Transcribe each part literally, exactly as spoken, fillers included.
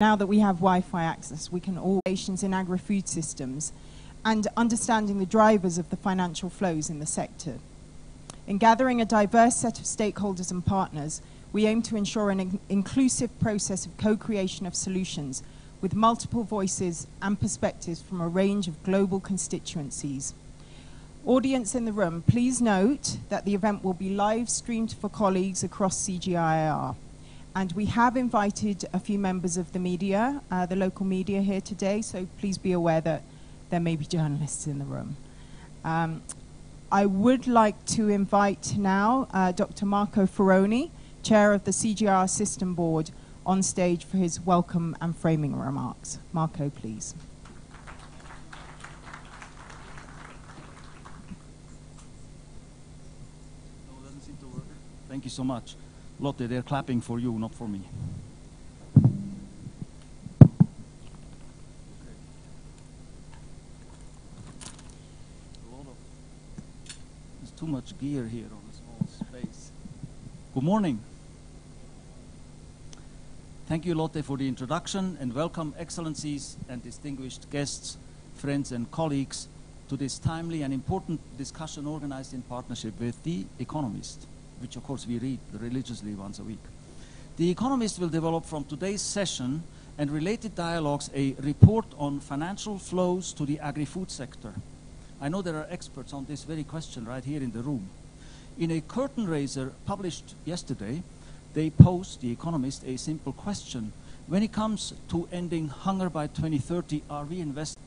Now that we have Wi-Fi access, we can all nations in agri-food systems and understanding the drivers of the financial flows in the sector. In gathering a diverse set of stakeholders and partners, we aim to ensure an in inclusive process of co-creation of solutions with multiple voices and perspectives from a range of global constituencies. Audience in the room, please note that the event will be live streamed for colleagues across C G I A R. And we have invited a few members of the media, uh, the local media here today, so please be aware that there may be journalists in the room. Um, I would like to invite now uh, Doctor Marco Ferroni, Chair of the C G I A R System Board, on stage for his welcome and framing remarks. Marco, please. No, it doesn't seem to work. Thank you so much. Lotte, they're clapping for you, not for me. Too much gear here on a small space. Good morning. Thank you, Lotte, for the introduction, and welcome, Excellencies and distinguished guests, friends and colleagues, to this timely and important discussion organized in partnership with The Economist, which of course we read religiously once a week. The Economist will develop from today's session and related dialogues a report on financial flows to the agri-food sector. I know there are experts on this very question right here in the room. In a curtain raiser published yesterday, they posed, The Economist, a simple question. When it comes to ending hunger by twenty thirty, are we investing?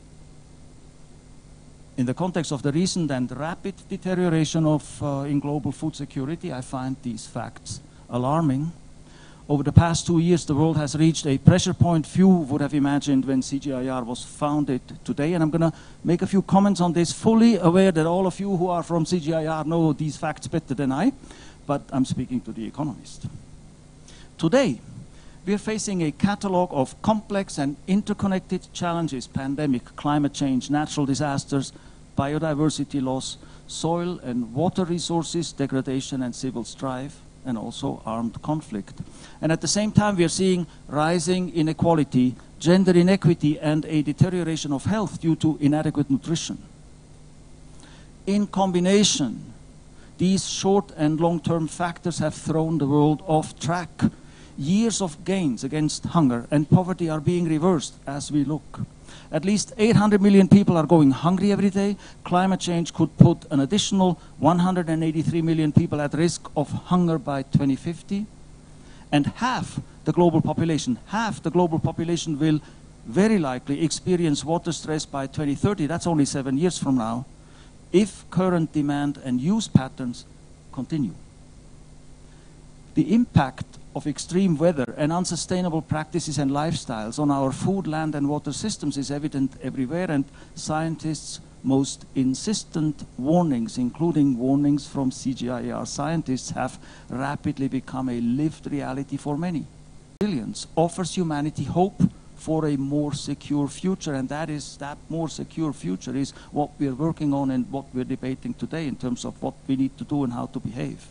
In the context of the recent and rapid deterioration of, uh, in global food security, I find these facts alarming. Over the past two years, the world has reached a pressure point few would have imagined when C G I A R was founded today. And I'm going to make a few comments on this, fully aware that all of you who are from C G I A R know these facts better than I, but I'm speaking to The Economist. Today, we're facing a catalog of complex and interconnected challenges: pandemic, climate change, natural disasters, biodiversity loss, soil and water resources degradation, and civil strife, and also armed conflict. And at the same time, we are seeing rising inequality, gender inequity, and a deterioration of health due to inadequate nutrition. In combination, these short and long-term factors have thrown the world off track. Years of gains against hunger and poverty are being reversed as we look. At least eight hundred million people are going hungry every day. Climate change could put an additional one hundred eighty-three million people at risk of hunger by twenty fifty. And half the global population, half the global population will very likely experience water stress by twenty thirty. That's only seven years from now, if current demand and use patterns continue. The impact of extreme weather and unsustainable practices and lifestyles on our food, land, and water systems is evident everywhere, and scientists' most insistent warnings, including warnings from C G I A R scientists, have rapidly become a lived reality for many. Resilience offers humanity hope for a more secure future, and that is, that more secure future is what we're working on and what we're debating today in terms of what we need to do and how to behave.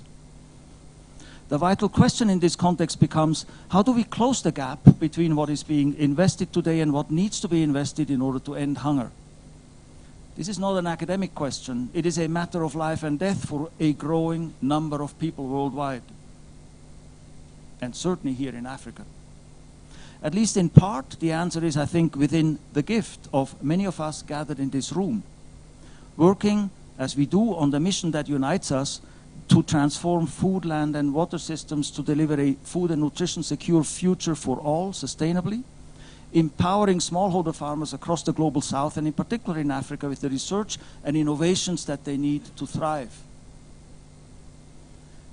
The vital question in this context becomes, how do we close the gap between what is being invested today and what needs to be invested in order to end hunger? This is not an academic question. It is a matter of life and death for a growing number of people worldwide, and certainly here in Africa. At least in part, the answer is, I think, within the gift of many of us gathered in this room, working as we do on the mission that unites us to transform food, land, and water systems to deliver a food and nutrition secure future for all sustainably, empowering smallholder farmers across the global south, and in particular in Africa, with the research and innovations that they need to thrive.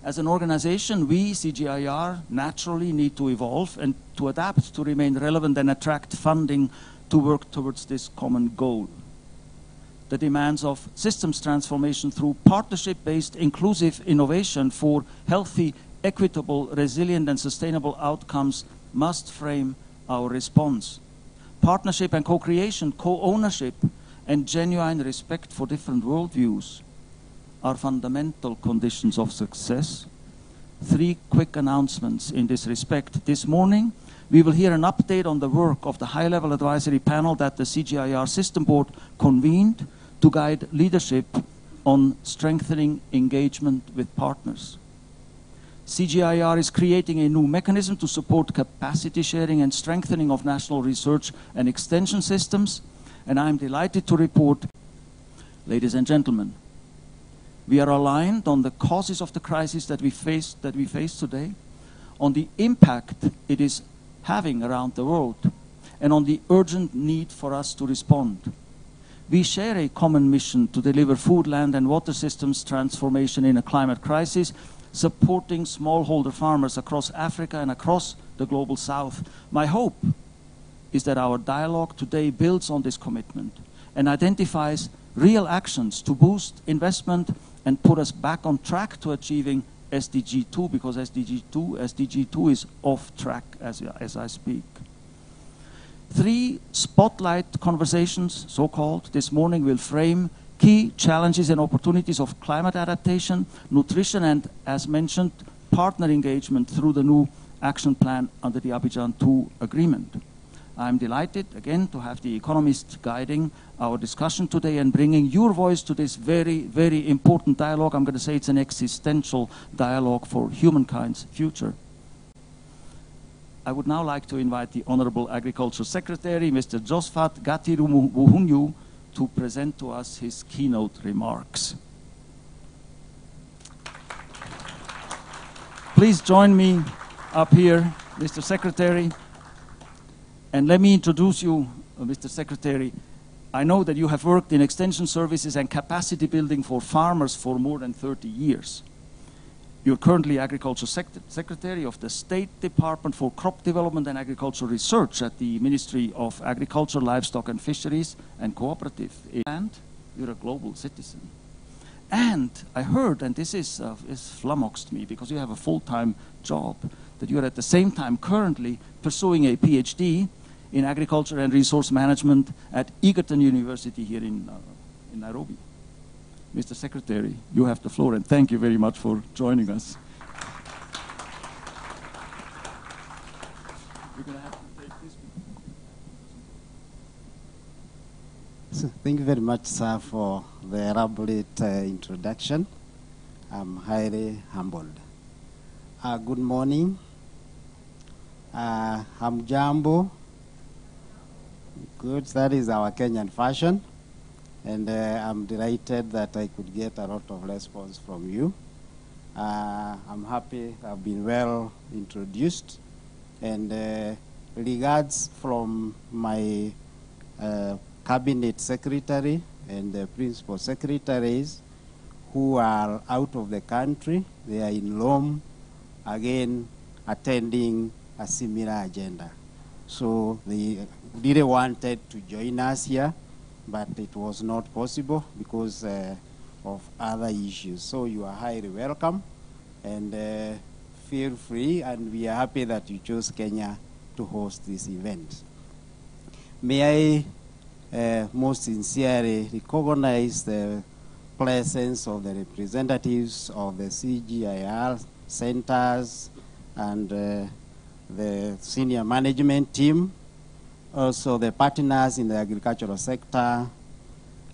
As an organization, we, C G I A R, naturally need to evolve and to adapt to remain relevant and attract funding to work towards this common goal. The demands of systems transformation through partnership-based inclusive innovation for healthy, equitable, resilient, and sustainable outcomes must frame our response. Partnership and co-creation, co-ownership, and genuine respect for different worldviews are fundamental conditions of success. Three quick announcements in this respect. This morning, We will hear an update on the work of the high-level advisory panel that the C G I A R System Board convened to guide leadership on strengthening engagement with partners. C G I A R is creating a new mechanism to support capacity sharing and strengthening of national research and extension systems, and I'm delighted to report, ladies and gentlemen, we are aligned on the causes of the crisis that we face, that we face today, on the impact it is having around the world, and on the urgent need for us to respond. We share a common mission to deliver food, land, and water systems transformation in a climate crisis, supporting smallholder farmers across Africa and across the global south. My hope is that our dialogue today builds on this commitment and identifies real actions to boost investment and put us back on track to achieving S D G two, because S D G two, S D G two is off track as, as I speak. Three spotlight conversations, so-called, this morning will frame key challenges and opportunities of climate adaptation, nutrition, and, as mentioned, partner engagement through the new action plan under the Abidjan two agreement. I'm delighted, again, to have The Economist guiding our discussion today and bringing your voice to this very, very important dialogue. I'm going to say it's an existential dialogue for humankind's future. I would now like to invite the Honorable Agriculture Secretary, Mister Josephat Gatimu Muhunyu, to present to us his keynote remarks. Please join me up here, Mister Secretary. And let me introduce you, Mister Secretary. I know that you have worked in extension services and capacity building for farmers for more than thirty years. You're currently Agriculture Sec Secretary of the State Department for Crop Development and Agricultural Research at the Ministry of Agriculture, Livestock and Fisheries and Cooperative. And you're a global citizen. And I heard, and this is, uh, is flummoxed me because you have a full-time job, that you're at the same time currently pursuing a PhD in Agriculture and Resource Management at Egerton University here in, uh, in Nairobi. Mister Secretary, you have the floor, and thank you very much for joining us. You're going to have to take this. Thank you very much, sir, for the elaborate uh, introduction. I'm highly humbled. Uh, good morning. Uh, hamjambo. Good, that is our Kenyan fashion. And uh, I'm delighted that I could get a lot of response from you. Uh, I'm happy I've been well introduced. And uh, regards from my uh, cabinet secretary and the principal secretaries who are out of the country. They are in Lom, again, attending a similar agenda. So they really wanted to join us here, but it was not possible because uh, of other issues. So you are highly welcome, and uh, feel free, and we are happy that you chose Kenya to host this event. May I uh, most sincerely recognize the presence of the representatives of the C G I A R centers and uh, the senior management team, also the partners in the agricultural sector,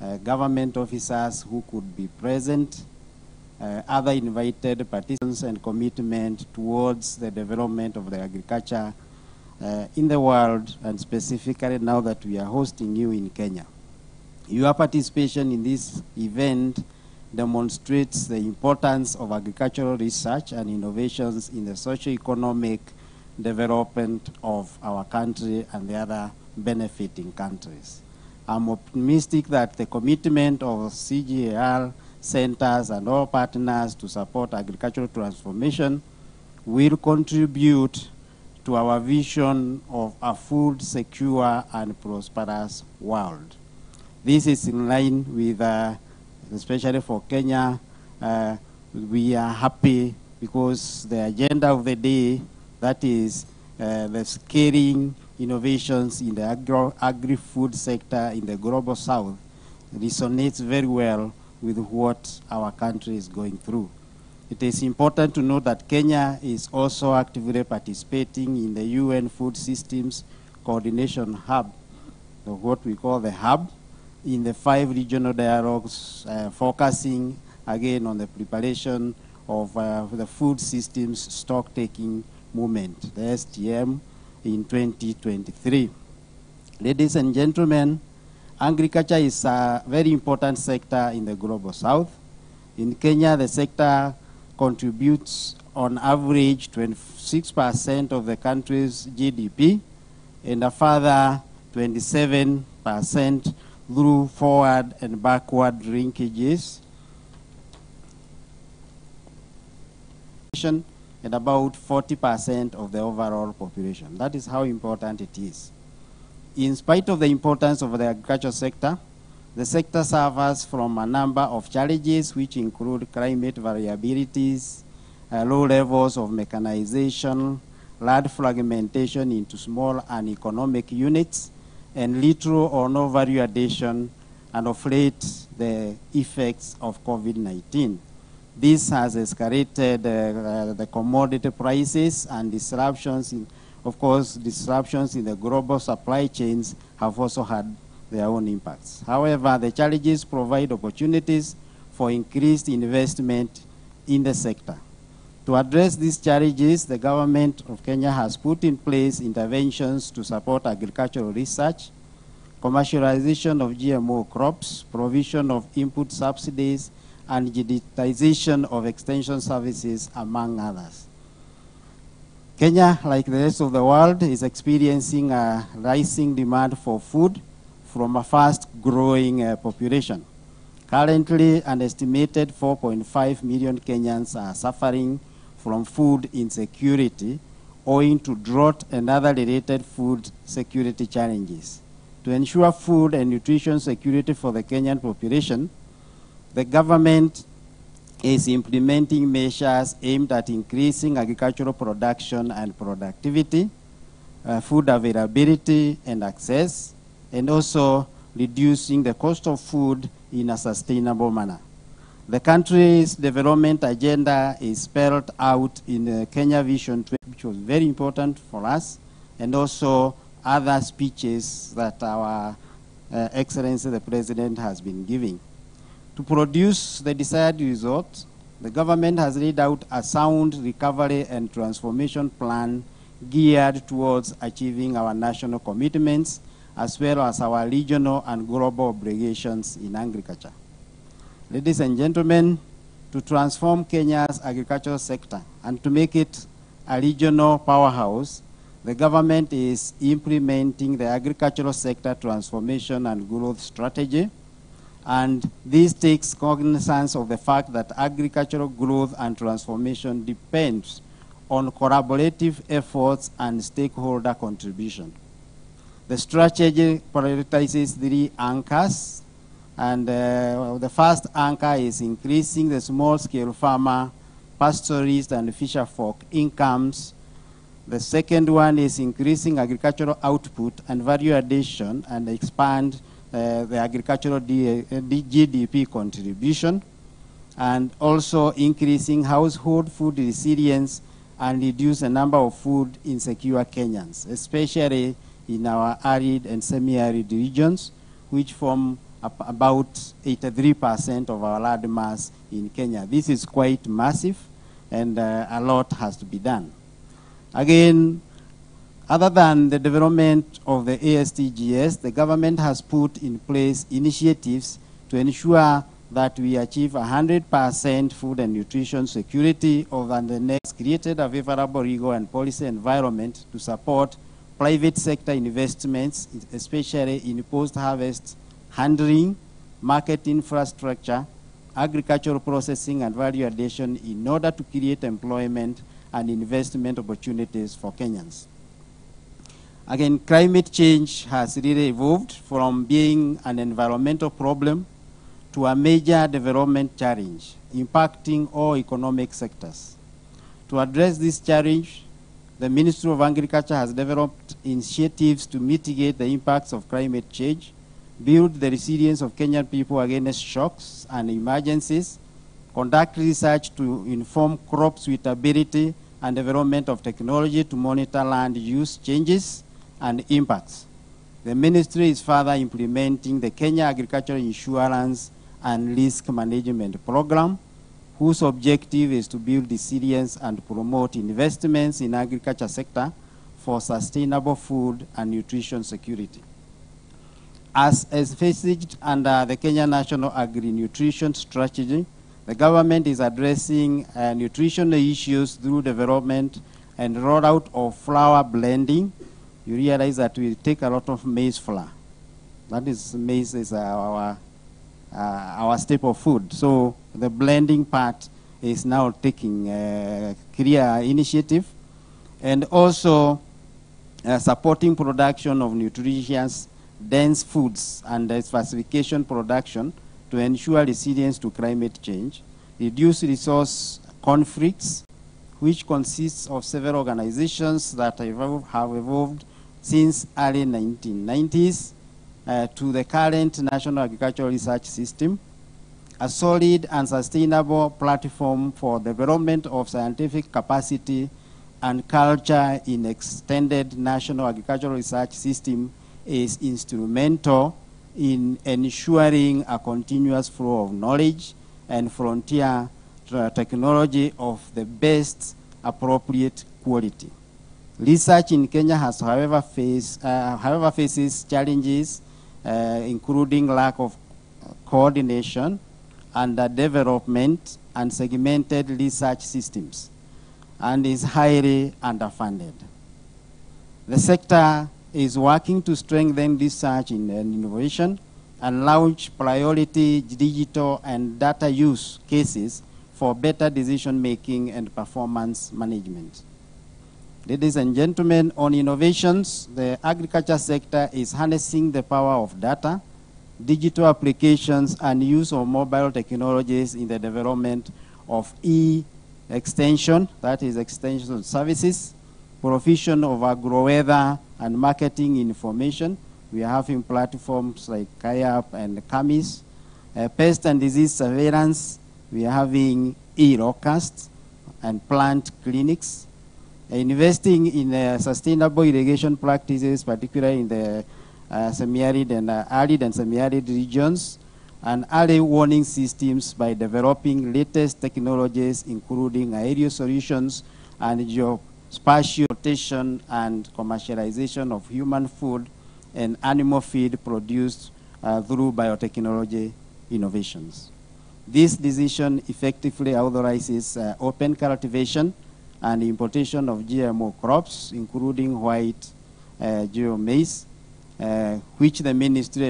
uh, government officers who could be present, uh, other invited participants, and commitment towards the development of the agriculture uh, in the world, and specifically now that we are hosting you in Kenya. Your participation in this event demonstrates the importance of agricultural research and innovations in the socio-economic development of our country and the other benefiting countries. I'm optimistic that the commitment of C G I A R centers and all partners to support agricultural transformation will contribute to our vision of a food secure and prosperous world. This is in line with, uh, especially for Kenya, uh, we are happy because the agenda of the day, that is uh, the scaling innovations in the agro, agri-food sector in the global south, resonates very well with what our country is going through. It is important to note that Kenya is also actively participating in the U N Food Systems Coordination Hub, or what we call the hub, in the five regional dialogues uh, focusing again on the preparation of uh, the food systems stock-taking movement, the S T M, in twenty twenty-three. Ladies and gentlemen, agriculture is a very important sector in the Global South. In Kenya, the sector contributes on average twenty-six percent of the country's G D P and a further twenty-seven percent through forward and backward linkages, and about forty percent of the overall population. That is how important it is. In spite of the importance of the agriculture sector, the sector suffers from a number of challenges, which include climate variabilities, uh, low levels of mechanization, land fragmentation into small and economic units, and little or no value addition, and of late, the effects of COVID nineteen. This has escalated uh, uh, the commodity prices, and disruptions, in, of course, disruptions in the global supply chains have also had their own impacts. However, the challenges provide opportunities for increased investment in the sector. To address these challenges, the government of Kenya has put in place interventions to support agricultural research, commercialization of G M O crops, provision of input subsidies, and digitization of extension services, among others. Kenya, like the rest of the world, is experiencing a rising demand for food from a fast-growing uh, population. Currently, an estimated four point five million Kenyans are suffering from food insecurity owing to drought and other related food security challenges. To ensure food and nutrition security for the Kenyan population, the government is implementing measures aimed at increasing agricultural production and productivity, uh, food availability and access, and also reducing the cost of food in a sustainable manner. The country's development agenda is spelled out in the Kenya Vision, which was very important for us, and also other speeches that our uh, Excellency the President has been giving. To produce the desired result, the government has laid out a sound recovery and transformation plan geared towards achieving our national commitments, as well as our regional and global obligations in agriculture. Ladies and gentlemen, to transform Kenya's agricultural sector and to make it a regional powerhouse, the government is implementing the agricultural sector transformation and growth strategy, and this takes cognizance of the fact that agricultural growth and transformation depends on collaborative efforts and stakeholder contribution. The strategy prioritizes three anchors, and uh, the first anchor is increasing the small-scale farmer, pastoralist, and fisher folk incomes. The second one is increasing agricultural output and value addition, and expand uh, the agricultural G D P contribution, and also increasing household food resilience and reduce the number of food insecure Kenyans, especially in our arid and semi-arid regions, which form about eighty-three percent of our land mass in Kenya. This is quite massive, and uh, a lot has to be done. Again, other than the development of the A S T G S, the government has put in place initiatives to ensure that we achieve one hundred percent food and nutrition security over the next, created a favorable legal and policy environment to support private sector investments, especially in post-harvest handling, market infrastructure, agricultural processing, and value addition, in order to create employment and investment opportunities for Kenyans. Again, climate change has really evolved from being an environmental problem to a major development challenge impacting all economic sectors. To address this challenge, the Ministry of Agriculture has developed initiatives to mitigate the impacts of climate change, build the resilience of Kenyan people against shocks and emergencies, conduct research to inform crop suitability and development of technology to monitor land use changes and impacts. The ministry is further implementing the Kenya Agricultural Insurance and Risk Management Program, whose objective is to build resilience and promote investments in agriculture sector for sustainable food and nutrition security. As envisaged under the Kenya National Agri-Nutrition Strategy, the government is addressing uh, nutritional issues through development and rollout of flour blending. You realize that we take a lot of maize flour. That is, maize is our, uh, our staple food. So the blending part is now taking a clear initiative, and also uh, supporting production of nutritious, dense foods and diversification production to ensure resilience to climate change, reduce resource conflicts, which consists of several organizations that evolve, have evolved since early nineteen nineties uh, to the current National Agricultural Research System, a solid and sustainable platform for development of scientific capacity and culture in extended National Agricultural Research System is instrumental in ensuring a continuous flow of knowledge and frontier technology of the best appropriate quality. Research in Kenya has, however, faced, uh, however faces challenges, uh, including lack of coordination, underdevelopment, and segmented research systems, and is highly underfunded. The sector is working to strengthen research and innovation and launch priority digital and data use cases for better decision-making and performance management. Ladies and gentlemen, on innovations, the agriculture sector is harnessing the power of data, digital applications, and use of mobile technologies in the development of e-extension, that is extension services, provision of agro-weather and marketing information. We are having platforms like CADEP and CAMIS. Uh, pest and disease surveillance. We are having e-roadcasts and plant clinics. Uh, investing in uh, sustainable irrigation practices, particularly in the uh, semi-arid and uh, arid and semi-arid regions, and early warning systems by developing latest technologies, including aerial solutions and geo spatial rotation and commercialization of human food and animal feed produced uh, through biotechnology innovations. This decision effectively authorizes uh, open cultivation and importation of G M O crops, including white uh, geo maize, uh, which the ministry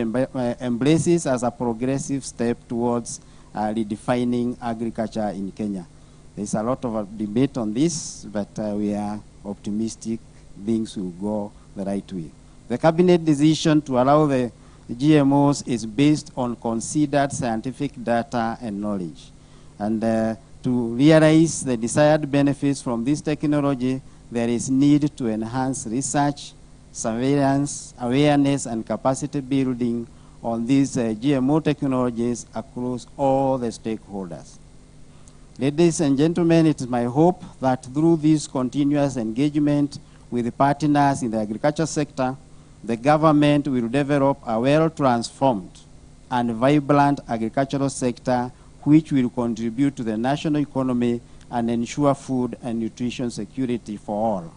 embraces as a progressive step towards uh, redefining agriculture in Kenya. There's a lot of debate on this, but uh, we are optimistic things will go the right way. The cabinet decision to allow the G M Os is based on considered scientific data and knowledge. And uh, to realize the desired benefits from this technology, there is need to enhance research, surveillance, awareness, and capacity building on these uh, G M O technologies across all the stakeholders. Ladies and gentlemen, it is my hope that through this continuous engagement with the partners in the agriculture sector, the government will develop a well-transformed and vibrant agricultural sector which will contribute to the national economy and ensure food and nutrition security for all.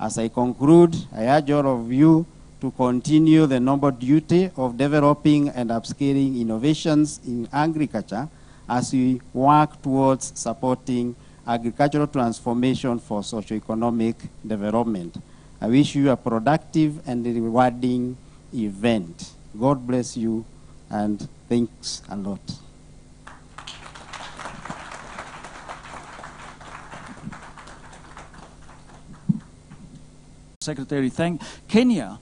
As I conclude, I urge all of you to continue the noble duty of developing and upscaling innovations in agriculture as we work towards supporting agricultural transformation for socio-economic development. I wish you a productive and rewarding event. God bless you, and thanks a lot. Secretary, thank Kenya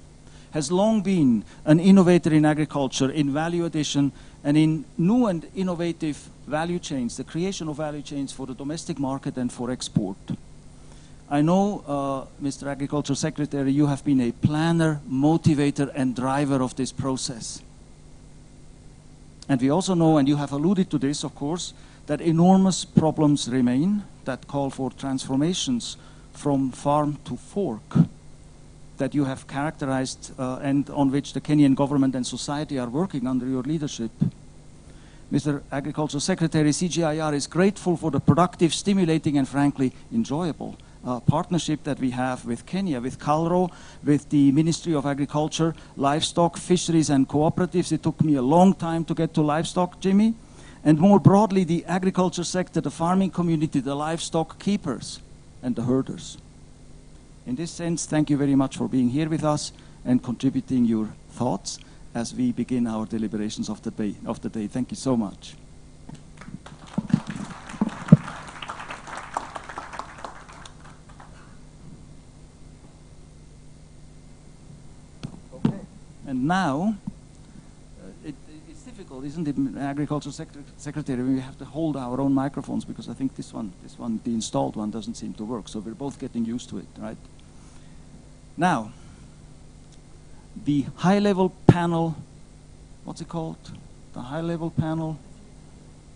has long been an innovator in agriculture, in value addition, and in new and innovative value chains, the creation of value chains for the domestic market and for export. I know, uh, Mister Agriculture Secretary, you have been a planner, motivator, and driver of this process. And we also know, and you have alluded to this, of course, that enormous problems remain that call for transformations from farm to fork that you have characterized uh, and on which the Kenyan government and society are working under your leadership. Mister Agriculture Secretary, C G I A R is grateful for the productive, stimulating, and frankly, enjoyable uh, partnership that we have with Kenya, with CALRO, with the Ministry of Agriculture, Livestock, Fisheries, and Cooperatives. It took me a long time to get to livestock, Jimmy. And more broadly, the agriculture sector, the farming community, the livestock keepers, and the herders. In this sense, thank you very much for being here with us and contributing your thoughts as we begin our deliberations of the day. Of the day. Thank you so much. Okay. And now, uh, it, it's difficult, isn't it, Agriculture Secretary, Secretary? We have to hold our own microphones because I think this one, this one, the installed one, doesn't seem to work. So we're both getting used to it, right? Now, the high-level panel, what's it called? The high-level panel?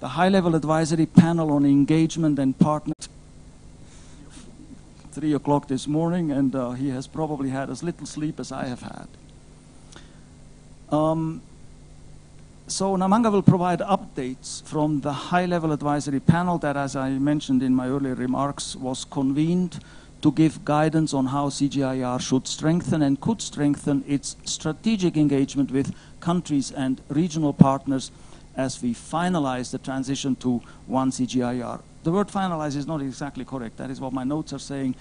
The high-level advisory panel on engagement and partners. Three o'clock this morning, and uh, he has probably had as little sleep as I have had. Um, so Namanga will provide updates from the high-level advisory panel that, as I mentioned in my earlier remarks, was convened to give guidance on how C G I A R should strengthen and could strengthen its strategic engagement with countries and regional partners as we finalize the transition to one C G I A R. The word finalize is not exactly correct. That is what my notes are saying.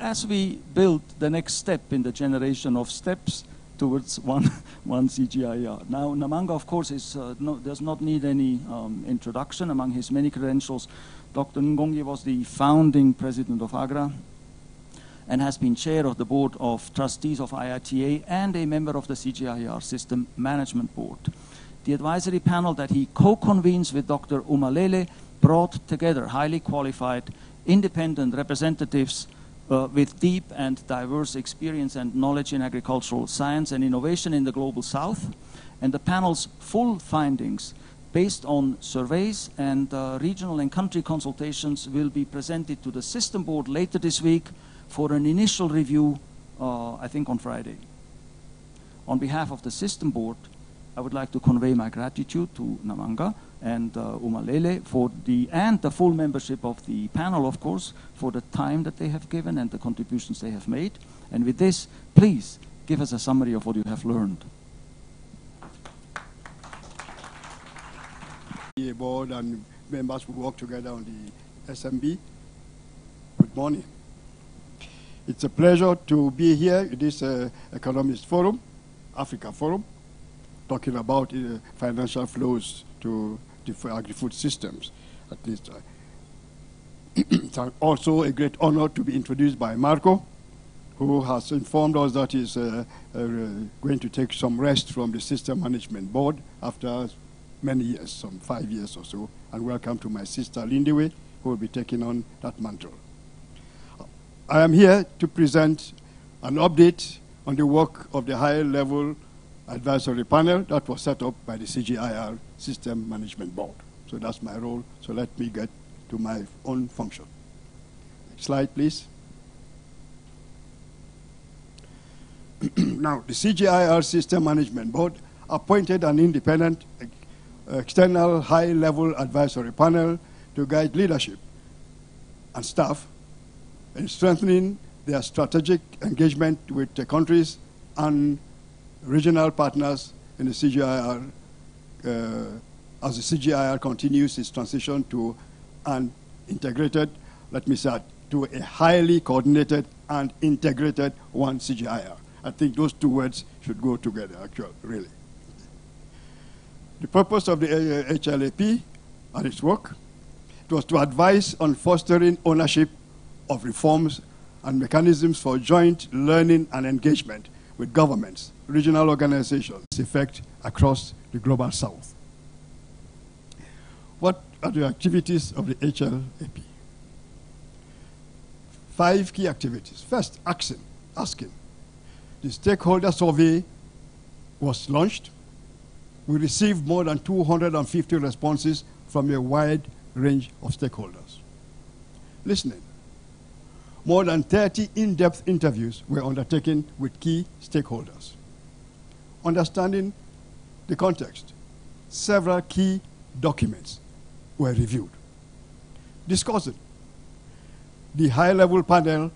As we build the next step in the generation of steps towards one, one C G I A R. Now, Namanga, of course, is, uh, no, does not need any um, introduction. Among his many credentials, Doctor Ngongi was the founding president of AGRA, and has been chair of the board of trustees of I I T A and a member of the C G I A R System Management Board. The advisory panel that he co-convenes with Doctor Uma Lele brought together highly qualified, independent representatives uh, with deep and diverse experience and knowledge in agricultural science and innovation in the global south. And the panel's full findings, based on surveys and uh, regional and country consultations, will be presented to the System Board later this week for an initial review, uh, I think on Friday. On behalf of the System Board, I would like to convey my gratitude to Namanga and uh, Uma Lele for the, and the full membership of the panel, of course, for the time that they have given and the contributions they have made. And with this, please give us a summary of what you have learned. The board and members will work together on the S M B. Good morning. It's a pleasure to be here in this uh, Economist Forum, Africa Forum, talking about uh, financial flows to the agri-food systems, at least. Uh, it's also a great honor to be introduced by Marco, who has informed us that he's uh, uh, going to take some rest from the System Management Board after many years, some five years or so. And welcome to my sister, Lindiwe, who will be taking on that mantle. I am here to present an update on the work of the high-level advisory panel that was set up by the C G I A R System Management Board. So that's my role, so let me get to my own function. Next slide, please. Now, the C G I A R System Management Board appointed an independent external high-level advisory panel to guide leadership and staff in strengthening their strategic engagement with the countries and regional partners in the C G I A R, uh, as the C G I A R continues its transition to an integrated, let me say, to a highly coordinated and integrated one C G I A R. I think those two words should go together, actually, really. The purpose of the H L A P and its work, it was to advise on fostering ownership of reforms and mechanisms for joint learning and engagement with governments, regional organizations, effect across the global south. What are the activities of the H L A P? Five key activities. First, asking. asking. The stakeholder survey was launched. We received more than two hundred fifty responses from a wide range of stakeholders. Listening. More than thirty in-depth interviews were undertaken with key stakeholders. Understanding the context, several key documents were reviewed. Discussing. The high-level panel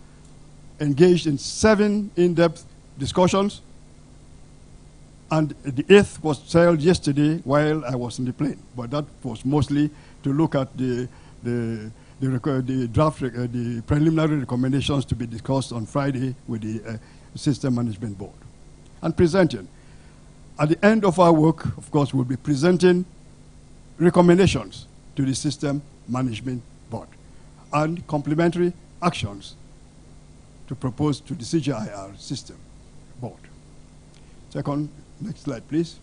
engaged in seven in-depth discussions, and the eighth was held yesterday while I was in the plane. But that was mostly to look at the, the The, the draft, uh, the preliminary recommendations to be discussed on Friday with the uh, System Management Board. And presenting. At the end of our work, of course, we'll be presenting recommendations to the System Management Board and complementary actions to propose to the C G I A R System Board. Second, next slide, please.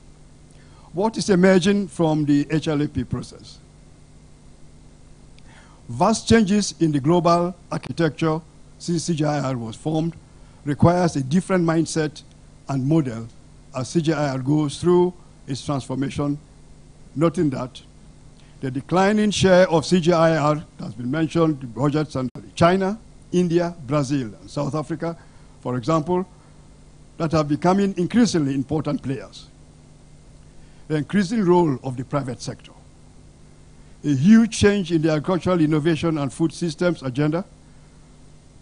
What is emerging from the H L A P process? Vast changes in the global architecture since C G I A R was formed requires a different mindset and model as C G I A R goes through its transformation, noting that the declining share of C G I A R has been mentioned, the budgets under China, India, Brazil, and South Africa, for example, that are becoming increasingly important players. The increasing role of the private sector. A huge change in the agricultural innovation and food systems agenda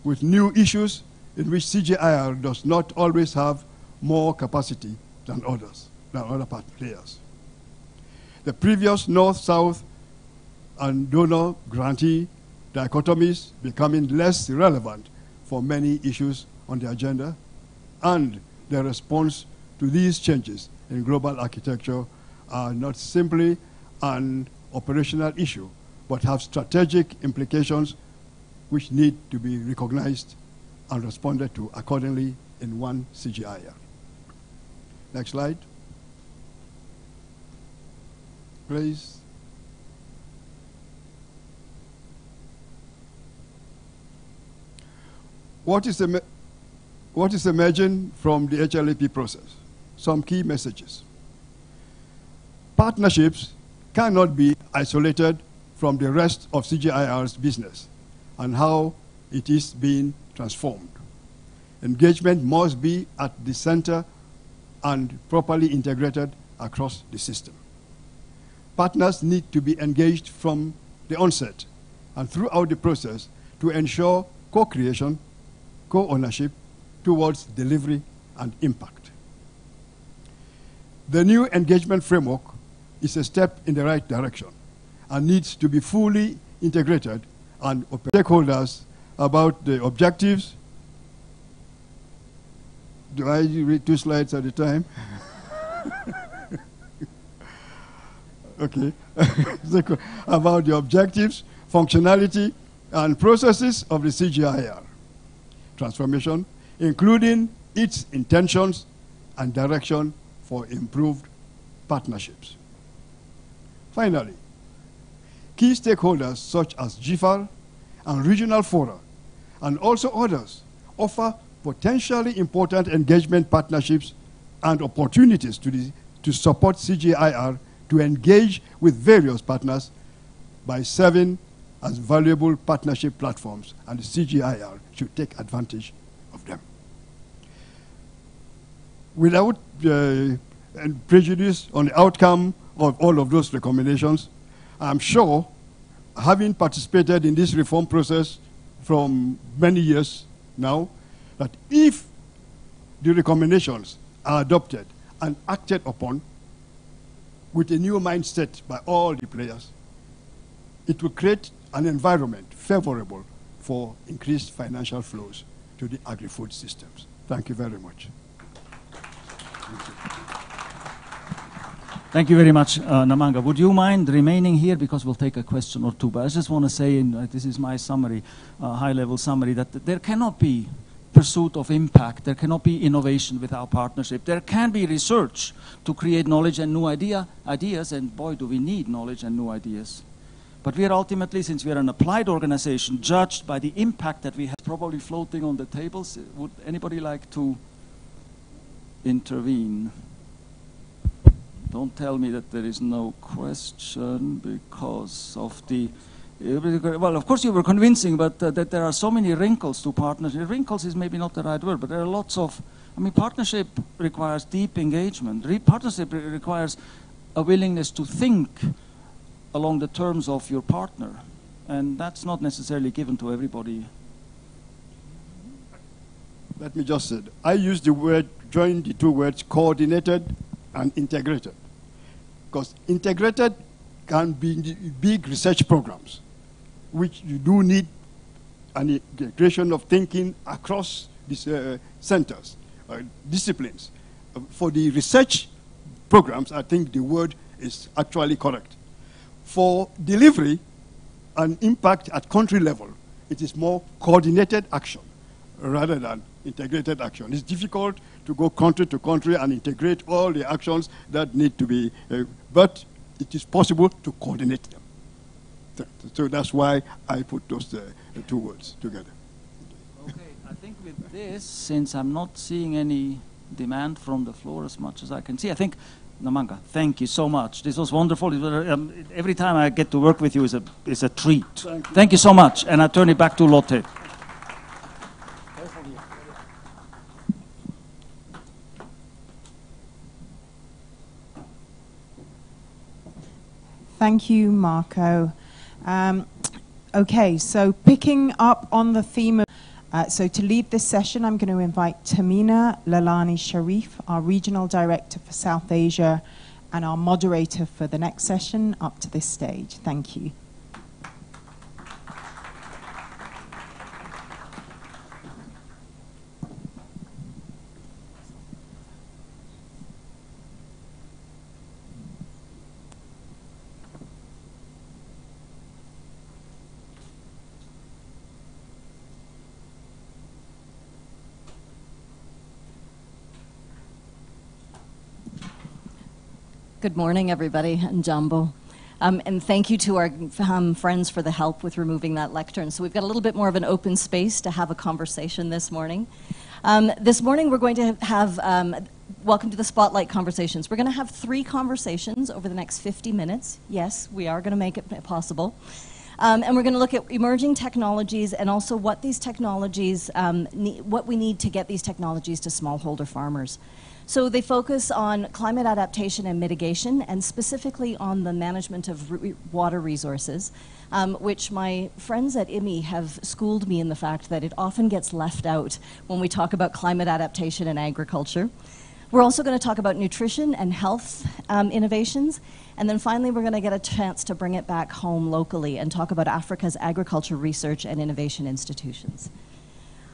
with new issues in which C G I A R does not always have more capacity than others, than other players. The previous North-South and donor grantee dichotomies becoming less relevant for many issues on the agenda, and the response to these changes in global architecture are not simply an operational issue, but have strategic implications which need to be recognized and responded to accordingly in one C G I A R. Next slide, please. What is, what is emerging from the H L A P process? Some key messages. Partnerships cannot be isolated from the rest of C G I R's business and how it is being transformed. Engagement must be at the center and properly integrated across the system. Partners need to be engaged from the onset and throughout the process to ensure co-creation, co-ownership towards delivery and impact. The new engagement framework is a step in the right direction and needs to be fully integrated and open to stakeholders about the objectives. Do I read two slides at a time? Okay. About the objectives, functionality, and processes of the C G I A R transformation, including its intentions and direction for improved partnerships. Finally, key stakeholders such as G I F A R and regional fora, and also others, offer potentially important engagement partnerships and opportunities to, the, to support C G I A R to engage with various partners by serving as valuable partnership platforms, and the C G I A R should take advantage of them. Without uh, prejudice on the outcome of all of those recommendations, I'm sure, having participated in this reform process from many years now, that if the recommendations are adopted and acted upon with a new mindset by all the players, it will create an environment favorable for increased financial flows to the agri-food systems. Thank you very much. Thank you. Thank you very much, uh, Namanga. Would you mind remaining here, because we'll take a question or two? But I just want to say, in, uh, this is my summary, uh, high-level summary, that th there cannot be pursuit of impact, there cannot be innovation without partnership. There can be research to create knowledge and new idea, ideas, and boy, do we need knowledge and new ideas. But we are ultimately, since we are an applied organization, judged by the impact that we have probably floating on the tables. Would anybody like to intervene? Don't tell me that there is no question because of the... Well, of course you were convincing, but uh, that there are so many wrinkles to partnership. Wrinkles is maybe not the right word, but there are lots of... I mean, partnership requires deep engagement. Re partnership re requires a willingness to think along the terms of your partner. And that's not necessarily given to everybody. Let me just say, I use the word, join the two words, coordinated and integrated. Because integrated can be big research programs, which you do need an integration of thinking across these uh, centers, uh, disciplines. Uh, for the research programs, I think the word is actually correct. For delivery and impact at country level, it is more coordinated action rather than integrated action. It's difficult to go country to country and integrate all the actions that need to be, uh, but it is possible to coordinate them. So that's why I put those uh, two words together. Okay, I think with this, since I'm not seeing any demand from the floor as much as I can see, I think, Namanga, thank you so much. This was wonderful. It was, um, every time I get to work with you is a, is a treat. Thank you. Thank you so much. And I turn it back to Lotte. Thank you, Marco. Um, okay, so picking up on the theme of, uh, so to lead this session, I'm going to invite Tamina Lalani-Sharif, our Regional Director for South Asia, and our moderator for the next session, up to this stage. Thank you. Good morning, everybody, and Jambo. Um, and thank you to our um, friends for the help with removing that lectern. So we've got a little bit more of an open space to have a conversation this morning. Um, this morning we're going to have, um, welcome to the Spotlight Conversations. We're going to have three conversations over the next fifty minutes. Yes, we are going to make it possible. Um, and we're going to look at emerging technologies and also what these technologies, um, ne- what we need to get these technologies to smallholder farmers. So they focus on climate adaptation and mitigation, and specifically on the management of re water resources, um, which my friends at I M I have schooled me in the fact that it often gets left out when we talk about climate adaptation and agriculture. We're also going to talk about nutrition and health um, innovations, and then finally we're going to get a chance to bring it back home locally and talk about Africa's agriculture research and innovation institutions.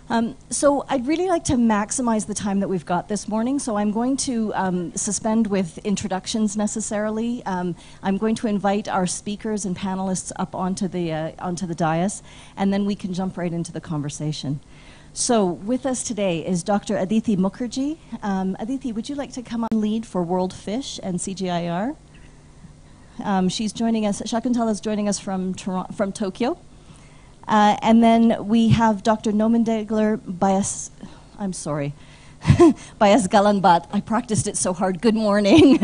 Um, so I'd really like to maximize the time that we've got this morning, so I'm going to um, suspend with introductions necessarily. Um, I'm going to invite our speakers and panelists up onto the, uh, onto the dais, and then we can jump right into the conversation. So with us today is Doctor Aditi Mukherjee. Um, Aditi, would you like to come on lead for World Fish and C G I A R? Um, she's joining us, Shakuntala is joining us from, Toronto, from Tokyo. Uh, and then we have Doctor Nomindelger Bayas, I'm sorry, Bayasgalanbat. I practiced it so hard. Good morning.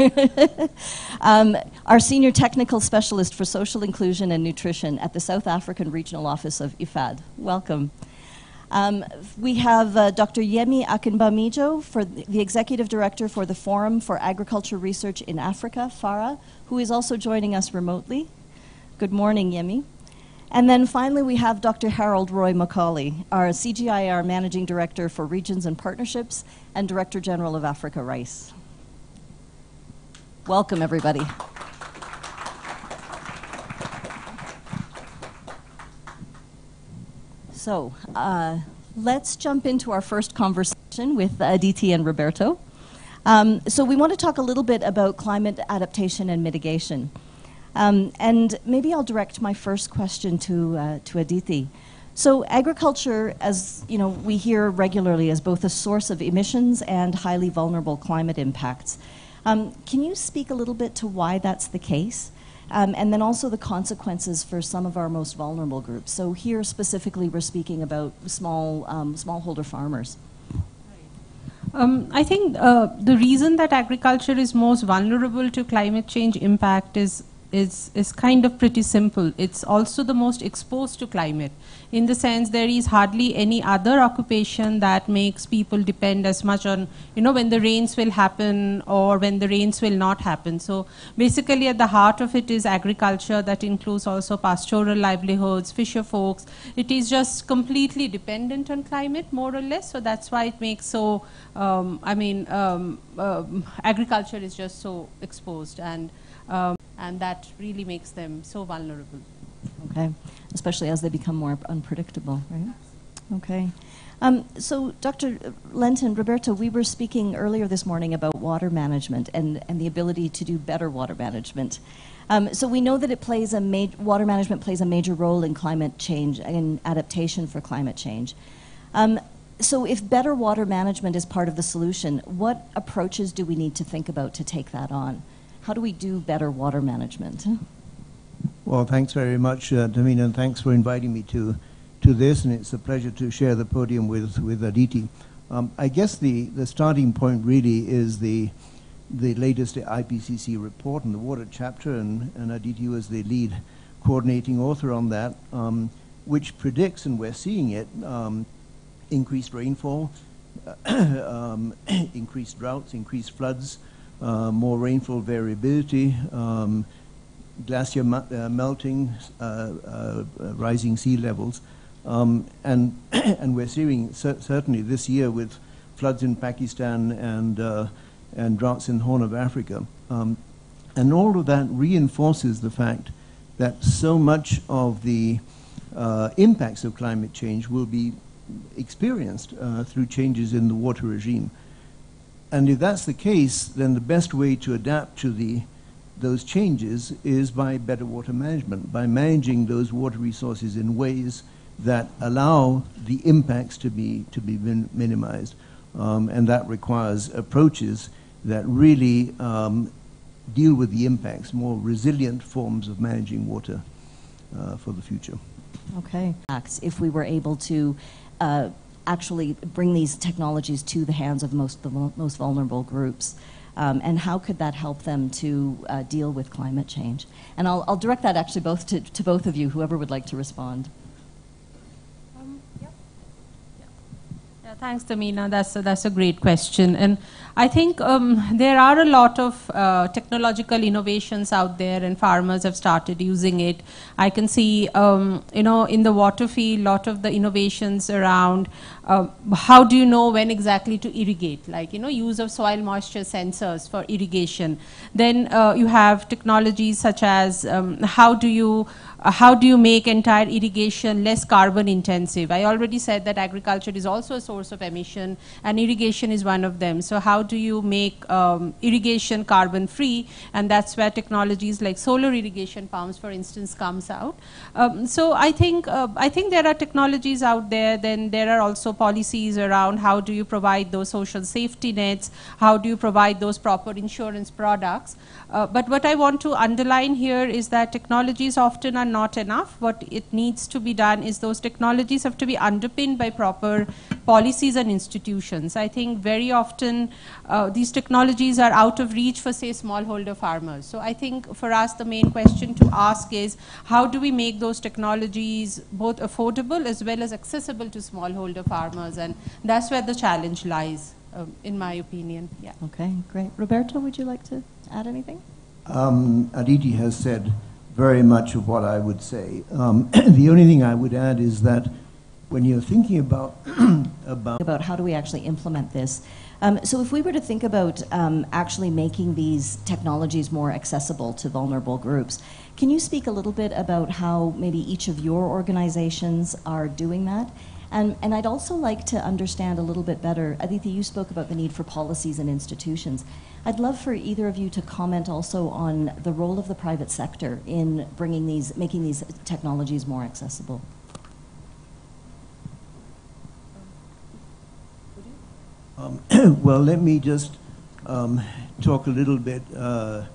um, our Senior Technical Specialist for Social Inclusion and Nutrition at the South African Regional Office of I F A D. Welcome. Um, we have uh, Doctor Yemi Akinbamijo, for the Executive Director for the Forum for Agriculture Research in Africa, FARA, who is also joining us remotely. Good morning, Yemi. And then finally, we have Doctor Harold Roy-Macauley, our C G I A R Managing Director for Regions and Partnerships and Director General of Africa Rice. Welcome, everybody. So uh, let's jump into our first conversation with Aditi and Roberto. Um, so we want to talk a little bit about climate adaptation and mitigation. Um, and maybe I'll direct my first question to, uh, to Aditi. So agriculture, as you know, we hear regularly as both a source of emissions and highly vulnerable climate impacts. Um, can you speak a little bit to why that's the case? Um, and then also the consequences for some of our most vulnerable groups. So here specifically we're speaking about small, um, smallholder farmers. Um, I think uh, the reason that agriculture is most vulnerable to climate change impact is is is kind of pretty simple. It's also the most exposed to climate, in the sense there is hardly any other occupation that makes people depend as much on, you know, when the rains will happen or when the rains will not happen. So basically at the heart of it is agriculture that includes also pastoral livelihoods, fisher folks. It is just completely dependent on climate, more or less. So that's why it makes so, um, I mean, um, um, agriculture is just so exposed, and um, and that really makes them so vulnerable. Okay, especially as they become more unpredictable, right? Okay. Um, so Doctor Lenton, Roberto, we were speaking earlier this morning about water management and, and the ability to do better water management. Um, so we know that it plays a ma- water management plays a major role in climate change and adaptation for climate change. Um, so if better water management is part of the solution, what approaches do we need to think about to take that on? How do we do better water management? Well, thanks very much, uh, Tamina, and thanks for inviting me to, to this, and it's a pleasure to share the podium with, with Aditi. Um, I guess the, the starting point really is the, the latest I P C C report in the water chapter, and, and Aditi was the lead coordinating author on that, um, which predicts, and we're seeing it, um, increased rainfall, um, increased droughts, increased floods, Uh, more rainfall variability, um, glacier uh, melting, uh, uh, rising sea levels, um, and and we're seeing cer certainly this year with floods in Pakistan and uh, and droughts in the Horn of Africa, um, and all of that reinforces the fact that so much of the uh, impacts of climate change will be experienced uh, through changes in the water regime. And if that's the case, then the best way to adapt to the, those changes is by better water management, by managing those water resources in ways that allow the impacts to be, to be min minimized. Um, and that requires approaches that really um, deal with the impacts, more resilient forms of managing water uh, for the future. Okay. If we were able to uh, actually bring these technologies to the hands of most the most vulnerable groups, um, and how could that help them to uh, deal with climate change? And I'll, I'll direct that actually both to, to both of you, whoever would like to respond. Um, yeah. Yeah. Yeah, thanks, Tamina. That's a, that's a great question, and I think um, there are a lot of uh, technological innovations out there, and farmers have started using it. I can see, um, you know, in the water field, a lot of the innovations around uh, how do you know when exactly to irrigate, like, you know, use of soil moisture sensors for irrigation. Then uh, you have technologies such as um, how do you uh, how do you make entire irrigation less carbon intensive. I already said that agriculture is also a source of emission, and irrigation is one of them. So how do you make um, irrigation carbon free? And that's where technologies like solar irrigation pumps, for instance, comes out. Um, so I think uh, I think there are technologies out there. Then there are also policies around how do you provide those social safety nets, how do you provide those proper insurance products. Uh, but what I want to underline here is that technologies often are not enough. What it needs to be done is those technologies have to be underpinned by proper policies and institutions. I think very often Uh, these technologies are out of reach for, say, smallholder farmers. So I think for us the main question to ask is how do we make those technologies both affordable as well as accessible to smallholder farmers, and that's where the challenge lies, um, in my opinion. Yeah. Okay, great. Roberto, would you like to add anything? Um, Aditi has said very much of what I would say. Um, the only thing I would add is that when you're thinking about about, about how do we actually implement this, Um, so if we were to think about um, actually making these technologies more accessible to vulnerable groups, can you speak a little bit about how maybe each of your organizations are doing that? And, and I'd also like to understand a little bit better, Aditi, you spoke about the need for policies and institutions. I'd love for either of you to comment also on the role of the private sector in bringing these, making these technologies more accessible. Um, well, let me just um, talk a little bit uh,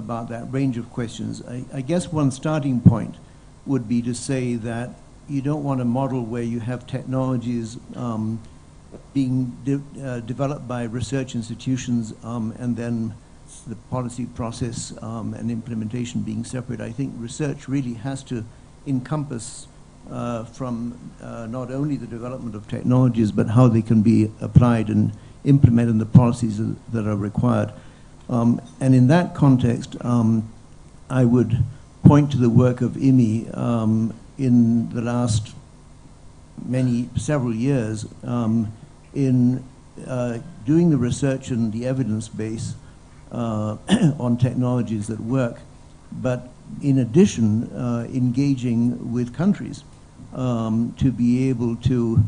about that range of questions. I, I guess one starting point would be to say that you don't want a model where you have technologies um, being de uh, developed by research institutions um, and then the policy process um, and implementation being separate. I think research really has to encompass uh, from uh, not only the development of technologies, but how they can be applied and implemented in the policies that are required. Um, and in that context, um, I would point to the work of I M I um, in the last many, several years um, in uh, doing the research and the evidence base uh, on technologies that work, but in addition, uh, engaging with countries um, to be able to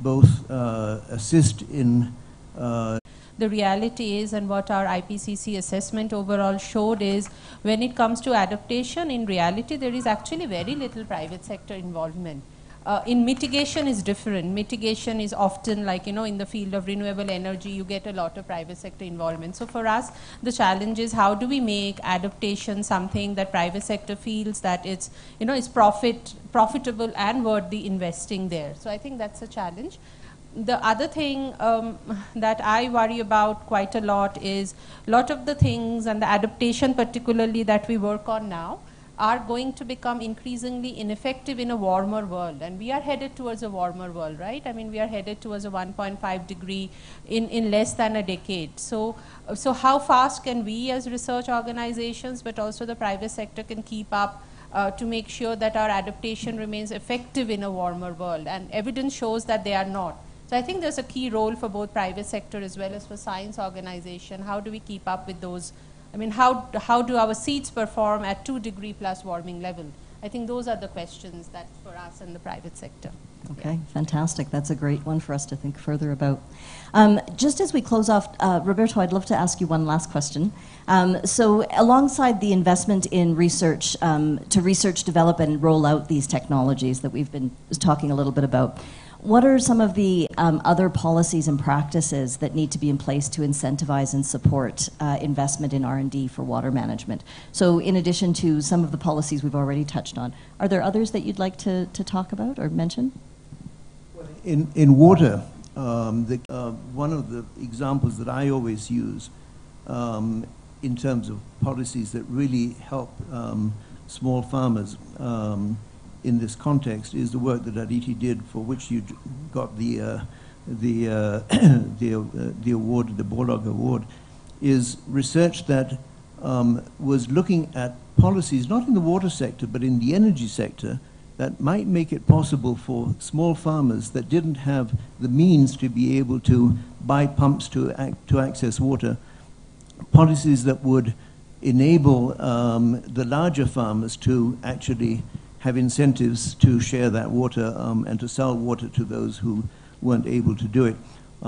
both uh, assist in uh, the reality is, and what our I P C C assessment overall showed is, when it comes to adaptation, in reality, there is actually very little private sector involvement. Uh, in mitigation is different. Mitigation is often like, you know, in the field of renewable energy, you get a lot of private sector involvement. So for us, the challenge is how do we make adaptation something that private sector feels that it's, you know, it's profit, profitable and worthy investing there. So I think that's a challenge. The other thing um, that I worry about quite a lot is a lot of the things and the adaptation particularly that we work on now are going to become increasingly ineffective in a warmer world. And we are headed towards a warmer world, right? I mean, we are headed towards a one point five degree in, in less than a decade. So, so how fast can we as research organizations, but also the private sector can keep up Uh, to make sure that our adaptation remains effective in a warmer world, and evidence shows that they are not. So I think there's a key role for both private sector as well as for science organization. How do we keep up with those? I mean, how, how do our seeds perform at two degree plus warming level? I think those are the questions that for us and the private sector. Okay, yeah. Fantastic. That's a great one for us to think further about. Um, just as we close off, uh, Roberto, I'd love to ask you one last question. Um, so alongside the investment in research, um, to research, develop, and roll out these technologies that we've been talking a little bit about, what are some of the um, other policies and practices that need to be in place to incentivize and support uh, investment in R and D for water management? So in addition to some of the policies we've already touched on, are there others that you'd like to, to talk about or mention? In, in water, um, the, uh, one of the examples that I always use um, in terms of policies that really help um, small farmers um, in this context is the work that Aditi did, for which you got the uh, the uh, the, uh, the award, the Borlaug Award, is research that um, was looking at policies not in the water sector but in the energy sector that might make it possible for small farmers that didn't have the means to be able to buy pumps to ac to access water, policies that would enable um, the larger farmers to actually have incentives to share that water um, and to sell water to those who weren't able to do it.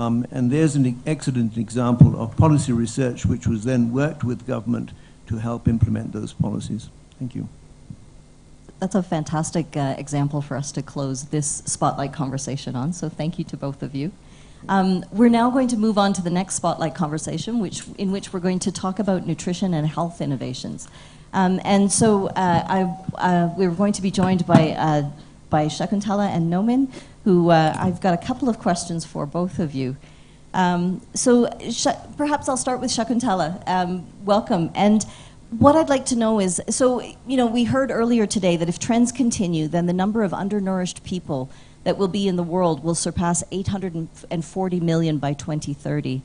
Um, and there's an excellent example of policy research which was then worked with government to help implement those policies. Thank you. That's a fantastic uh, example for us to close this Spotlight conversation on, so thank you to both of you. Um, we're now going to move on to the next Spotlight conversation, which, in which we're going to talk about nutrition and health innovations. Um, and so uh, I, uh, we're going to be joined by, uh, by Shakuntala and Nomin, who uh, I've got a couple of questions for both of you. Um, so Sh perhaps I'll start with Shakuntala. Um, welcome. And what I'd like to know is, so, you know, we heard earlier today that if trends continue, then the number of undernourished people that will be in the world will surpass eight hundred forty million by twenty thirty.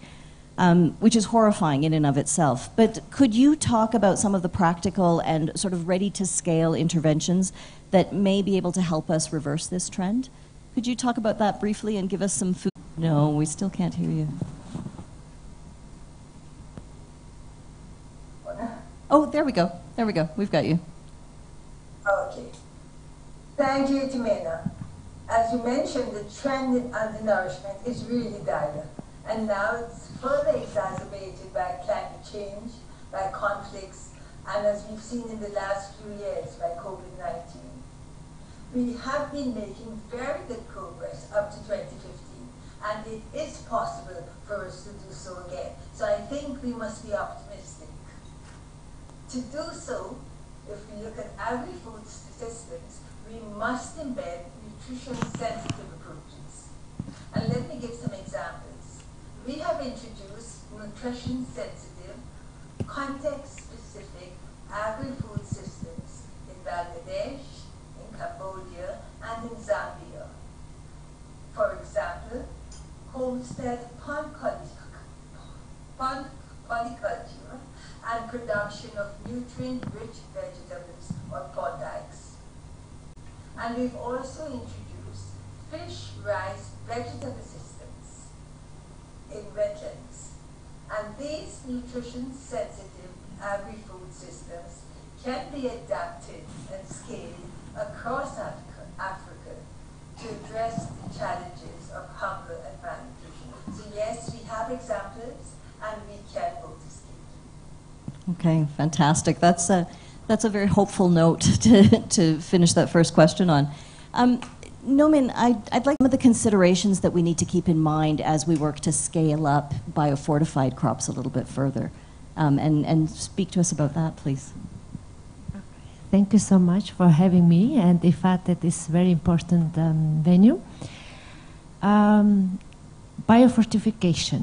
Um, which is horrifying in and of itself. But could you talk about some of the practical and sort of ready-to-scale interventions that may be able to help us reverse this trend? Could you talk about that briefly and give us some food? No, we still can't hear you. Oh, there we go. There we go. We've got you. Okay. Thank you, Tamina. As you mentioned, the trend in undernourishment is really dire. And now it's further exacerbated by climate change, by conflicts, and as we've seen in the last few years, by COVID nineteen. We have been making very good progress up to twenty fifteen, and it is possible for us to do so again. So I think we must be optimistic. To do so, if we look at agri-food statistics, we must embed nutrition-sensitive approaches. And let me give some examples. We have introduced nutrition-sensitive, context-specific agri-food systems in Bangladesh, in Cambodia, and in Zambia. For example, homestead pond polyculture and production of nutrient-rich vegetables or podikes. And we've also introduced fish, rice, vegetable systems in wetlands. And these nutrition-sensitive agri-food systems can be adapted and scaled across Africa to address the challenges of hunger and malnutrition. So yes, we have examples, and we can hope to scale. Okay, fantastic. That's a that's a very hopeful note to to finish that first question on. Um, Nomin, I'd, I'd like some of the considerations that we need to keep in mind as we work to scale up biofortified crops a little bit further, um, and and speak to us about that, please. Thank you so much for having me, and I F A D at this very important um, venue. Um, biofortification.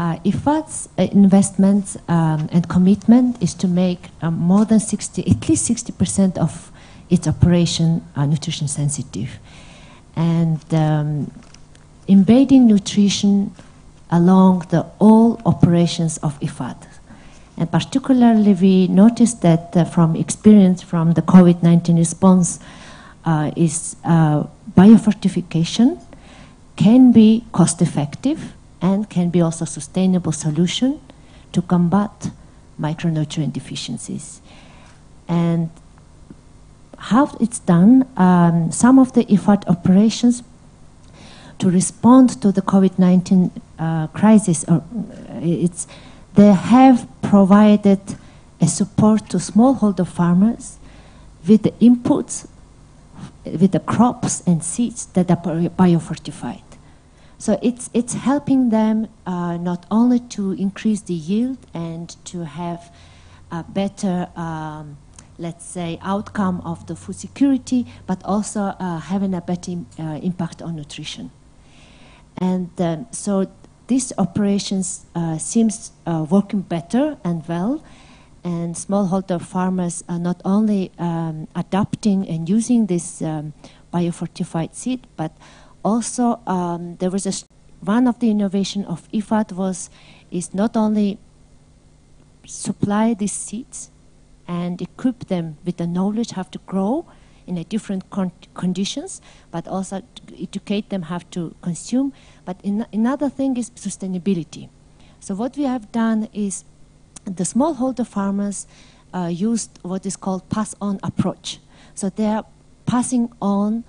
Uh, I F A D's investments um, and commitment is to make um, more than sixty, at least sixty percent of its operation uh, nutrition sensitive. And um, embedding nutrition along the all operations of I F A D. And particularly, we noticed that uh, from experience from the COVID nineteen response uh, is uh, biofortification can be cost-effective and can be also a sustainable solution to combat micronutrient deficiencies. And how it's done, um, some of the I F A D operations to respond to the COVID nineteen uh, crisis, or it's they have provided a support to smallholder farmers with the inputs, with the crops and seeds that are biofortified. So it's, it's helping them uh, not only to increase the yield and to have a better, um, let's say, outcome of the food security, but also uh, having a better uh, impact on nutrition. And um, so these operations uh, seems uh, working better and well, and smallholder farmers are not only um, adapting and using this um, biofortified seed, but also um, there was a one of the innovation of I F A D was is not only supply these seeds and equip them with the knowledge how to grow in a different con conditions, but also to educate them how to consume. But in, another thing is sustainability. So what we have done is the smallholder farmers uh, used what is called pass-on approach. So they are passing on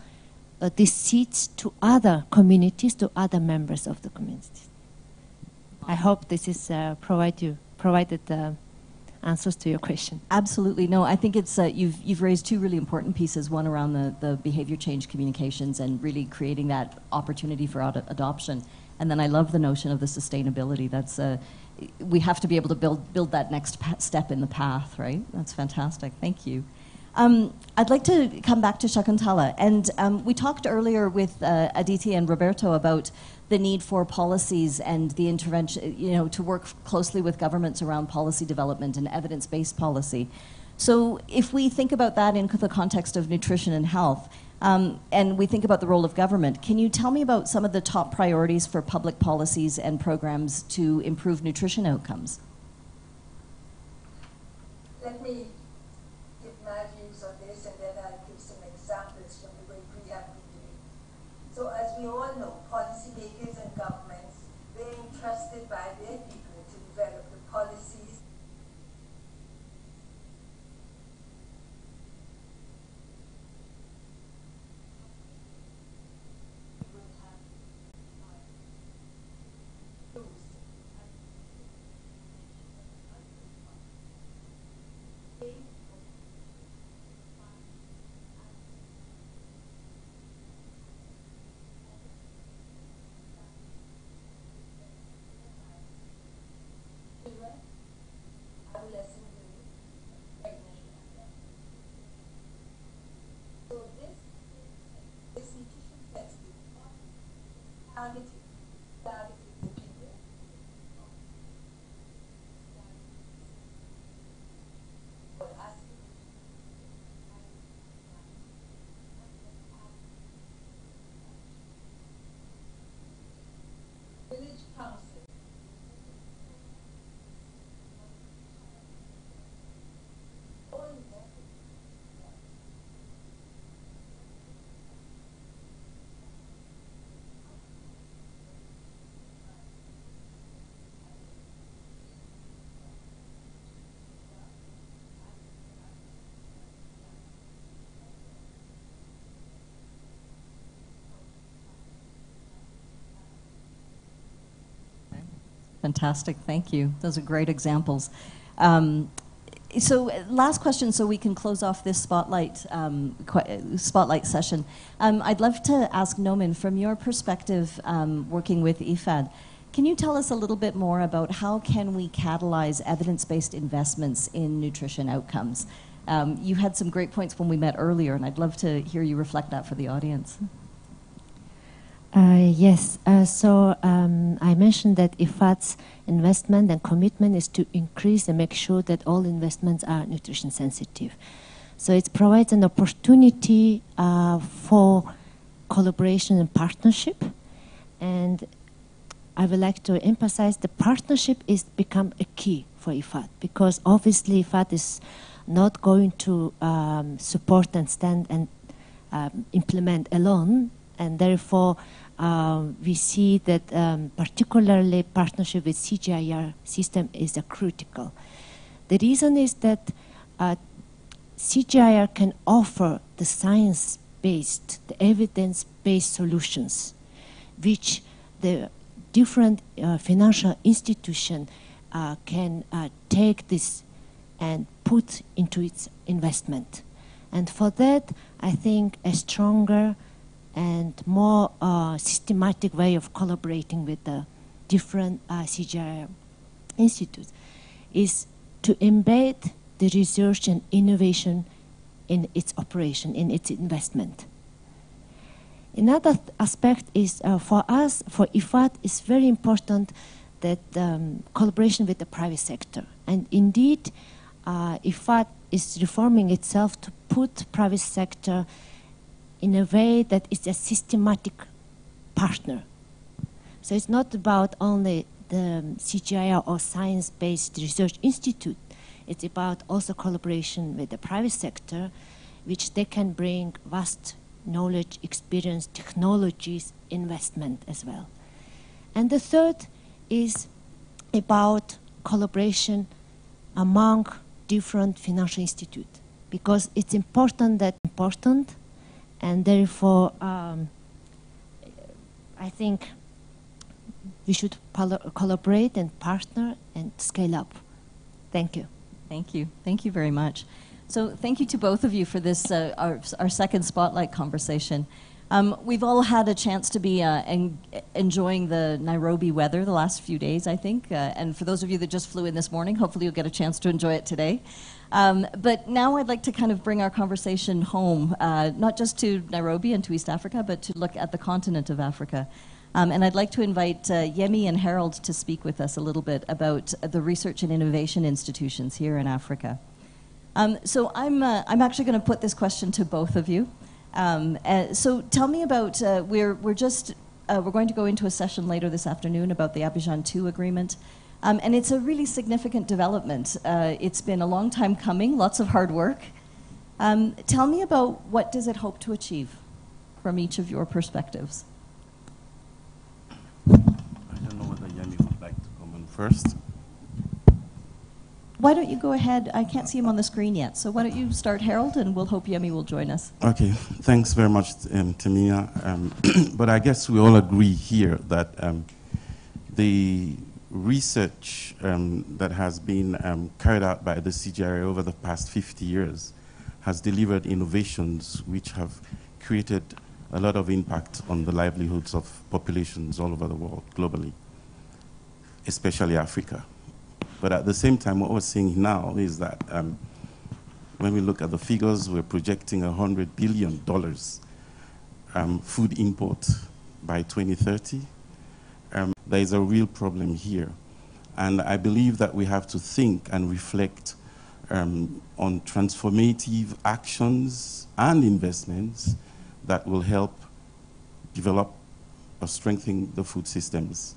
uh, these seeds to other communities, to other members of the community. I hope this is uh, provide you provided. Uh, answers to your question. Absolutely. No, I think it's uh, you've you've raised two really important pieces, one around the, the behavior change communications and really creating that opportunity for ad adoption. And then I love the notion of the sustainability. That's uh, we have to be able to build build that next step in the path, right? That's fantastic. Thank you. Um, I'd like to come back to Shakuntala. And um, we talked earlier with uh, Aditi and Roberto about the need for policies and the intervention, you know, to work closely with governments around policy development and evidence-based policy. So if we think about that in the context of nutrition and health, um, and we think about the role of government, can you tell me about some of the top priorities for public policies and programs to improve nutrition outcomes? Let me give my views on this, and then I'll give some examples from the way we have been doing. So as we all know, policymakers and governments, they're entrusted by their people to develop the policies Aditi. Aditi. Fantastic, thank you. Those are great examples. Um, so last question so we can close off this spotlight, um, spotlight session. Um, I'd love to ask Nomin, from your perspective um, working with I F A D, can you tell us a little bit more about how can we catalyze evidence-based investments in nutrition outcomes? Um, you had some great points when we met earlier, and I'd love to hear you reflect that for the audience. Uh, yes, uh, so um, I mentioned that I F A D's investment and commitment is to increase and make sure that all investments are nutrition sensitive. So it provides an opportunity uh, for collaboration and partnership. And I would like to emphasize the partnership is become a key for I F A D, because obviously I F A D is not going to um, support and stand and um, implement alone. And therefore, um, we see that um, particularly partnership with C G I A R system is a critical. The reason is that uh, C G I A R can offer the science-based, the evidence-based solutions, which the different uh, financial institutions uh, can uh, take this and put into its investment. And for that, I think a stronger and more uh, systematic way of collaborating with the different uh, C G I A R institutes is to embed the research and innovation in its operation, in its investment. Another th aspect is uh, for us, for I F A D, it's very important that um, collaboration with the private sector. And indeed, uh, I F A D is reforming itself to put private sector in a way that it's a systematic partner. So it's not about only the C G I A R or science-based research institute. It's about also collaboration with the private sector, which they can bring vast knowledge, experience, technologies, investment as well. And the third is about collaboration among different financial institutes, because it's important that important and therefore, um, I think we should collaborate and partner and scale up. Thank you. Thank you. Thank you very much. So thank you to both of you for this, uh, our, our second Spotlight conversation. Um, we've all had a chance to be uh, en enjoying the Nairobi weather the last few days, I think. Uh, and for those of you that just flew in this morning, hopefully you'll get a chance to enjoy it today. Um, but now I'd like to kind of bring our conversation home, uh, not just to Nairobi and to East Africa, but to look at the continent of Africa. Um, and I'd like to invite uh, Yemi and Harold to speak with us a little bit about the research and innovation institutions here in Africa. Um, so I'm, uh, I'm actually going to put this question to both of you. Um, uh, so tell me about, uh, we're, we're just, uh, we're going to go into a session later this afternoon about the Abidjan two agreement. Um, and it's a really significant development. Uh, it's been a long time coming, lots of hard work. Um, tell me about what does it hope to achieve from each of your perspectives. I don't know whether Yemi would like to comment first. Why don't you go ahead? I can't see him on the screen yet. So why don't you start, Harold, and we'll hope Yemi will join us. Okay, thanks very much, um, Tamina. Um, but I guess we all agree here that um, the research um, that has been um, carried out by the C G I A R over the past fifty years has delivered innovations which have created a lot of impact on the livelihoods of populations all over the world, globally, especially Africa. But at the same time, what we're seeing now is that um, when we look at the figures, we're projecting one hundred billion dollars um, food import by twenty thirty. Um, there is a real problem here. And I believe that we have to think and reflect um, on transformative actions and investments that will help develop or strengthen the food systems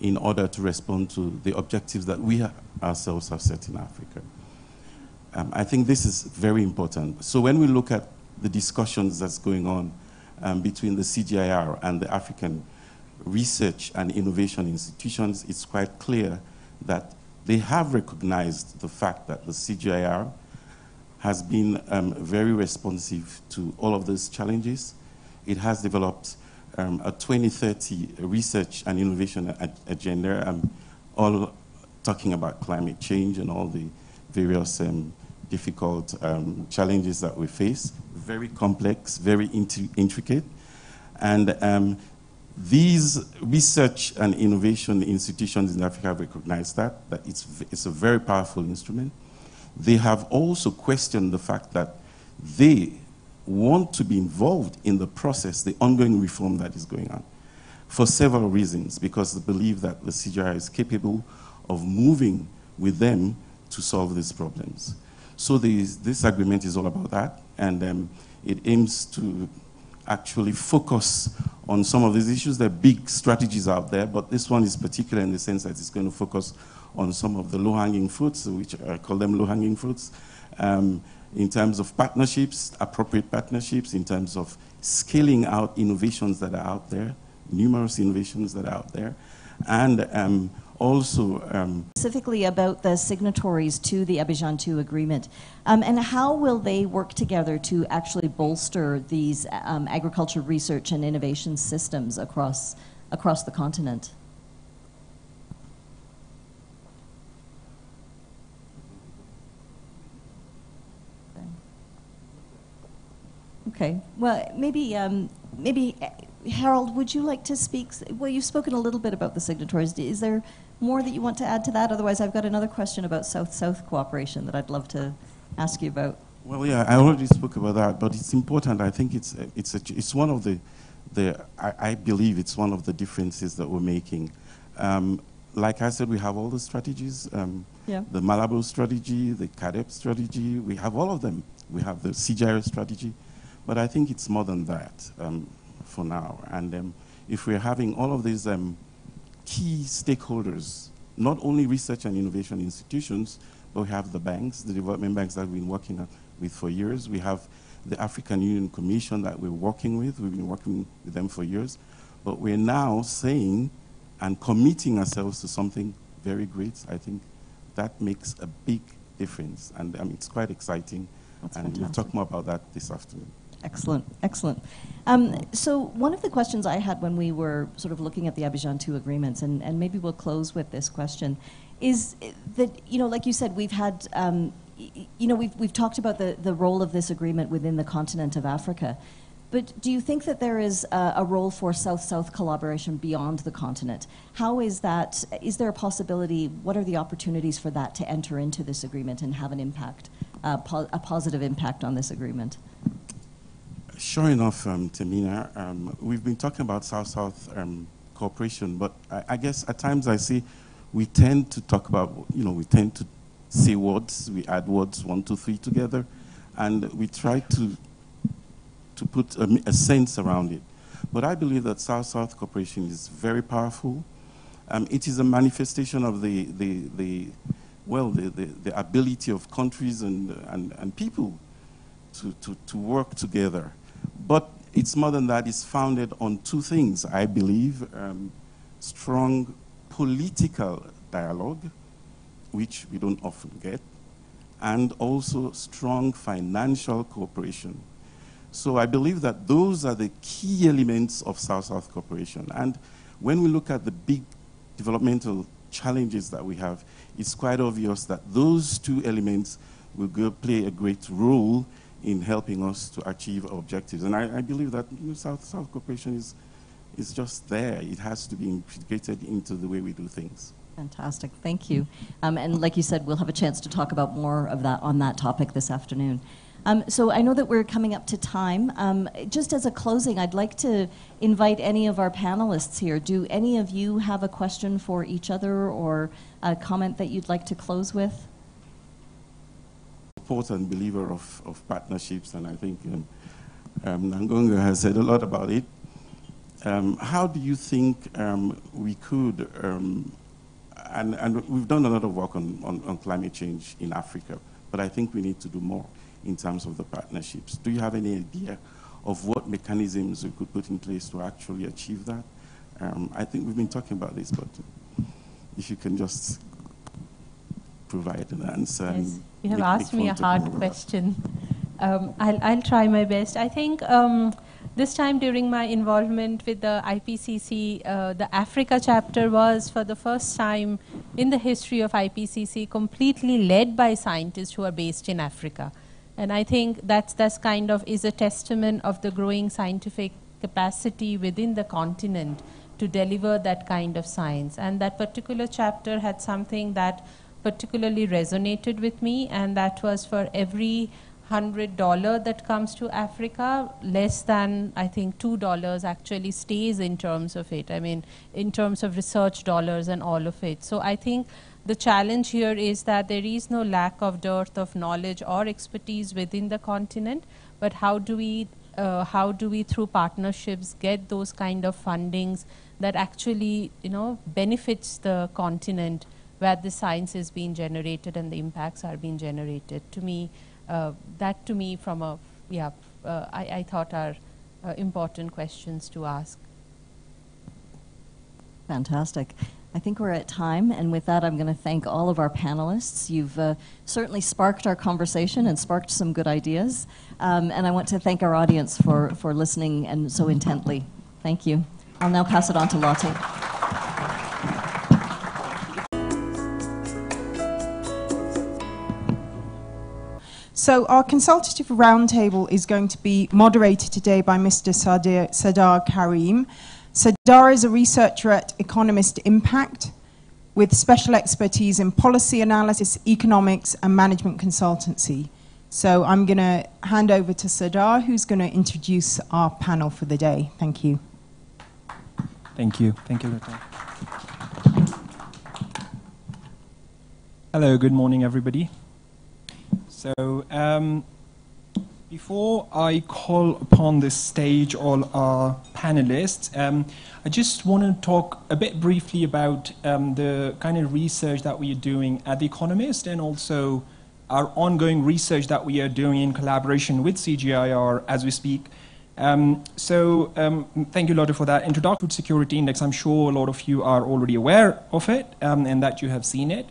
in order to respond to the objectives that we ourselves have set in Africa. Um, I think this is very important. So when we look at the discussions that's going on um, between the C G I A R and the African research and innovation institutions, it's quite clear that they have recognized the fact that the C G I A R has been um, very responsive to all of those challenges. It has developed um, a twenty thirty research and innovation ag agenda, um, all talking about climate change and all the various um, difficult um, challenges that we face, very complex, very intricate. And um, these research and innovation institutions in Africa have recognized that, that it's, it's a very powerful instrument. They have also questioned the fact that they want to be involved in the process, the ongoing reform that is going on, for several reasons, because they believe that the C G I A R is capable of moving with them to solve these problems. So this, this agreement is all about that, and um, it aims to actually focus on some of these issues. There are big strategies out there, but this one is particular in the sense that it's going to focus on some of the low-hanging fruits, which I call them low-hanging fruits, um, in terms of partnerships, appropriate partnerships, in terms of scaling out innovations that are out there, numerous innovations that are out there, and um, also... Um, specifically about the signatories to the Abidjan two agreement, um, and how will they work together to actually bolster these um, agriculture research and innovation systems across, across the continent? Okay. Well, maybe, um, maybe Harold, would you like to speak? Well, you've spoken a little bit about the signatories. Is there more that you want to add to that? Otherwise, I've got another question about South-South cooperation that I'd love to ask you about. Well, yeah, I already spoke about that, but it's important. I think it's it's a, it's one of the the I, I believe it's one of the differences that we're making. Um, like I said, we have all the strategies. Um, yeah. The Malabo strategy, the CADEP strategy. We have all of them. We have the C G I A R strategy. But I think it's more than that um, for now. And um, if we're having all of these um, key stakeholders, not only research and innovation institutions, but we have the banks, the development banks that we've been working with for years. We have the African Union Commission that we're working with. We've been working with them for years. But we're now saying and committing ourselves to something very great. I think that makes a big difference. And um, it's quite exciting. That's and fantastic. We'll talk more about that this afternoon. Excellent, excellent. Um, so one of the questions I had when we were sort of looking at the Abidjan two agreements, and, and maybe we'll close with this question, is that, you know, like you said, we've had, um, you know, we've, we've talked about the, the role of this agreement within the continent of Africa, but do you think that there is a, a role for South-South collaboration beyond the continent? How is that, is there a possibility, what are the opportunities for that to enter into this agreement and have an impact, uh, po a positive impact on this agreement? Sure enough, um, Tamina, um, we've been talking about South-South um, cooperation, but I, I guess at times I say we tend to talk about, you know, we tend to say words, we add words one, two, three together, and we try to, to put a, a sense around it. But I believe that South-South cooperation is very powerful. Um, it is a manifestation of the, the, the well, the, the, the ability of countries and, and, and people to, to, to work together. But it's more than that. It's founded on two things, I believe. Um, strong political dialogue, which we don't often get, and also strong financial cooperation. So I believe that those are the key elements of South-South cooperation. And when we look at the big developmental challenges that we have, it's quite obvious that those two elements will go play a great role in helping us to achieve our objectives. And I, I believe that you know, South-South cooperation is, is just there. It has to be integrated into the way we do things. Fantastic. Thank you. Um, and like you said, we'll have a chance to talk about more of that on that topic this afternoon. Um, so I know that we're coming up to time. Um, just as a closing, I'd like to invite any of our panelists here. Do any of you have a question for each other or a comment that you'd like to close with? Important believer of, of partnerships, and I think um, um, Ngongi has said a lot about it. Um, how do you think um, we could, um, and, and we've done a lot of work on, on, on climate change in Africa, but I think we need to do more in terms of the partnerships. Do you have any idea of what mechanisms we could put in place to actually achieve that? Um, I think we've been talking about this, but if you can just provide an answer. Yes. You have asked me a hard question. Um, I'll, I'll try my best. I think um, this time during my involvement with the I P C C, uh, the Africa chapter was for the first time in the history of I P C C completely led by scientists who are based in Africa. And I think that's, that's kind of is a testament of the growing scientific capacity within the continent to deliver that kind of science. And that particular chapter had something that particularly resonated with me, and that was for every one hundred dollars that comes to Africa, less than, I think, two dollars actually stays in terms of it. I mean, in terms of research dollars and all of it. So I think the challenge here is that there is no lack of dearth of knowledge or expertise within the continent, but how do we, uh, how do we through partnerships get those kind of fundings that actually, you know, benefits the continent where the science is being generated and the impacts are being generated. To me, uh, that to me from a, yeah, uh, I, I thought are uh, important questions to ask. Fantastic. I think we're at time, and with that I'm going to thank all of our panelists. You've uh, certainly sparked our conversation and sparked some good ideas. Um, and I want to thank our audience for, for listening and so intently. Thank you. I'll now pass it on to Lottie. So our consultative roundtable is going to be moderated today by Mister Sardar, Sardar Karim. Sardar is a researcher at Economist Impact with special expertise in policy analysis, economics, and management consultancy. So I'm going to hand over to Sardar, who's going to introduce our panel for the day. Thank you. Thank you. Thank you, Lata. Hello, good morning, everybody. So, um, before I call upon this stage all our panelists, um, I just want to talk a bit briefly about um, the kind of research that we are doing at The Economist and also our ongoing research that we are doing in collaboration with C G I A R as we speak. Um, so, um, thank you, Lotte, for that introduction. Food Security Index, I'm sure a lot of you are already aware of it um, and that you have seen it.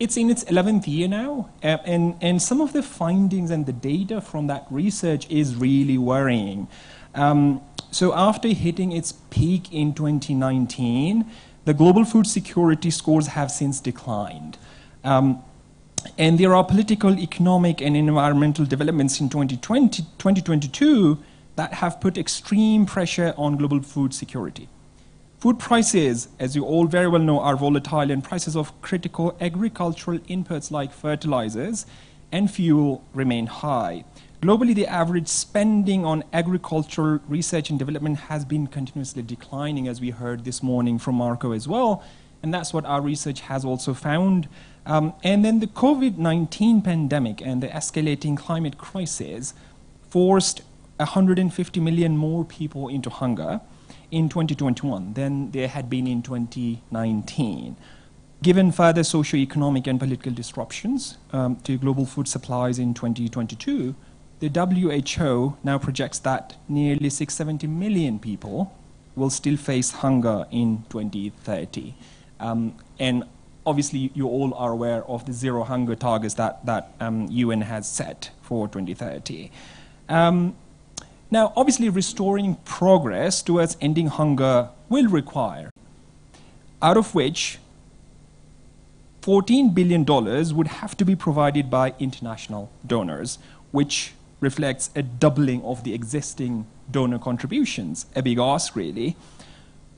It's in its eleventh year now, uh, and, and some of the findings and the data from that research is really worrying. Um, so after hitting its peak in twenty nineteen, the global food security scores have since declined. Um, and there are political, economic, and environmental developments in twenty twenty, twenty twenty-two that have put extreme pressure on global food security. Food prices, as you all very well know, are volatile, and prices of critical agricultural inputs like fertilizers and fuel remain high. Globally, the average spending on agricultural research and development has been continuously declining, as we heard this morning from Marco as well, and that's what our research has also found. Um, and then the COVID nineteen pandemic and the escalating climate crisis forced one hundred fifty million more people into hunger in twenty twenty-one than there had been in twenty nineteen. Given further socioeconomic and political disruptions um, to global food supplies in twenty twenty-two, the W H O now projects that nearly six hundred seventy million people will still face hunger in twenty thirty. Um, and obviously, you all are aware of the zero hunger targets that, that um, U N has set for twenty thirty. Um, Now, obviously, restoring progress towards ending hunger will require, out of which fourteen billion dollars would have to be provided by international donors, which reflects a doubling of the existing donor contributions, a big ask, really.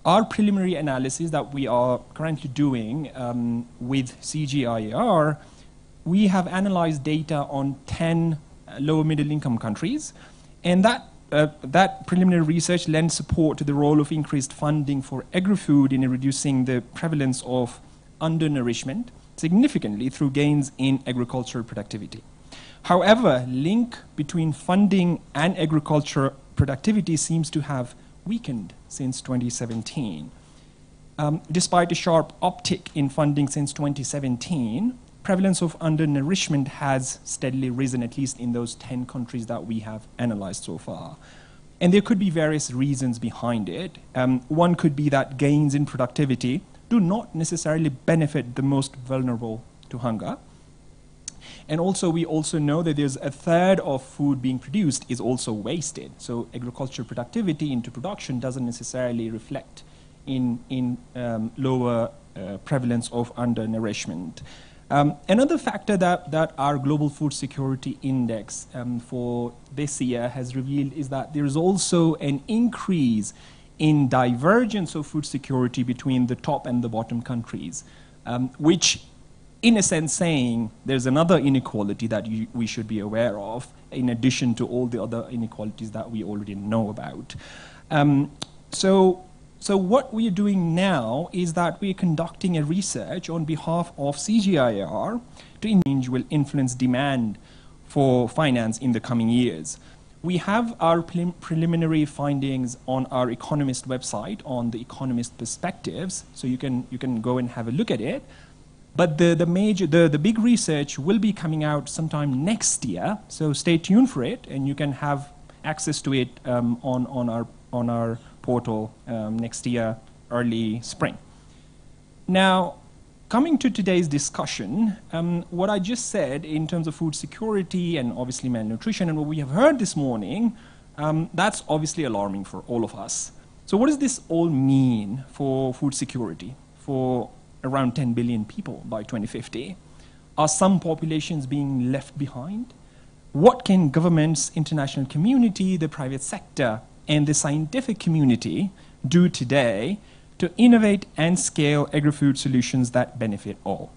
Our preliminary analysis that we are currently doing um, with C G I A R, we have analyzed data on ten lower middle income countries, and that Uh, that preliminary research lends support to the role of increased funding for agri-food in reducing the prevalence of undernourishment significantly through gains in agricultural productivity. However, link between funding and agriculture productivity seems to have weakened since twenty seventeen. Um, despite a sharp uptick in funding since twenty seventeen, prevalence of undernourishment has steadily risen, at least in those ten countries that we have analyzed so far. And there could be various reasons behind it. Um, one could be that gains in productivity do not necessarily benefit the most vulnerable to hunger. And also, we also know that there's a third of food being produced is also wasted. So agricultural productivity into production doesn't necessarily reflect in, in um, lower uh, prevalence of undernourishment. Um, another factor that, that our Global Food Security Index um, for this year has revealed is that there is also an increase in divergence of food security between the top and the bottom countries, um, which in a sense saying there's another inequality that you, we should be aware of in addition to all the other inequalities that we already know about. Um, so. So what we are doing now is that we are conducting a research on behalf of C G I A R to will influence demand for finance in the coming years. We have our prelim preliminary findings on our Economist website on the Economist perspectives, so you can you can go and have a look at it. But the the major the the big research will be coming out sometime next year, so stay tuned for it, and you can have access to it um, on on our on our. portal um, next year, early spring. Now, coming to today's discussion, um, what I just said in terms of food security and obviously malnutrition and what we have heard this morning, um, that's obviously alarming for all of us. So what does this all mean for food security for around ten billion people by twenty fifty? Are some populations being left behind? What can governments, international community, the private sector, and the scientific community do today to innovate and scale agri-food solutions that benefit all?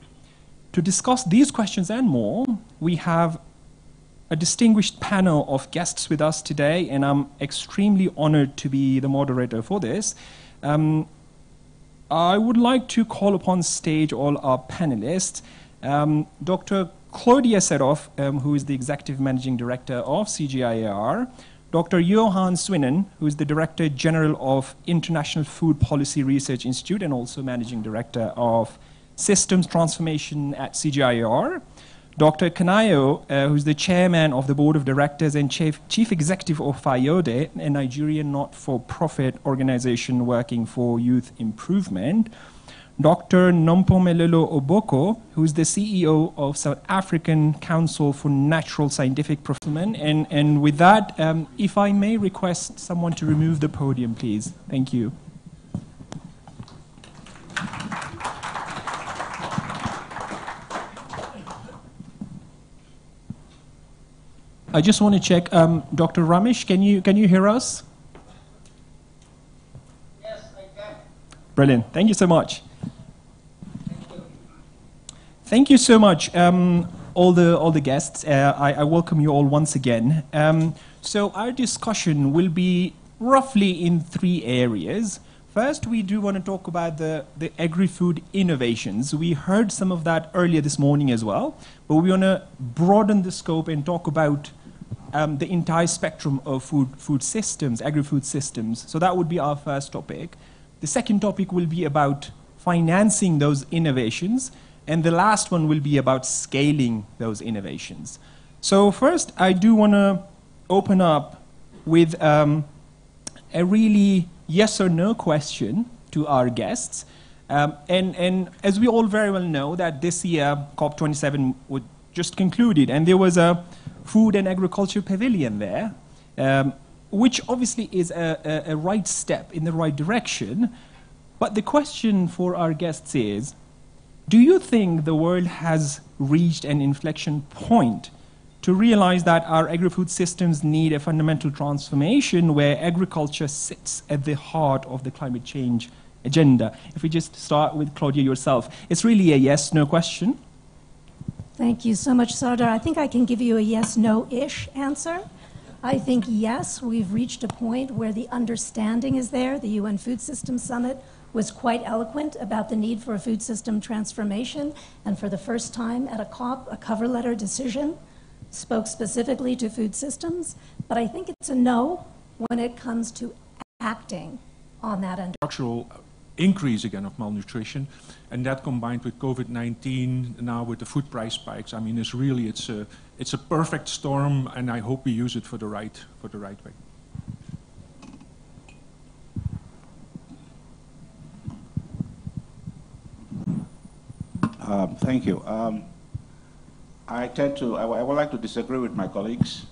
To discuss these questions and more, we have a distinguished panel of guests with us today, and I'm extremely honored to be the moderator for this. Um, I would like to call upon stage all our panelists. Um, Doctor Claudia Seroff, um, who is the Executive Managing Director of C G I A R, Doctor Johan Swinnen, who is the Director General of International Food Policy Research Institute and also Managing Director of Systems Transformation at C G I A R. Doctor Kanayo, uh, who is the Chairman of the Board of Directors and Chief, Chief Executive of FAYODE, a Nigerian not-for-profit organization working for youth improvement. Doctor Nompumelelo Obokoh, who is the C E O of South African Council for Natural Scientific Profession. And, and with that, um, if I may request someone to remove the podium, please. Thank you. I just want to check, um, Doctor Ramesh, can you, can you hear us? Yes, I can. Brilliant. Thank you so much. Thank you so much, um, all the all the guests. Uh, I, I welcome you all once again. Um, so our discussion will be roughly in three areas. First, we do want to talk about the, the agri-food innovations. We heard some of that earlier this morning as well, but we want to broaden the scope and talk about um, the entire spectrum of food, food systems, agri-food systems. So that would be our first topic. The second topic will be about financing those innovations. And the last one will be about scaling those innovations. So first, I do want to open up with um, a really yes or no question to our guests. Um, and, and as we all very well know that this year, COP twenty-seven was just concluded, and there was a food and agriculture pavilion there, um, which obviously is a, a, a right step in the right direction. But the question for our guests is, do you think the world has reached an inflection point to realize that our agri-food systems need a fundamental transformation where agriculture sits at the heart of the climate change agenda? If we just start with Claudia yourself, it's really a yes, no question. Thank you so much, Sardar. I think I can give you a yes-no-ish answer. I think, yes, we've reached a point where the understanding is there. The U N Food Systems Summit was quite eloquent about the need for a food system transformation. And for the first time at a COP, a cover letter decision spoke specifically to food systems. But I think it's a no when it comes to acting on that understanding. Structural increase, again, of malnutrition. And that combined with COVID nineteen, now with the food price spikes, I mean, it's really, it's a, it's a perfect storm, and I hope we use it for the right, for the right way. Um, thank you. Um, I tend to, I, I would like to disagree with my colleagues.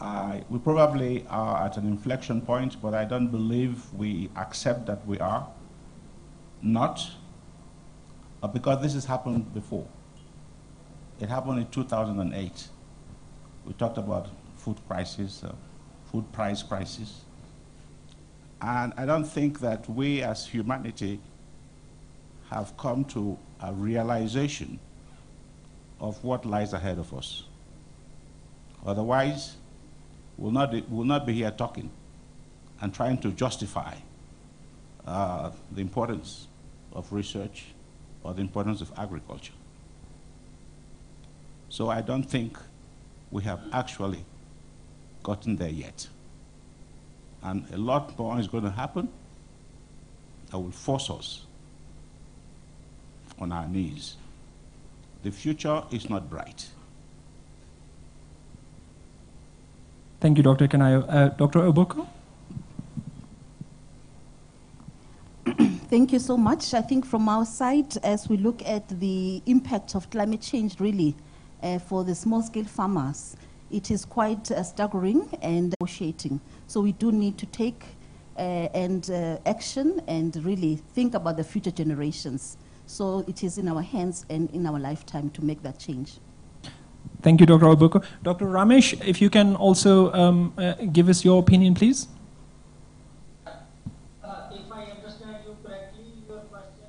Uh, we probably are at an inflection point, but I don't believe we accept that we are not, uh, because this has happened before. It happened in two thousand eight. We talked about food crisis, uh, food price crisis. And I don't think that we as humanity have come to a realization of what lies ahead of us. Otherwise, We'll not, we'll not be here talking and trying to justify uh, the importance of research or the importance of agriculture. So I don't think we have actually gotten there yet. And a lot more is going to happen that will force us on our knees. The future is not bright. Thank you, Doctor Kanayo. Uh, Doctor Obokoh? Thank you so much. I think from our side, as we look at the impact of climate change, really, uh, for the small-scale farmers, it is quite uh, staggering and negotiating. So we do need to take uh, and uh, action and really think about the future generations. So it is in our hands and in our lifetime to make that change. Thank you, Doctor Obokoh. Doctor Ramesh, if you can also um, uh, give us your opinion, please. Uh, if I understand you correctly, your question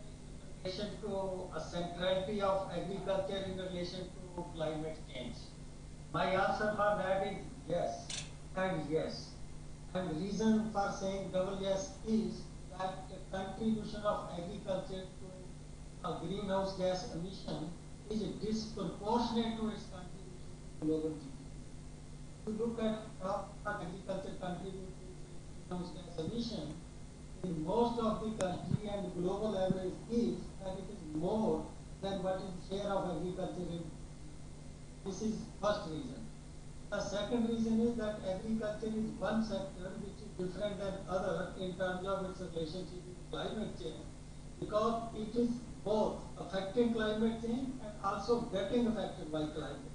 is in relation to a centrality of agriculture in relation to climate change. My answer for that is yes and yes. And the reason for saying double yes is that the contribution of agriculture to a greenhouse gas emission is disproportionate to its contribution. Global G D P. If you look at how agriculture contributes to greenhouse gas emission, in most of the country and the global average is that it is more than what is share of agriculture in. This is first reason. The second reason is that agriculture is one sector which is different than other in terms of its relationship with climate change, because it is both affecting climate change and also getting affected by climate.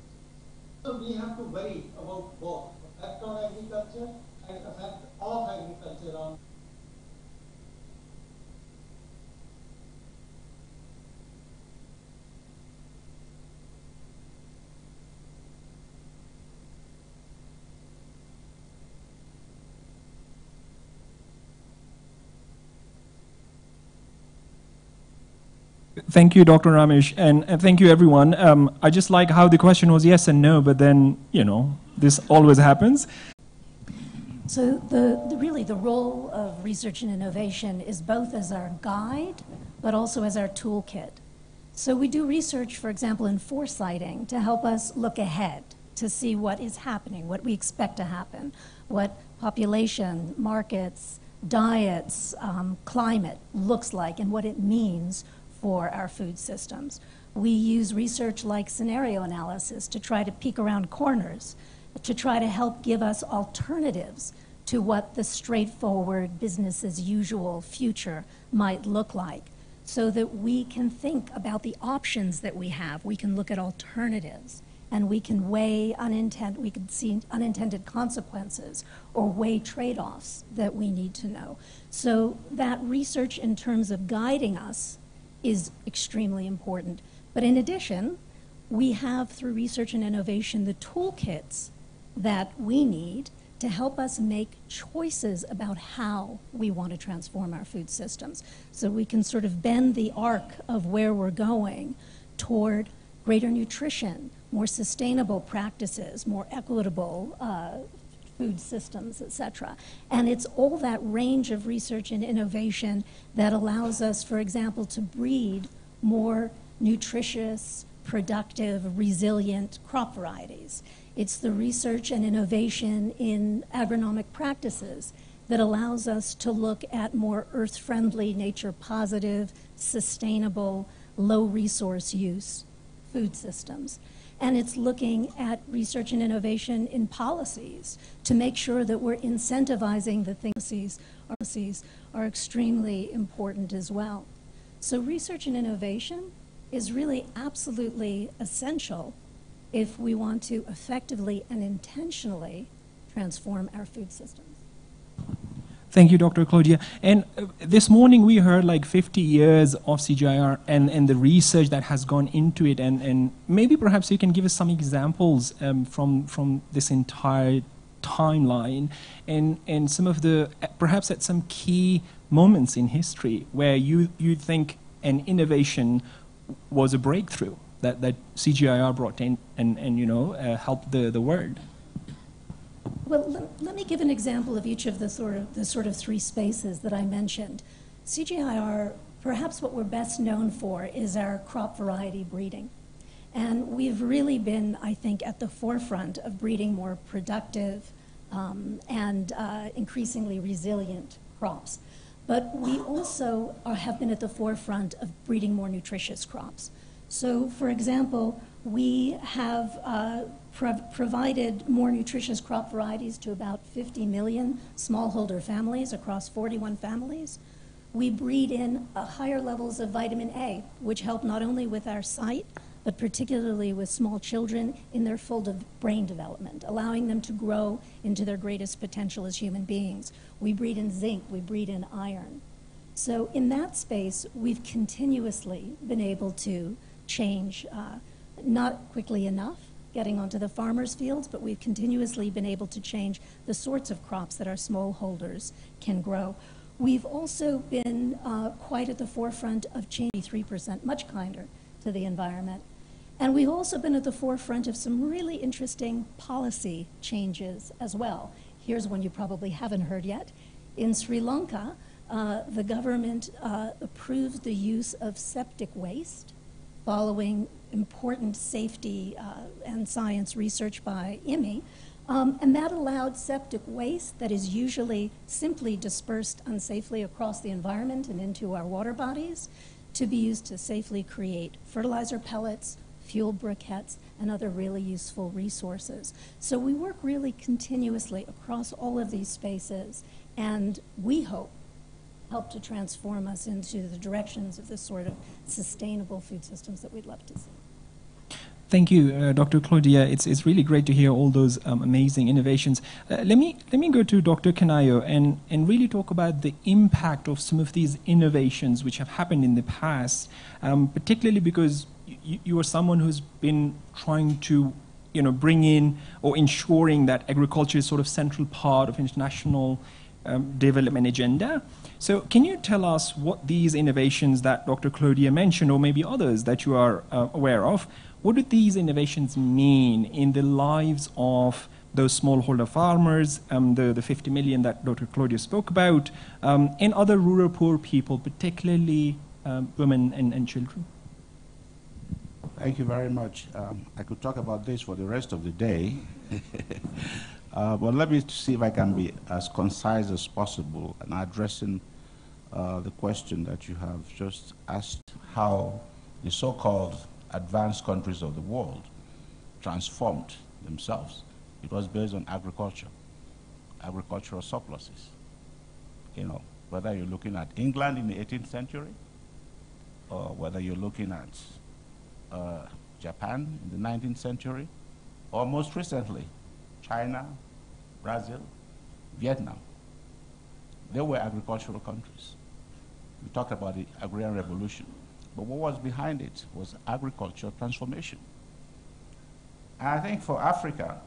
So we have to worry about both effect on agriculture and effect of agriculture on. Thank you, Doctor Ramesh, and, and thank you, everyone. Um, I just like how the question was yes and no, but then, you know, this always happens. So the, the, really the role of research and innovation is both as our guide, but also as our toolkit. So we do research, for example, in foresighting to help us look ahead, to see what is happening, what we expect to happen, what population, markets, diets, um, climate looks like, and what it means for our food systems. We use research like scenario analysis to try to peek around corners, to try to help give us alternatives to what the straightforward business as usual future might look like, so that we can think about the options that we have. We can look at alternatives, and we can weigh unintended, we can see unintended consequences or weigh trade-offs that we need to know. So that research in terms of guiding us is extremely important. But in addition, we have, through research and innovation, the toolkits that we need to help us make choices about how we want to transform our food systems. So we can sort of bend the arc of where we're going toward greater nutrition, more sustainable practices, more equitable uh, food systems, et cetera. And it's all that range of research and innovation that allows us, for example, to breed more nutritious, productive, resilient crop varieties. It's the research and innovation in agronomic practices that allows us to look at more earth-friendly, nature-positive, sustainable, low-resource use food systems. And it's looking at research and innovation in policies to make sure that we're incentivizing the things that are extremely important as well. So research and innovation is really absolutely essential if we want to effectively and intentionally transform our food systems. Thank you, Doctor Claudia. And uh, this morning we heard like fifty years of C G I A R and, and the research that has gone into it. And, and maybe perhaps you can give us some examples um, from, from this entire timeline and, and some of the, perhaps at some key moments in history where you, you think an innovation was a breakthrough that, that C G I A R brought in and, and you know, uh, helped the, the world. Well, let, let me give an example of each of the sort of, the sort of three spaces that I mentioned. C G I A R, perhaps what we're best known for is our crop variety breeding. And we've really been, I think, at the forefront of breeding more productive um, and uh, increasingly resilient crops. But we also are, have been at the forefront of breeding more nutritious crops. So, for example, we have uh, pro provided more nutritious crop varieties to about fifty million smallholder families across forty-one families. We breed in uh, higher levels of vitamin A, which help not only with our sight, but particularly with small children in their full de brain development, allowing them to grow into their greatest potential as human beings. We breed in zinc, we breed in iron. So in that space, we've continuously been able to change, uh, not quickly enough, getting onto the farmers' fields, but we've continuously been able to change the sorts of crops that our smallholders can grow. We've also been uh, quite at the forefront of changing three percent, much kinder to the environment. And we've also been at the forefront of some really interesting policy changes as well. Here's one you probably haven't heard yet. In Sri Lanka, uh, the government uh, approved the use of septic waste following important safety uh, and science research by I M I. Um, and that allowed septic waste that is usually simply dispersed unsafely across the environment and into our water bodies to be used to safely create fertilizer pellets, fuel briquettes, and other really useful resources. So we work really continuously across all of these spaces, and we hope help to transform us into the directions of the sort of sustainable food systems that we'd love to see. Thank you, uh, Doctor Claudia. It's, it's really great to hear all those um, amazing innovations. Uh, let me, let me go to Doctor Kanayo and, and really talk about the impact of some of these innovations which have happened in the past, um, particularly because you, you are someone who's been trying to you know, bring in or ensuring that agriculture is sort of central part of international um, development agenda. So can you tell us what these innovations that Doctor Claudia mentioned, or maybe others that you are uh, aware of, what do these innovations mean in the lives of those smallholder farmers, um, the, the fifty million that Doctor Claudia spoke about, um, and other rural poor people, particularly um, women and, and children? Thank you very much. Um, I could talk about this for the rest of the day. Uh, but let me see if I can be as concise as possible in addressing uh, the question that you have just asked, how the so-called advanced countries of the world transformed themselves. It was based on agriculture, agricultural surpluses. You know, whether you're looking at England in the eighteenth century, or whether you're looking at uh, Japan in the nineteenth century, or most recently, China, Brazil, Vietnam. They were agricultural countries. We talked about the agrarian revolution, but what was behind it was agricultural transformation. And I think for Africa,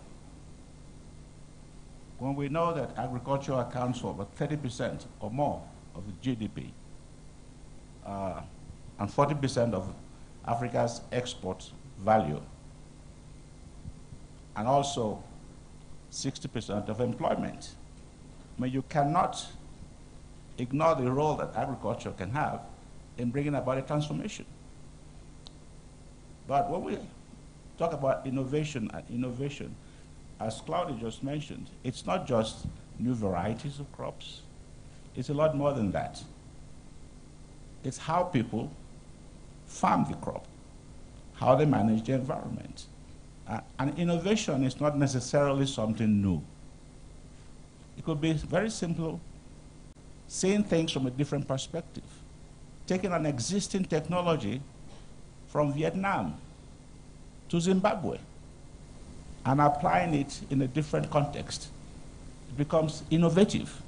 when we know that agriculture accounts for about thirty percent or more of the G D P, uh, and forty percent of Africa's exports value, and also sixty percent of employment. I mean, you cannot ignore the role that agriculture can have in bringing about a transformation. But when we talk about innovation and innovation, as Claudia just mentioned, it's not just new varieties of crops. It's a lot more than that. It's how people farm the crop, how they manage the environment. Uh, and innovation is not necessarily something new. It could be very simple, seeing things from a different perspective, taking an existing technology from Vietnam to Zimbabwe and applying it in a different context. It becomes innovative.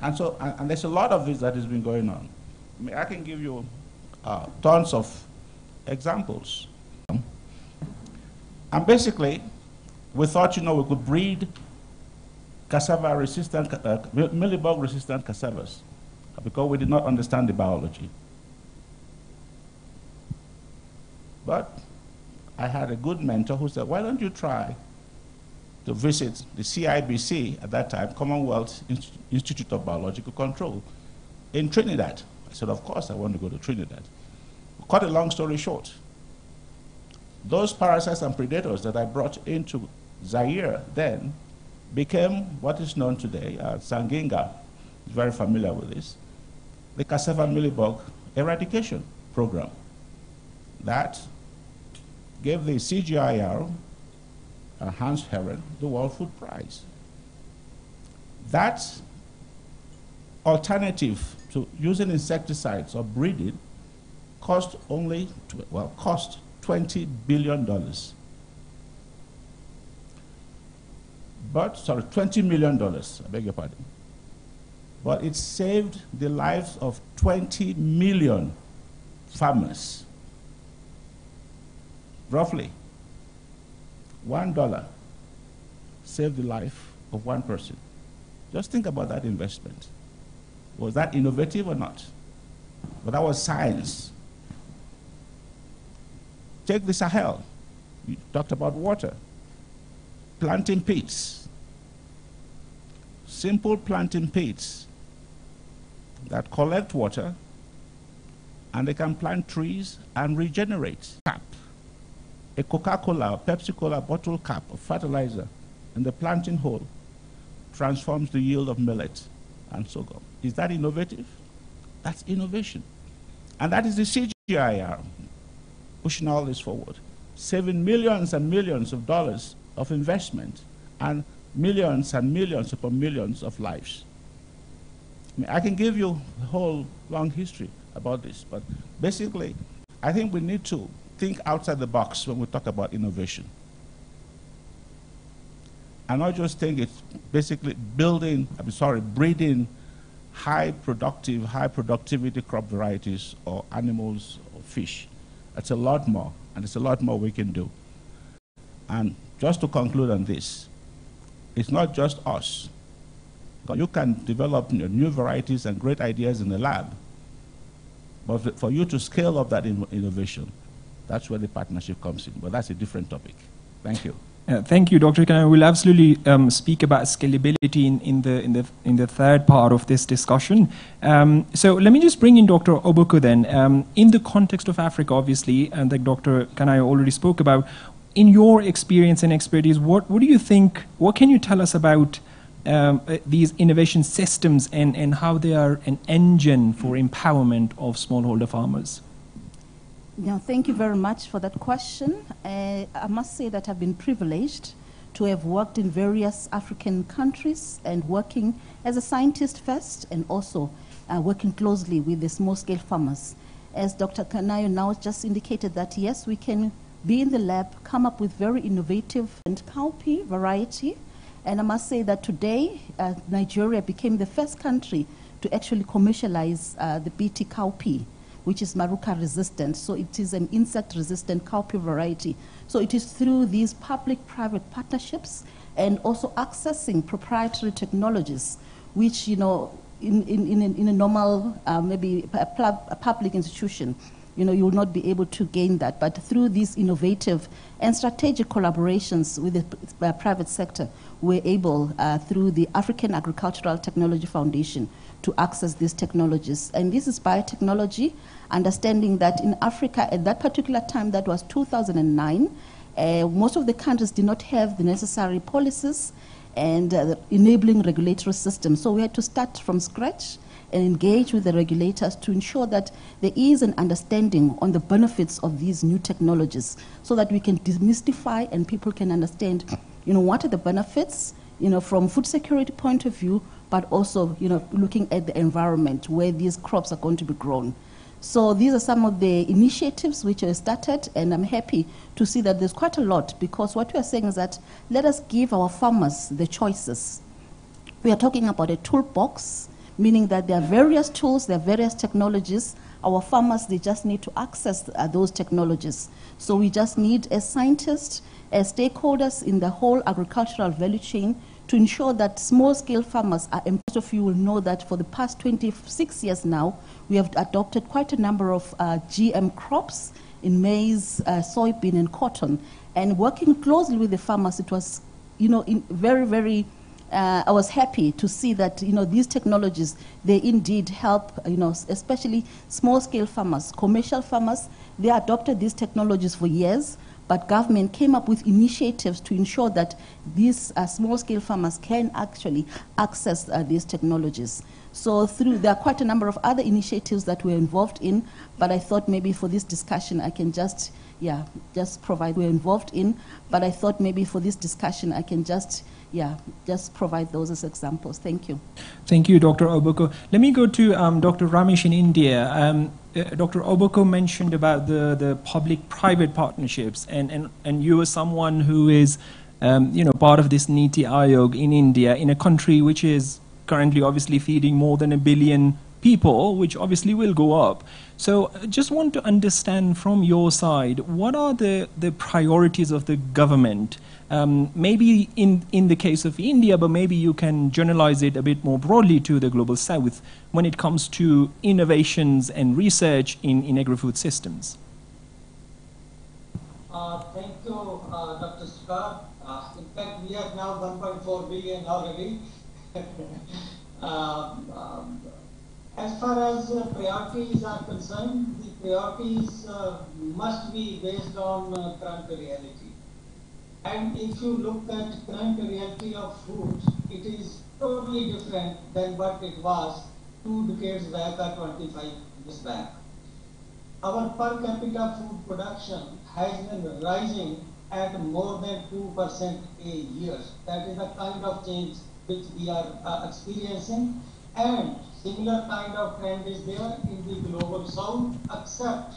And so, and, and there's a lot of this that has been going on. I mean, I can give you uh, tons of examples. And basically, we thought, you know, we could breed cassava-resistant, uh, millibug-resistant cassavas, because we did not understand the biology. But I had a good mentor who said, why don't you try to visit the C I B C, at that time, Commonwealth Inst- Institute of Biological Control, in Trinidad. I said, of course, I want to go to Trinidad. Cut a long story short, those parasites and predators that I brought into Zaire then became what is known today as Sanginga. You're very familiar with this, the cassava millibug eradication program that gave the C G I A R, uh, Hans Herren, the World Food Prize. That alternative to using insecticides or breeding cost only, to, well, cost twenty billion dollars. But, sorry, twenty million dollars, I beg your pardon. But it saved the lives of twenty million farmers. Roughly, one dollar saved the life of one person. Just think about that investment. Was that innovative or not? But that was science. Take the Sahel. You talked about water. Planting pits. Simple planting pits that collect water, and they can plant trees and regenerate. Cap, a Coca-Cola or Pepsi-Cola bottle cap of fertilizer in the planting hole transforms the yield of millet and sorghum. Is that innovative? That's innovation. And that is the C G I A R, pushing all this forward, saving millions and millions of dollars of investment and millions and millions upon millions of lives. I mean, I can give you a whole long history about this, but basically, I think we need to think outside the box when we talk about innovation. And not just think it's basically building, I'm sorry, breeding high productive, high productivity crop varieties or animals or fish. It's a lot more, and it's a lot more we can do. And just to conclude on this, it's not just us. You can develop new varieties and great ideas in the lab, but for you to scale up that innovation, that's where the partnership comes in, but that's a different topic. Thank you. Uh, thank you, Doctor Kanayo. We'll absolutely um, speak about scalability in, in the in the in the third part of this discussion. Um, so let me just bring in Doctor Obokoh then. Um, in the context of Africa, obviously, and that Doctor Kanayo already spoke about, in your experience and expertise, what what do you think? What can you tell us about um, these innovation systems and and how they are an engine for empowerment of smallholder farmers? Now, thank you very much for that question. Uh, I must say that I've been privileged to have worked in various African countries and working as a scientist first and also uh, working closely with the small-scale farmers. As Doctor Kanayo now just indicated that, yes, we can be in the lab, come up with very innovative and cowpea variety. And I must say that today, uh, Nigeria became the first country to actually commercialize uh, the Bt cowpea, which is Maruca resistant. So it is an insect resistant cowpea variety. So it is through these public-private partnerships and also accessing proprietary technologies, which, you know, in, in, in, a, in a normal, uh, maybe a public institution, you know, you will not be able to gain that. But through these innovative and strategic collaborations with the private sector, we're able, uh, through the African Agricultural Technology Foundation, to access these technologies. And this is biotechnology, understanding that in Africa, at that particular time, that was two thousand nine, uh, most of the countries did not have the necessary policies and uh, the enabling regulatory system. So we had to start from scratch and engage with the regulators to ensure that there is an understanding on the benefits of these new technologies so that we can demystify and people can understand, you know, what are the benefits, you know, from food security point of view, but also, you know, looking at the environment where these crops are going to be grown. So these are some of the initiatives which are started, and I'm happy to see that there's quite a lot, because what we are saying is that let us give our farmers the choices. We are talking about a toolbox, meaning that there are various tools, there are various technologies. Our farmers, they just need to access uh, those technologies. So we just need, as scientists, as stakeholders in the whole agricultural value chain, to ensure that small-scale farmers are empowered. Most of you will know that for the past twenty-six years now, we have adopted quite a number of uh, G M crops in maize, uh, soybean, and cotton. And working closely with the farmers, it was, you know, in very, very. Uh, I was happy to see that, you know, these technologies, they indeed help, you know, especially small-scale farmers, commercial farmers. They adopted these technologies for years, but government came up with initiatives to ensure that these uh, small-scale farmers can actually access uh, these technologies. So through, there are quite a number of other initiatives that we're involved in, but I thought maybe for this discussion I can just, yeah, just provide, we're involved in, but I thought maybe for this discussion I can just, yeah, just provide those as examples. Thank you. Thank you, Doctor Obokoh. Let me go to um, Doctor Ramesh in India. Um, uh, Doctor Obokoh mentioned about the, the public-private partnerships, and, and, and you are someone who is, um, you know, part of this Niti Aayog in India, in a country which is currently obviously feeding more than a billion people, which obviously will go up. So just want to understand from your side, what are the, the priorities of the government? Um, maybe in, in the case of India, but maybe you can generalize it a bit more broadly to the Global South when it comes to innovations and research in, in agri-food systems. Uh, thank you, uh, Doctor Sardar. Uh, in fact, we have now one point four billion already. um, um, as far as uh, priorities are concerned, the priorities uh, must be based on uh, current reality. And if you look at current reality of food, it is totally different than what it was two decades back or twenty-five years back. Our per capita food production has been rising at more than two percent a year. That is the kind of change which we are uh, experiencing, and similar kind of trend is there in the Global South, except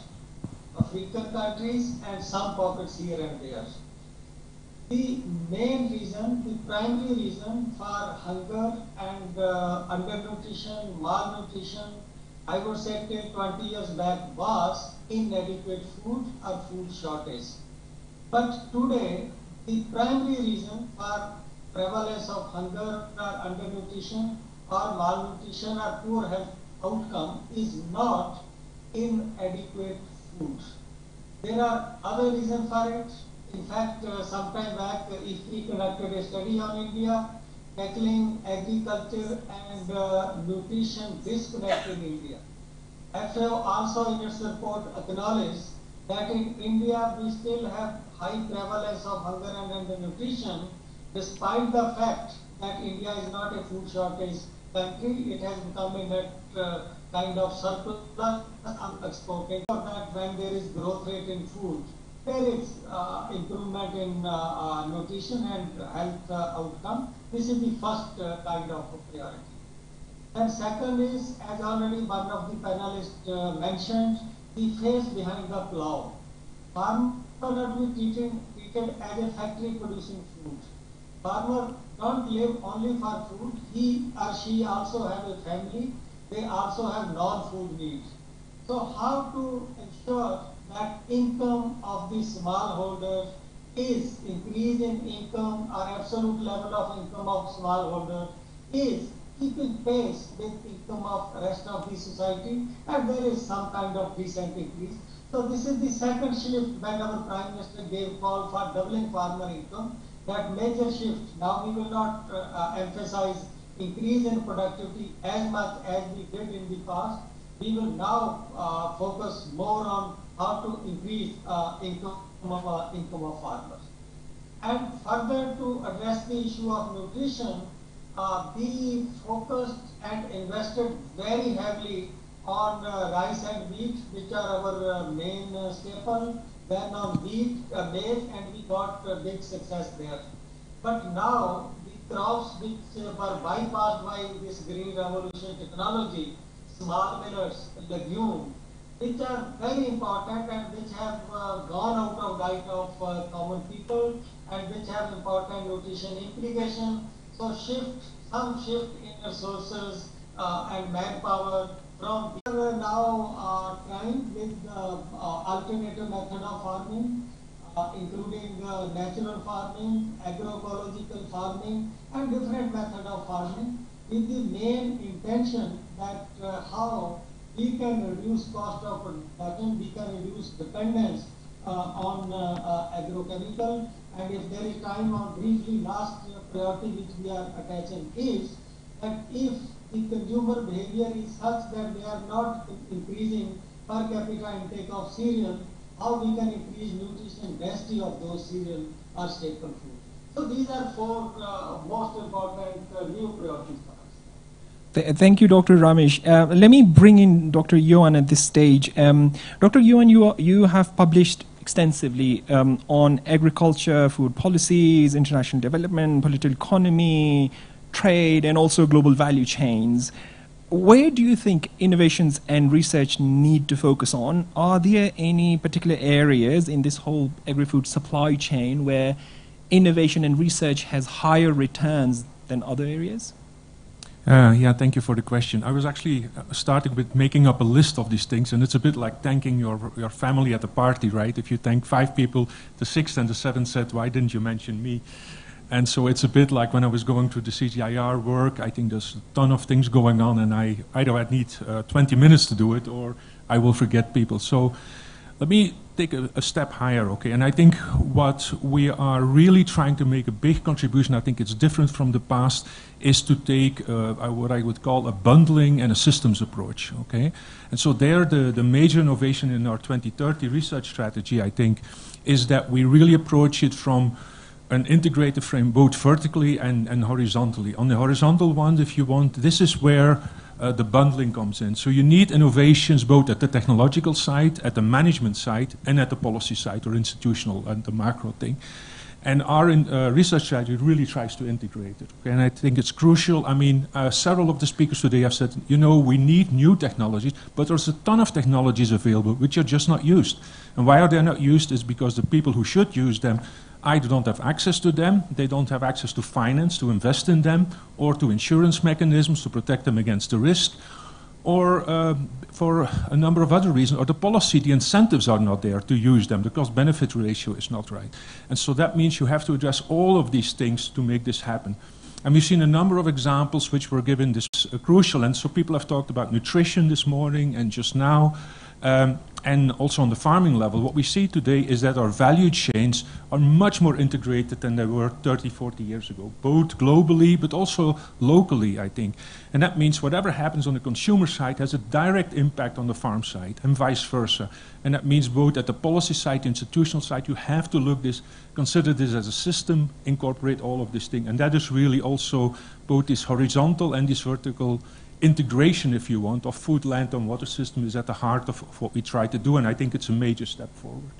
African countries and some pockets here and there. The main reason, the primary reason for hunger and uh, undernutrition, malnutrition, I would say till twenty years back, was inadequate food or food shortage. But today, the primary reason for prevalence of hunger or undernutrition or malnutrition or poor health outcome is not inadequate food. There are other reasons for it. In fact, uh, sometime back, uh, I F A conducted a study on India, tackling agriculture and uh, nutrition disconnect in India. I F A also in its report acknowledged that in India we still have high prevalence of hunger and undernutrition, despite the fact that India is not a food shortage country. It has become a net uh, kind of surplus exporting. For that, when there is growth rate in food, there is uh, improvement in uh, uh, nutrition and health uh, outcome. This is the first uh, kind of priority. And second is, as already one of the panelists uh, mentioned, the face behind the plow. Farmers are not treated, treated as a factory producing food. Farmer don't live only for food. He or she also have a family. They also have non-food needs. So how to ensure that income of the smallholder is increase in income or absolute level of income of smallholder is keeping pace with the income of the rest of the society, and there is some kind of decent increase. So this is the second shift when our Prime Minister gave call for doubling farmer income. That major shift. Now we will not uh, emphasize increase in productivity as much as we did in the past. We will now uh, focus more on how to increase uh, income of uh, income of farmers. And further, to address the issue of nutrition, uh, we focused and invested very heavily on uh, rice and wheat, which are our uh, main uh, staple. Then on wheat, uh, maize, and we got uh, big success there. But now the crops which uh, were bypassed by this green revolution technology, small millets, legume, which are very important and which have uh, gone out of sight of uh, common people, and which have important nutrition implication. So shift, some shift in resources uh, and manpower from here. We are now uh, trying with the uh, uh, alternative method of farming, uh, including uh, natural farming, agroecological farming, and different method of farming, with the main intention that uh, how we can reduce cost of production, we can reduce dependence uh, on uh, uh, agrochemical. And if there is time, on briefly, last uh, priority which we are attaching is that if the consumer behavior is such that they are not increasing per capita intake of cereal, how we can increase nutrition density of those cereal or staple food. So these are four uh, most important uh, new priorities. Thank you, Doctor Ramesh. Uh, let me bring in Doctor Johan at this stage. Um, Doctor Johan, you, you have published extensively um, on agriculture, food policies, international development, political economy, trade, and also global value chains. Where do you think innovations and research need to focus on? Are there any particular areas in this whole agri-food supply chain where innovation and research has higher returns than other areas? Uh, yeah, thank you for the question. I was actually starting with making up a list of these things, and it's a bit like thanking your your family at a party, right? If you thank five people, the sixth and the seventh said, why didn't you mention me? And so it's a bit like when I was going through the C G I A R work, I think there's a ton of things going on, and I either I need uh, twenty minutes to do it, or I will forget people. So let me take a, a step higher, okay? And I think what we are really trying to make a big contribution, I think it's different from the past, is to take uh, what I would call a bundling and a systems approach, okay? And so there, the, the major innovation in our twenty thirty research strategy, I think, is that we really approach it from an integrated frame, both vertically and, and horizontally. On the horizontal one, if you want, this is where Uh, the bundling comes in. So you need innovations both at the technological side, at the management side, and at the policy side, or institutional and the macro thing. And our in, uh, research strategy really tries to integrate it. Okay? And I think it's crucial. I mean, uh, several of the speakers today have said, you know, we need new technologies, but there's a ton of technologies available which are just not used. And why are they not used is because the people who should use them either don't have access to them, they don't have access to finance to invest in them, or to insurance mechanisms to protect them against the risk, or uh, for a number of other reasons, or the policy, the incentives are not there to use them, the cost-benefit ratio is not right. And so that means you have to address all of these things to make this happen. And we've seen a number of examples which were given this uh, crucial, and so people have talked about nutrition this morning and just now. Um, and also on the farming level, what we see today is that our value chains are much more integrated than they were thirty, forty years ago, both globally but also locally, I think. And that means whatever happens on the consumer side has a direct impact on the farm side, and vice versa. And that means both at the policy side, the institutional side, you have to look this, consider this as a system, incorporate all of this thing. And that is really also both this horizontal and this vertical integration, if you want, of food, land, and water system is at the heart of, of what we try to do, and I think it's a major step forward.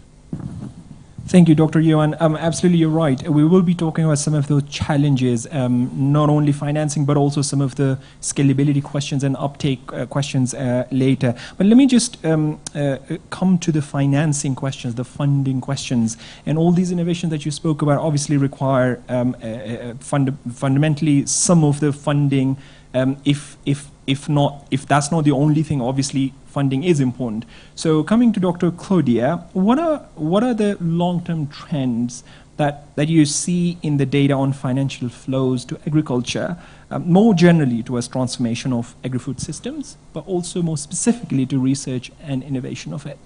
Thank you, Doctor Johan. Um, absolutely, you're right. We will be talking about some of those challenges, um, not only financing, but also some of the scalability questions and uptake uh, questions uh, later. But let me just um, uh, come to the financing questions, the funding questions, and all these innovations that you spoke about obviously require um, uh, fund fundamentally some of the funding. Um, if, if, if, not, if that's not the only thing, obviously funding is important. So coming to Doctor Claudia, what are, what are the long-term trends that, that you see in the data on financial flows to agriculture, uh, more generally towards transformation of agri-food systems, but also more specifically to research and innovation of it.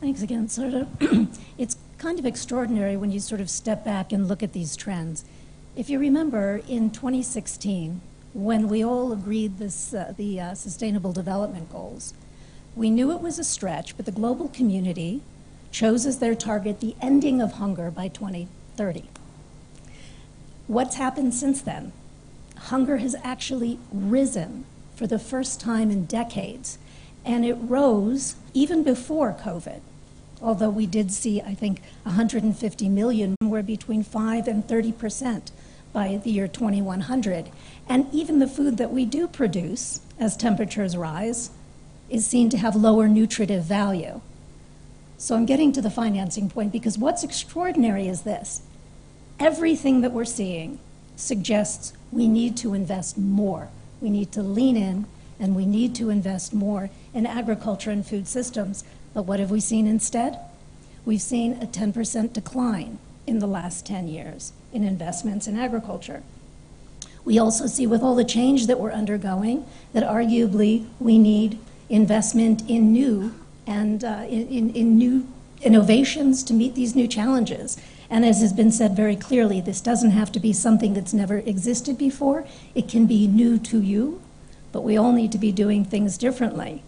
Thanks again, Sardar. It's kind of extraordinary when you sort of step back and look at these trends. If you remember, in twenty sixteen, when we all agreed this, uh, the uh, Sustainable Development Goals, we knew it was a stretch, but the global community chose as their target the ending of hunger by twenty thirty. What's happened since then? Hunger has actually risen for the first time in decades, and it rose even before COVID, although we did see, I think, one hundred fifty million, were between five and thirty percent by the year twenty-one hundred. And even the food that we do produce, as temperatures rise, is seen to have lower nutritive value. So I'm getting to the financing point, because what's extraordinary is this. Everything that we're seeing suggests we need to invest more. We need to lean in, and we need to invest more in agriculture and food systems. But what have we seen instead? We've seen a ten percent decline in the last ten years in investments in agriculture. We also see, with all the change that we're undergoing, that arguably we need investment in new and uh, in, in new innovations to meet these new challenges. And as has been said very clearly, this doesn't have to be something that's never existed before. It can be new to you, but we all need to be doing things differently.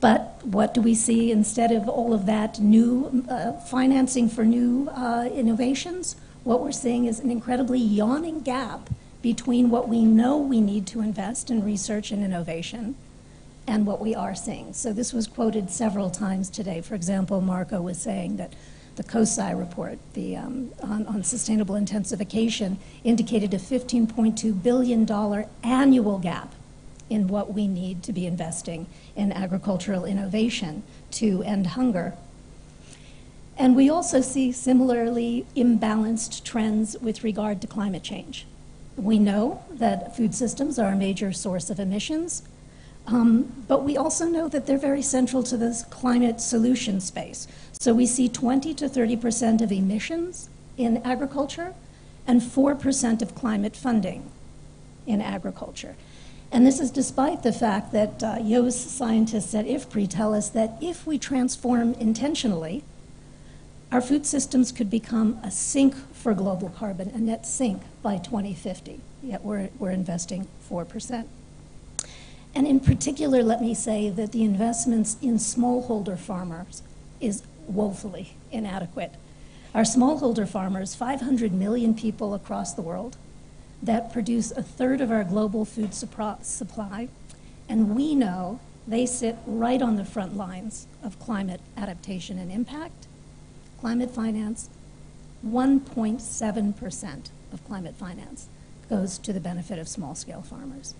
But what do we see instead of all of that new uh, financing for new uh, innovations? What we're seeing is an incredibly yawning gap between what we know we need to invest in research and innovation and what we are seeing. So this was quoted several times today. For example, Marco was saying that the COSAI report the, um, on, on sustainable intensification indicated a fifteen point two billion dollars annual gap in what we need to be investing in agricultural innovation to end hunger. And we also see similarly imbalanced trends with regard to climate change. We know that food systems are a major source of emissions. Um, but we also know that they're very central to this climate solution space. So we see twenty to thirty percent of emissions in agriculture and four percent of climate funding in agriculture. And this is despite the fact that uh, Yo's scientists at I F P R I tell us that if we transform intentionally, our food systems could become a sink for global carbon, a net sink by twenty fifty, yet we're, we're investing four percent. And in particular, let me say that the investments in smallholder farmers is woefully inadequate. Our smallholder farmers, five hundred million people across the world, that produce a third of our global food supply, and we know they sit right on the front lines of climate adaptation and impact. Climate finance, one point seven percent of climate finance goes to the benefit of small-scale farmers.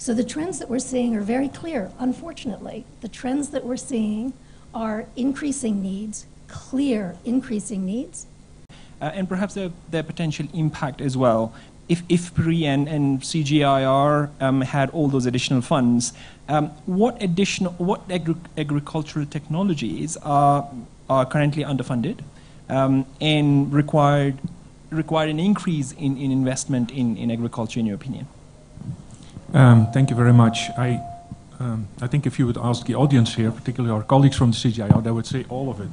So the trends that we're seeing are very clear, unfortunately. The trends that we're seeing are increasing needs, clear increasing needs. Uh, and perhaps their, their potential impact as well. If I F P R I and, and C G I A R um, had all those additional funds, um, what additional, what agri agricultural technologies are, are currently underfunded um, and required, required an increase in, in investment in, in agriculture, in your opinion? Um, thank you very much. I, um, I think if you would ask the audience here, particularly our colleagues from the C G I A R, they would say all of it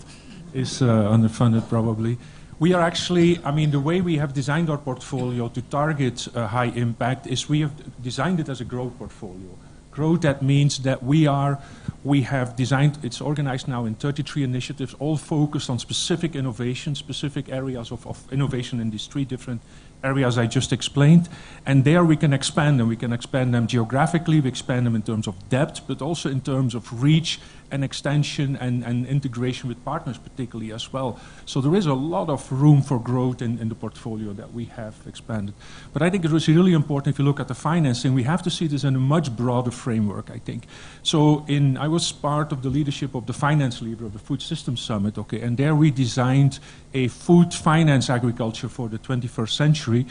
is uh, underfunded probably. We are actually, I mean, the way we have designed our portfolio to target uh, high impact is we have designed it as a growth portfolio. Growth, that means that we are, we have designed, it's organized now in thirty-three initiatives, all focused on specific innovation, specific areas of, of innovation in these three different areas I just explained. And there we can expand them. We can expand them geographically, we expand them in terms of depth, but also in terms of reach and extension and, and integration with partners particularly as well. So there is a lot of room for growth in, in the portfolio that we have expanded. But I think it was really important if you look at the financing, we have to see this in a much broader framework, I think. So in, I was part of the leadership of the finance leader of the Food Systems Summit, okay, and there we designed a food finance agriculture for the twenty-first century.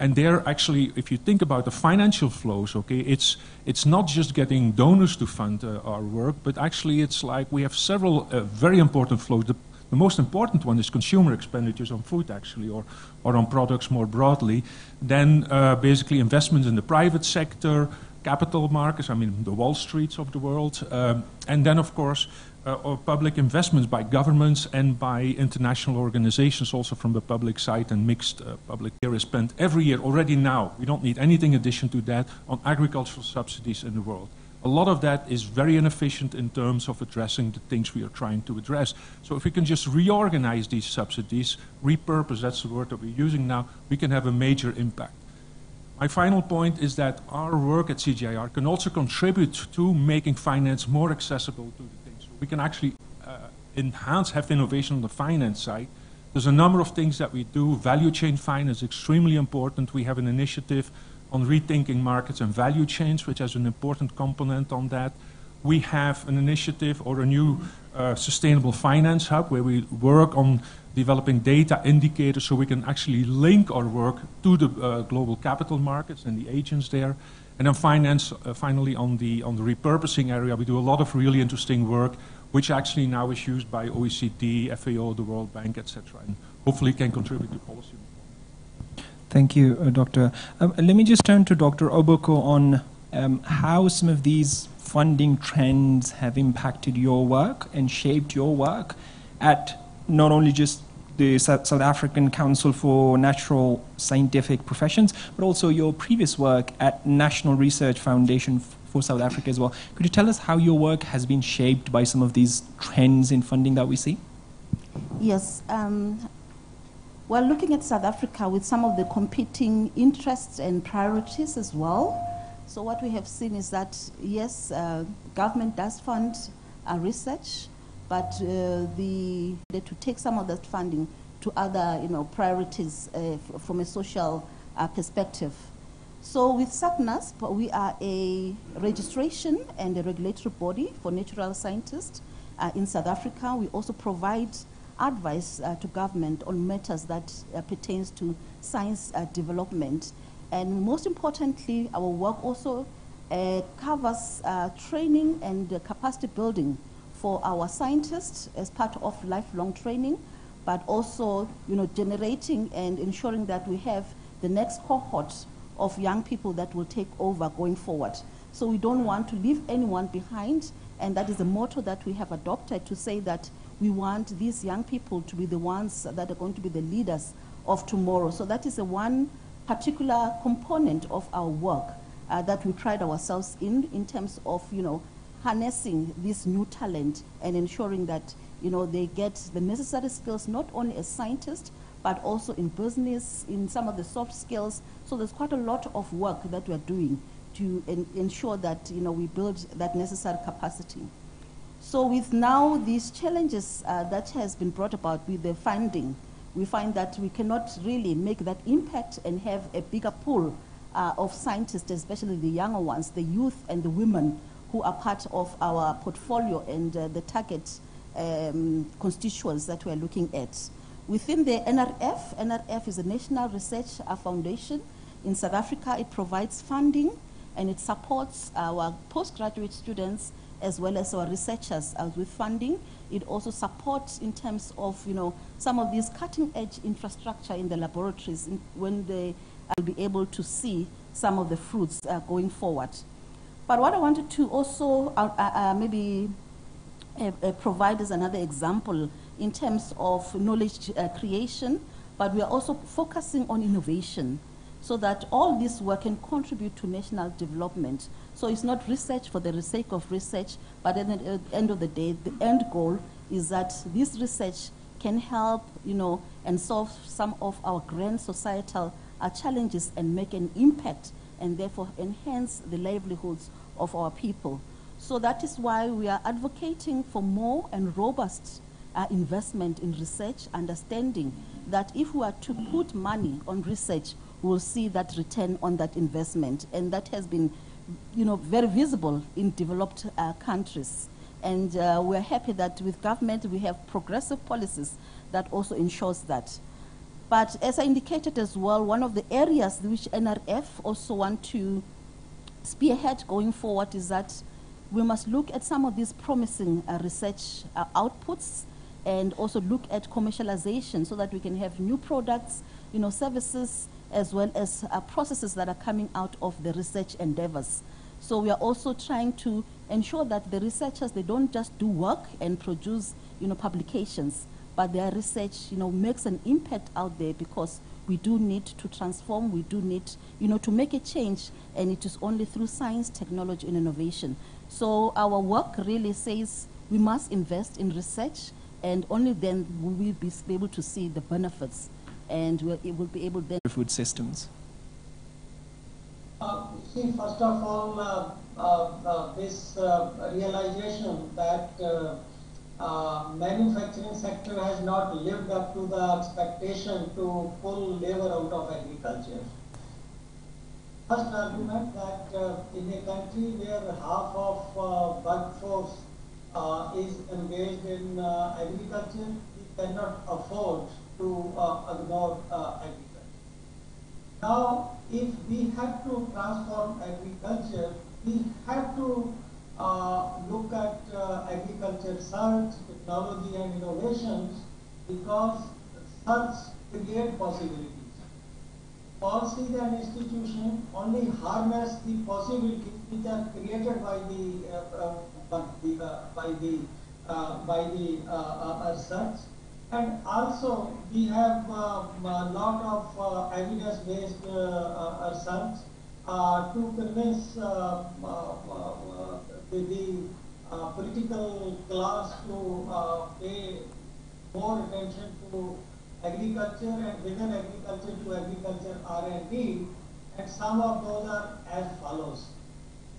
And there actually, if you think about the financial flows, okay, it's, it's not just getting donors to fund uh, our work, but actually it's like we have several uh, very important flows. The, The most important one is consumer expenditures on food, actually, or, or on products more broadly. Then uh, basically investments in the private sector, capital markets, I mean the Wall Streets of the world, um, and then of course uh, or public investments by governments and by international organizations also from the public side, and mixed uh, public care is spent every year already now. We don't need anything in addition to that on agricultural subsidies in the world. A lot of that is very inefficient in terms of addressing the things we are trying to address. So if we can just reorganize these subsidies, repurpose, that's the word that we're using now, we can have a major impact. My final point is that our work at C G I A R can also contribute to making finance more accessible to the things. We can actually uh, enhance, have innovation on the finance side. There's a number of things that we do. Value chain finance is extremely important. We have an initiative on rethinking markets and value chains, which has an important component on that. We have an initiative or a new uh, sustainable finance hub where we work on developing data indicators so we can actually link our work to the uh, global capital markets and the agents there. And then finance, uh, finally, on the, on the repurposing area, we do a lot of really interesting work, which actually now is used by O E C D, F A O, the World Bank, et cetera, and hopefully can contribute to policy. Thank you, uh, Doctor. Um, let me just turn to Doctor Obokoh on um, how some of these funding trends have impacted your work and shaped your work at not only just the South African Council for Natural Scientific Professions, but also your previous work at National Research Foundation for South Africa as well. Could you tell us how your work has been shaped by some of these trends in funding that we see? Yes. Um Well, looking at South Africa with some of the competing interests and priorities as well. So what we have seen is that, yes, uh, government does fund uh, research, but uh, the, they to take some of that funding to other, you know, priorities uh, f from a social uh, perspective. So with SAPNASP, we are a registration and a regulatory body for natural scientists uh, in South Africa. We also provide advice uh, to government on matters that uh, pertains to science uh, development. And most importantly, our work also uh, covers uh, training and uh, capacity building for our scientists as part of lifelong training, but also, you know, generating and ensuring that we have the next cohort of young people that will take over going forward. So we don't want to leave anyone behind, and that is a motto that we have adopted to say that we want these young people to be the ones that are going to be the leaders of tomorrow. So that is the one particular component of our work uh, that we pride ourselves in, in terms of, you know, harnessing this new talent and ensuring that, you know, they get the necessary skills, not only as scientists, but also in business, in some of the soft skills. So there's quite a lot of work that we're doing to en ensure that, you know, we build that necessary capacity. So with now these challenges uh, that has been brought about with the funding, we find that we cannot really make that impact and have a bigger pool uh, of scientists, especially the younger ones, the youth and the women who are part of our portfolio and uh, the target um, constituents that we're looking at. Within the N R F, N R F is a National Research Foundation in South Africa. It provides funding and it supports our postgraduate students as well as our researchers uh, with funding. It also supports in terms of, you know, some of these cutting edge infrastructure in the laboratories in, when they will be able to see some of the fruits uh, going forward. But what I wanted to also uh, uh, maybe uh, uh, provide is another example in terms of knowledge uh, creation, but we are also focusing on innovation, so that all this work can contribute to national development. So it's not research for the sake of research, but at the end of the day, the end goal is that this research can help, you know, and solve some of our grand societal uh, challenges and make an impact, and therefore enhance the livelihoods of our people. So that is why we are advocating for more and robust uh, investment in research, understanding that if we are to put money on research, we'll see that return on that investment. And that has been, you know, very visible in developed uh, countries. And uh, we're happy that with government, we have progressive policies that also ensures that. But as I indicated as well, one of the areas which N R F also want to spearhead going forward is that we must look at some of these promising uh, research uh, outputs and also look at commercialization so that we can have new products, you know, services, as well as uh, processes that are coming out of the research endeavors. So we are also trying to ensure that the researchers, they don't just do work and produce, you know, publications, but their research, you know, makes an impact out there, because we do need to transform, we do need, you know, to make a change, and it is only through science, technology, and innovation. So our work really says we must invest in research, and only then will we be able to see the benefits, and we'll, it will be able then... ...food systems. Uh, see, first of all, uh, uh, uh, this uh, realization that uh, uh, manufacturing sector has not lived up to the expectation to pull labor out of agriculture. First argument that uh, in a country where half of uh, workforce uh, is engaged in uh, agriculture, we cannot afford to uh, ignore uh, agriculture. Now, if we have to transform agriculture, we have to uh, look at uh, agriculture search, technology and innovations, because search create possibilities. Policies and institutions only harness the possibilities which are created by the uh, uh, by, uh, by the uh, by the uh, uh, search. And also, we have uh, a lot of uh, evidence-based uh, uh, research uh, to convince uh, uh, uh, the, the uh, political class to uh, pay more attention to agriculture and within agriculture to agriculture R and D. And some of those are as follows.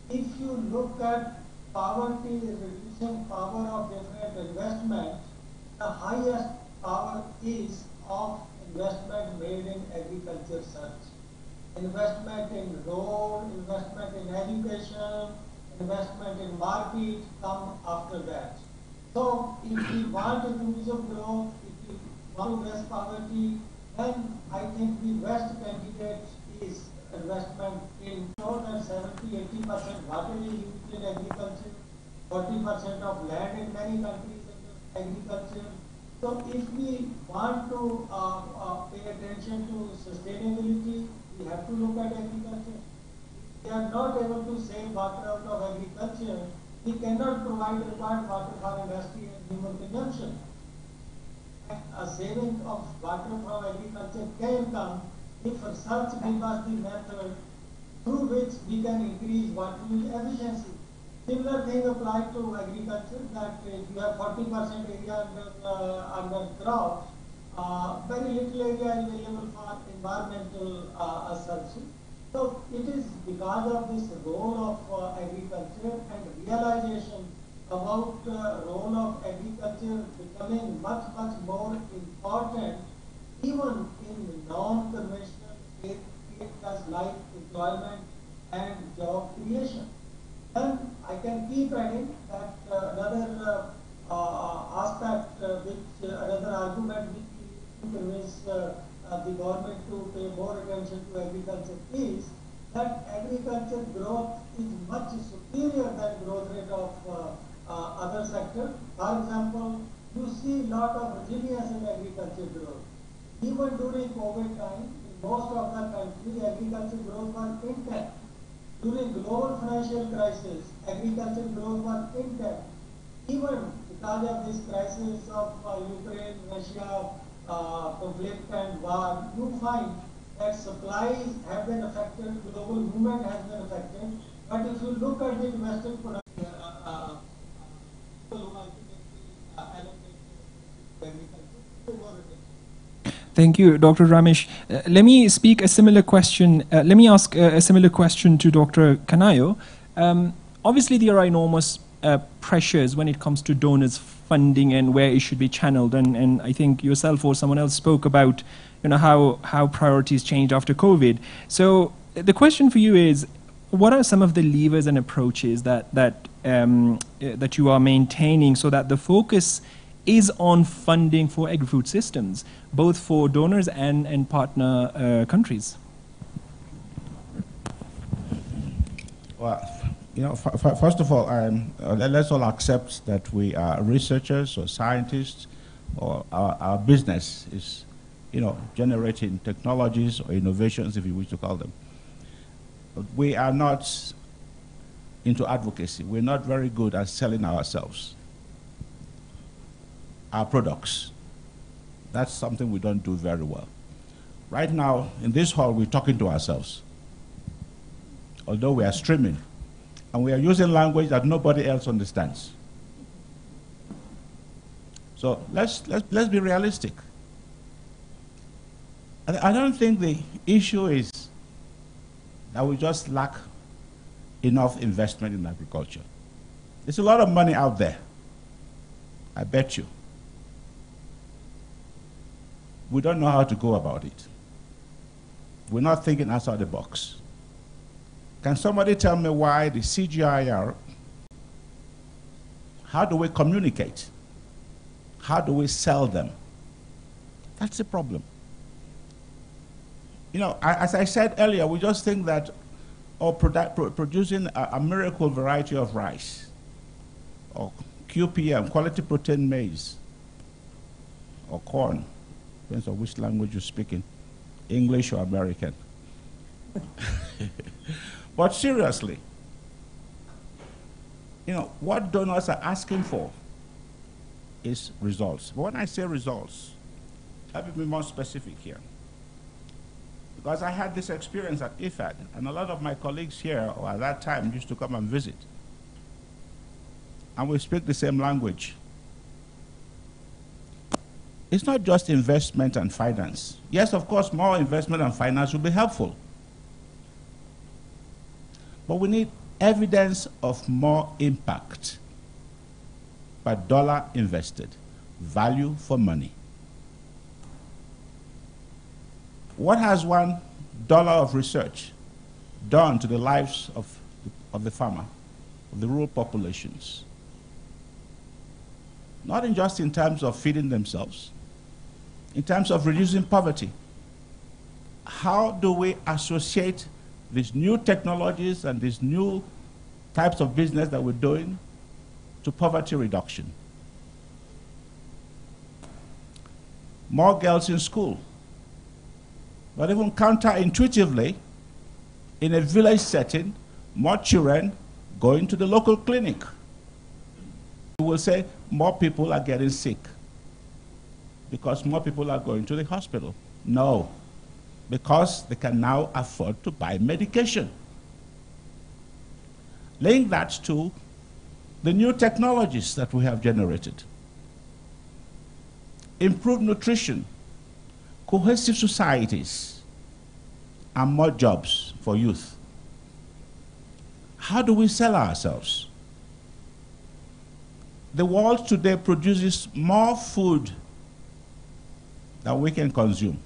If you look at poverty, reducing power of different investment, the highest power is of investment made in agriculture search. Investment in road, investment in education, investment in market come after that. So if we want economic growth, if we want to address poverty, then I think the best candidate is investment in more than seventy to eighty percent water is used in agriculture, forty percent of land in many countries is agriculture. So if we want to uh, uh, pay attention to sustainability, we have to look at agriculture. If we are not able to save water out of agriculture, we cannot provide required water for industry and human consumption. And a saving of water from agriculture can come if research gives us the method through which we can increase water efficiency. Similar thing applies to agriculture, that if you have forty percent area under, uh, under crop, uh, very little area is available for environmental uh, assertion. So it is because of this role of uh, agriculture and realization about the uh, role of agriculture becoming much, much more important, even in non-conventional areas like employment and job creation. And I can keep adding that uh, another uh, uh, aspect, uh, which uh, another argument which convince uh, uh, the government to pay more attention to agriculture is that agriculture growth is much superior than growth rate of uh, uh, other sectors. For example, you see a lot of resilience in agriculture growth. Even during COVID time, in most of the countries, agriculture growth was intact. During global financial crisis, agriculture growth was intact. Even because of this crisis of uh, Ukraine, Russia, uh, conflict and war, you find that supplies have been affected, global movement has been affected. But if you look at the Western production, uh, uh, Thank you, Doctor Ramesh. Uh, let me speak a similar question. Uh, let me ask uh, a similar question to Doctor Kanayo. Um, obviously, there are enormous uh, pressures when it comes to donors' funding and where it should be channeled. And, and I think yourself or someone else spoke about, you know, how how priorities changed after COVID. So the question for you is, what are some of the levers and approaches that that um, uh, that you are maintaining so that the focus is on funding for agri-food systems, both for donors and, and partner uh, countries? Well, you know, f f first of all, um, uh, let's all accept that we are researchers or scientists or our, our business is, you know, generating technologies or innovations, if you wish to call them. But we are not into advocacy. We're not very good at selling ourselves, our products. That's something we don't do very well. Right now, in this hall, we're talking to ourselves, although we are streaming, and we are using language that nobody else understands. So let's, let's, let's be realistic. I don't think the issue is that we just lack enough investment in agriculture. There's a lot of money out there, I bet you. We don't know how to go about it. We're not thinking outside the box. Can somebody tell me why the C G I A R, how do we communicate? How do we sell them? That's the problem. You know, as I said earlier, we just think that or produ pro producing a, a miracle variety of rice, or Q P M, quality protein maize, or corn, depends on which language you're speaking, English or American. But seriously, you know, what donors are asking for is results. But when I say results, let me be more specific here. Because I had this experience at I F A D, and a lot of my colleagues here, or at that time, used to come and visit. And we speak the same language. It's not just investment and finance. Yes, of course, more investment and finance would be helpful. But we need evidence of more impact per dollar invested, value for money. What has one dollar of research done to the lives of, of the farmer, of the rural populations? Not in just in terms of feeding themselves, in terms of reducing poverty. How do we associate these new technologies and these new types of business that we're doing to poverty reduction? More girls in school. But even counterintuitively, in a village setting, more children going to the local clinic. You will say more people are getting sick because more people are going to the hospital. No, because they can now afford to buy medication. Link that to the new technologies that we have generated. Improved nutrition, cohesive societies, and more jobs for youth. How do we sell ourselves? The world today produces more food than we can consume.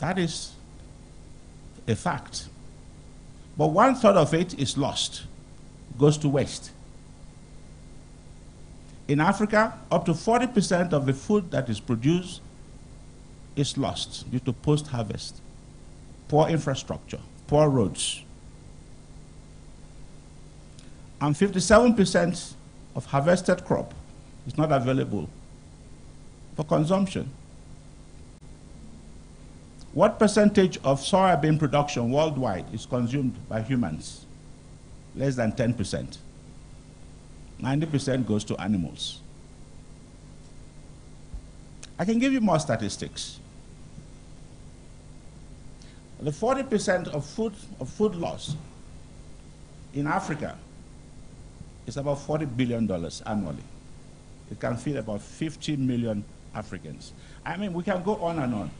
That is a fact. But one third of it is lost, goes to waste. In Africa, up to forty percent of the food that is produced is lost due to post-harvest, poor infrastructure, poor roads. And fifty-seven percent of harvested crop is not available for consumption. What percentage of soybean production worldwide is consumed by humans? Less than ten percent. ninety percent goes to animals. I can give you more statistics. The forty percent of food, of food loss in Africa is about forty billion dollars annually. It can feed about fifty million Africans. I mean, we can go on and on.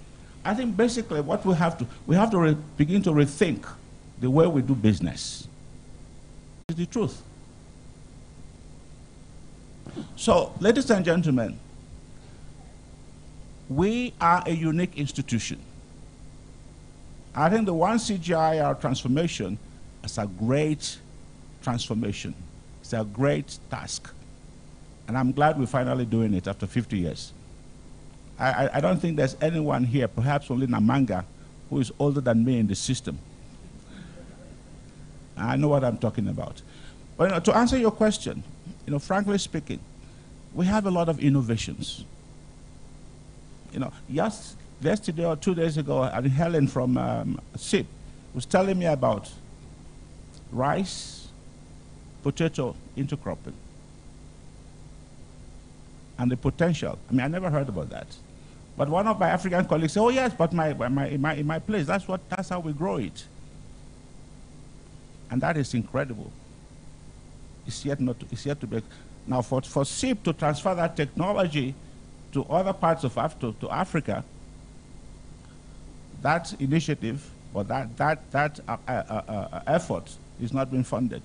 I think basically what we have to, we have to re begin to rethink the way we do business. It's the truth. So, ladies and gentlemen, we are a unique institution. I think the One C G I A R transformation is a great transformation. It's a great task. And I'm glad we're finally doing it after fifty years. I, I, I don't think there's anyone here, perhaps only Namanga, who is older than me in the system. I know what I'm talking about. But you know, to answer your question, you know, frankly speaking, we have a lot of innovations. You know, yes, yesterday or two days ago, I mean, Helen from um, S I P was telling me about rice, potato intercropping, and the potential. I mean, I never heard about that. But one of my African colleagues said, oh yes, but my, my, in, my, in my place, that's, what, that's how we grow it. And that is incredible. It's yet, not to, it's yet to be. Now for, for S I P to transfer that technology to other parts of Af to, to Africa, that initiative or that, that, that uh, uh, uh, effort is not being funded.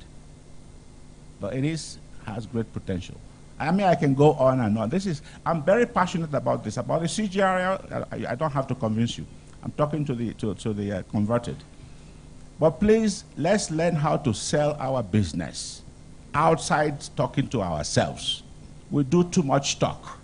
But it is, has great potential. I mean, I can go on and on. This is, I'm very passionate about this. About the C G I A R, I, I don't have to convince you. I'm talking to the, to, to the uh, converted. But please, let's learn how to sell our business outside talking to ourselves. We do too much talk.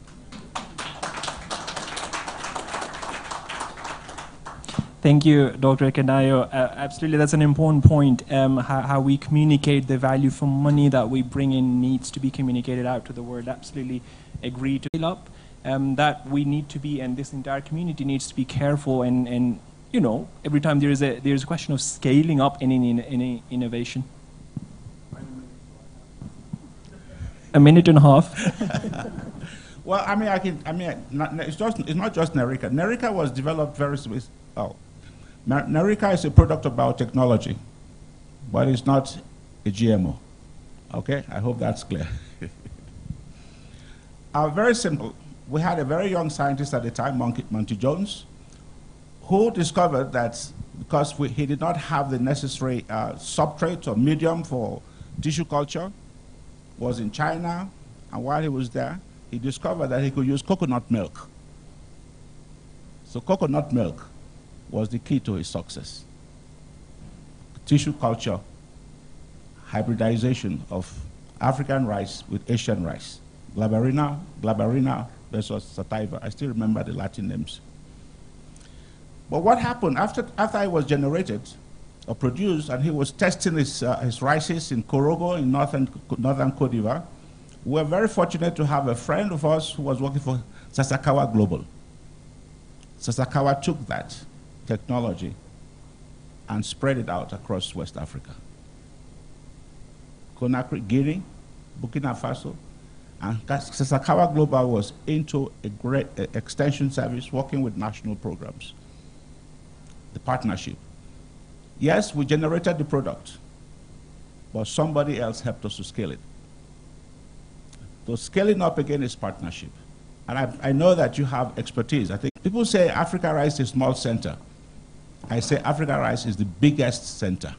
Thank you, Doctor Kanayo. Uh, absolutely, that's an important point. Um, how, how we communicate the value for money that we bring in needs to be communicated out to the world. Absolutely agree to fill up um, that we need to be, and this entire community needs to be careful and, and you know, every time there is a there is a question of scaling up any in, in, in innovation. A minute and a half. Well, I mean, I can. I mean, not, it's just it's not just Nerica. Nerica was developed very. Oh, Nerica is a product of biotechnology, but it's not a G M O. Okay, I hope that's clear. uh, very simple. We had a very young scientist at the time, Monty, Monty Jones, who discovered that because we, he did not have the necessary uh, substrate or medium for tissue culture, was in China, and while he was there, he discovered that he could use coconut milk. So coconut milk was the key to his success. Tissue culture, hybridization of African rice with Asian rice. Glabarina, Glabarina versus sativa. I still remember the Latin names. But what happened after, after it was generated or produced, and he was testing his, uh, his rices in Korogo in northern, northern Côte d'Ivoire, we were very fortunate to have a friend of us who was working for Sasakawa Global. Sasakawa took that technology and spread it out across West Africa. Conakry, Guinea, Burkina Faso, and Sasakawa Global was into a great uh, extension service working with national programs. The partnership. Yes, we generated the product, but somebody else helped us to scale it. So scaling up again is partnership. And I, I know that you have expertise. I think people say Africa Rice is a small center. I say Africa Rice is the biggest center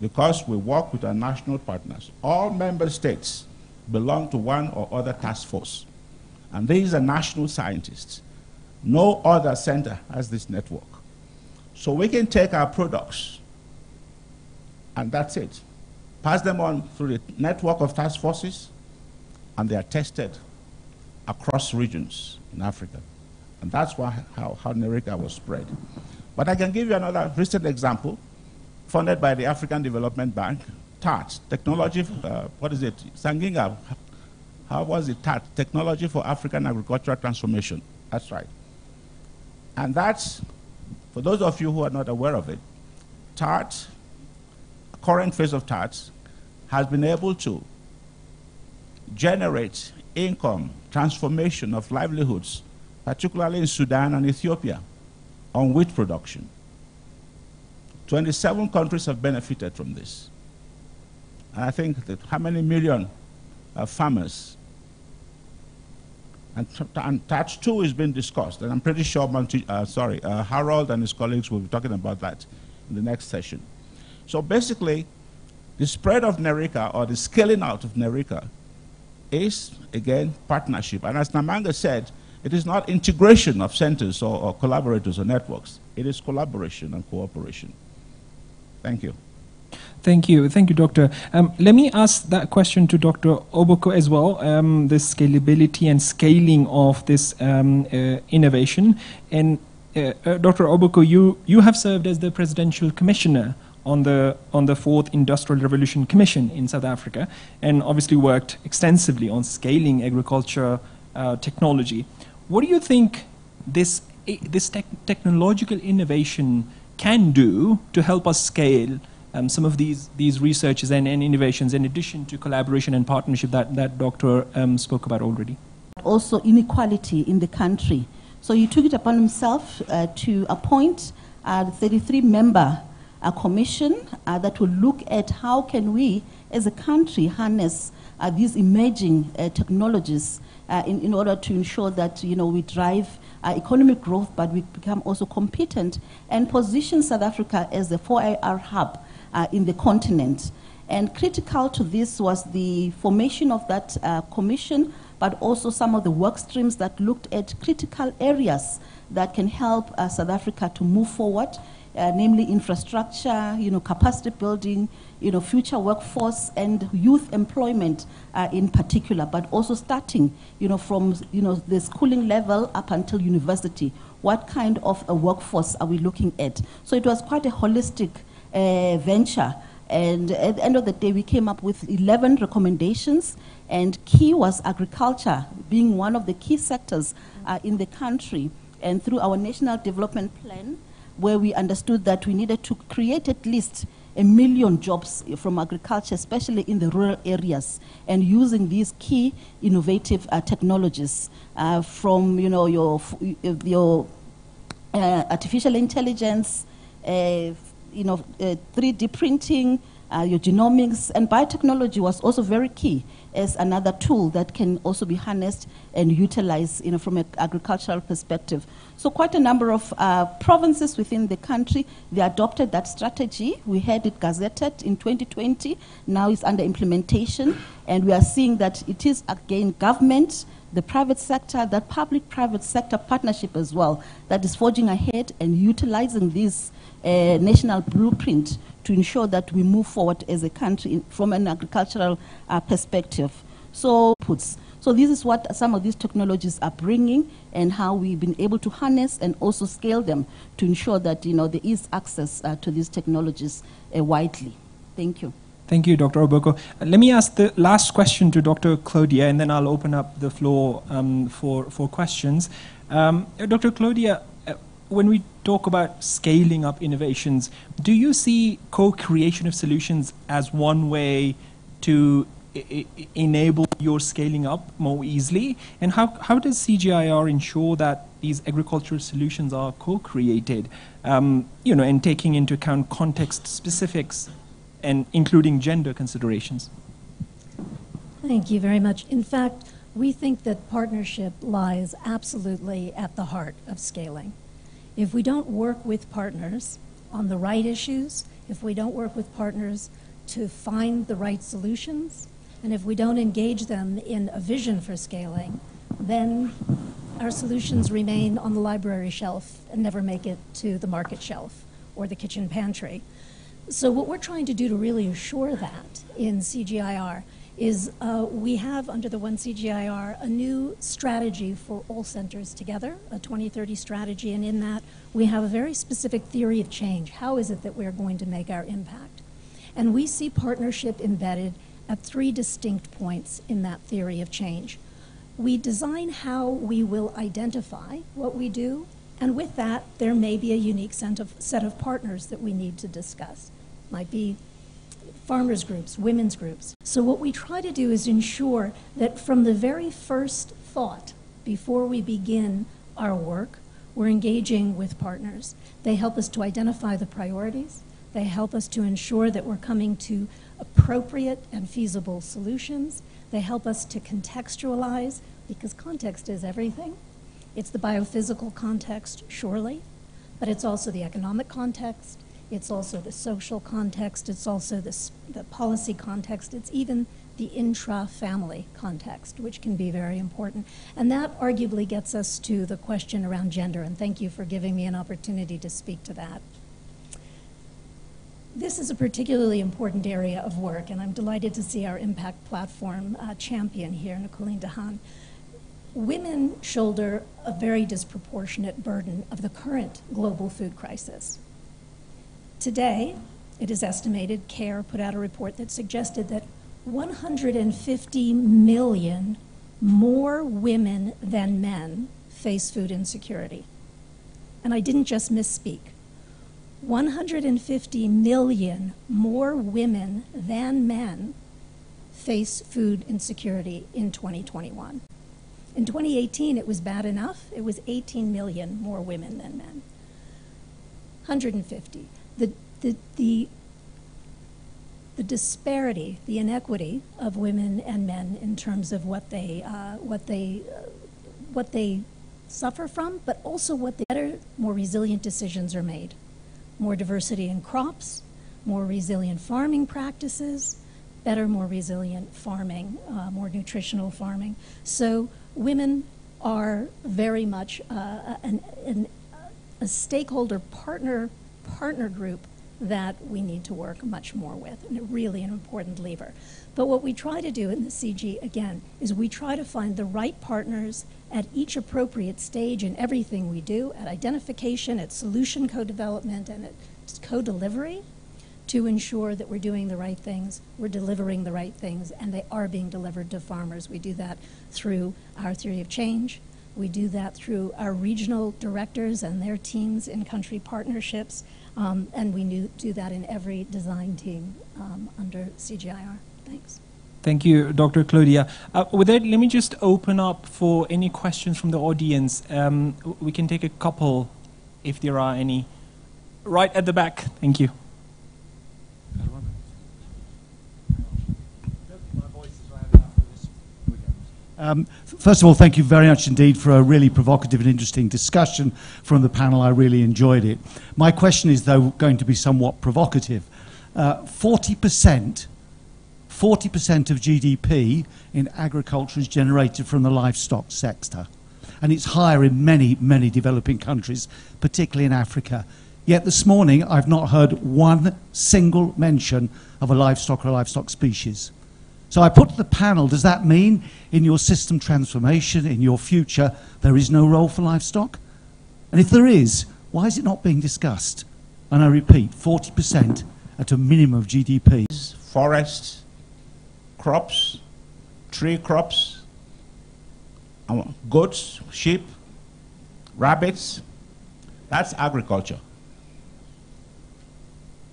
because we work with our national partners. All member states belong to one or other task force. And these are national scientists. No other center has this network. So we can take our products, and that's it. Pass them on through the network of task forces, and they are tested across regions in Africa. And that's why, how, how Nerica was spread. But I can give you another recent example, funded by the African Development Bank, T A T, Technology, uh, what is it, Sanginga, how was it, T A T, Technology for African Agricultural Transformation, that's right. And that's, for those of you who are not aware of it, T A T, current phase of T A T, has been able to generate income, transformation of livelihoods, particularly in Sudan and Ethiopia, on wheat production. twenty-seven countries have benefited from this. And I think that how many million uh, farmers? And, and T A T two is being discussed, and I'm pretty sure Monty, uh, sorry, uh, Harold and his colleagues will be talking about that in the next session. So basically, the spread of Nerica, or the scaling out of Nerica, is, again, partnership. And as Namanga said, it is not integration of centers or, or collaborators or networks. It is collaboration and cooperation. Thank you. Thank you. Thank you, Doctor. Um, let me ask that question to Doctor Obokoh as well, um, the scalability and scaling of this um, uh, innovation. And uh, uh, Doctor Obokoh, you, you have served as the Presidential Commissioner on the on the fourth Industrial Revolution Commission in South Africa, and obviously worked extensively on scaling agriculture uh, technology. What do you think this this tech technological innovation can do to help us scale um, some of these these researches and, and innovations, in addition to collaboration and partnership that that Doctor um, spoke about already? Also inequality in the country. So he took it upon himself uh, to appoint a thirty-three member uh, commission uh, that will look at how can we as a country harness uh, these emerging uh, technologies uh, in, in order to ensure that, you know, we drive uh, economic growth, but we become also competent and position South Africa as the four I R hub uh, in the continent. And critical to this was the formation of that uh, commission, but also some of the work streams that looked at critical areas that can help uh, South Africa to move forward, uh, namely infrastructure, you know, capacity building, you know, future workforce and youth employment uh, in particular, but also starting, you know, from, you know, the schooling level up until university. What kind of a workforce are we looking at? So it was quite a holistic uh, venture. And at the end of the day, we came up with eleven recommendations, and key was agriculture being one of the key sectors uh, in the country. And through our national development plan, where we understood that we needed to create at least a million jobs from agriculture, especially in the rural areas, and using these key innovative uh, technologies uh, from, you know, your, your uh, artificial intelligence, uh, you know, uh, three D printing, uh, your genomics, and biotechnology was also very key as another tool that can also be harnessed and utilized, you know, from an agricultural perspective. So quite a number of uh, provinces within the country, they adopted that strategy. We had it gazetted in twenty twenty. Now it's under implementation, and we are seeing that it is, again, government, the private sector, that public-private sector partnership as well, that is forging ahead and utilizing this uh, national blueprint to ensure that we move forward as a country in, from an agricultural uh, perspective. So, puts. So this is what some of these technologies are bringing and how we've been able to harness and also scale them to ensure that, you know, there is access uh, to these technologies uh, widely. Thank you. Thank you, Doctor Obokoh. Uh, let me ask the last question to Doctor Claudia, and then I'll open up the floor um, for, for questions. Um, Doctor Claudia, uh, when we talk about scaling up innovations, do you see co-creation of solutions as one way to I I enable your scaling up more easily? And how, how does C G I A R ensure that these agricultural solutions are co-created, um, you know, and taking into account context specifics and including gender considerations? Thank you very much. In fact, we think that partnership lies absolutely at the heart of scaling. If we don't work with partners on the right issues, if we don't work with partners to find the right solutions, and if we don't engage them in a vision for scaling, then our solutions remain on the library shelf and never make it to the market shelf or the kitchen pantry. So what we're trying to do to really assure that in C G I A R is uh, we have, under the One C G I A R, a new strategy for all centers together, a twenty thirty strategy, and in that we have a very specific theory of change. How is it that we're going to make our impact? And we see partnership embedded at three distinct points in that theory of change. We design how we will identify what we do, and with that, there may be a unique set of, set of partners that we need to discuss. Might be farmers groups, women's groups. So what we try to do is ensure that from the very first thought, before we begin our work, we're engaging with partners. They help us to identify the priorities. They help us to ensure that we're coming to appropriate and feasible solutions. They help us to contextualize, because context is everything. It's the biophysical context, surely, but it's also the economic context. It's also the social context, it's also the, the policy context, it's even the intra-family context, which can be very important. And that arguably gets us to the question around gender, and thank you for giving me an opportunity to speak to that. This is a particularly important area of work, and I'm delighted to see our impact platform uh, champion here, Nicoline Dehaan. Women shoulder a very disproportionate burden of the current global food crisis. Today, It is estimated, CARE put out a report that suggested that one hundred fifty million more women than men face food insecurity. And I didn't just misspeak. one hundred fifty million more women than men face food insecurity in twenty twenty-one. In twenty eighteen, it was bad enough. It was eighteen million more women than men. one hundred fifty. The, the, the, the disparity, the inequity of women and men in terms of what they, uh, what they, uh, what they suffer from, but also what the better, more resilient decisions are made. More diversity in crops, more resilient farming practices, better, more resilient farming, uh, more nutritional farming. So women are very much uh, an, an, a stakeholder partner, partner group that we need to work much more with, and really an important lever. But what we try to do in the C G, again, is we try to find the right partners at each appropriate stage in everything we do, at identification, at solution co-development, and at co-delivery, to ensure that we're doing the right things, we're delivering the right things, and they are being delivered to farmers. We do that through our theory of change. We do that through our regional directors and their teams in country partnerships, um, and we do that in every design team um, under C G I A R. Thanks. Thank you, Doctor Claudia. Uh, with that, let me just open up for any questions from the audience. Um, we can take a couple, if there are any. Right at the back, thank you. Um, first of all, thank you very much indeed for a really provocative and interesting discussion from the panel. I really enjoyed it. My question is, though, going to be somewhat provocative. forty percent, forty percent of G D P in agriculture is generated from the livestock sector, and it's higher in many, many developing countries, particularly in Africa. Yet this morning, I've not heard one single mention of a livestock or a livestock species. So I put to the panel, does that mean in your system transformation, in your future, there is no role for livestock? And if there is, why is it not being discussed? And I repeat, forty percent at a minimum of G D P. Forests, crops, tree crops, goats, sheep, rabbits, that's agriculture.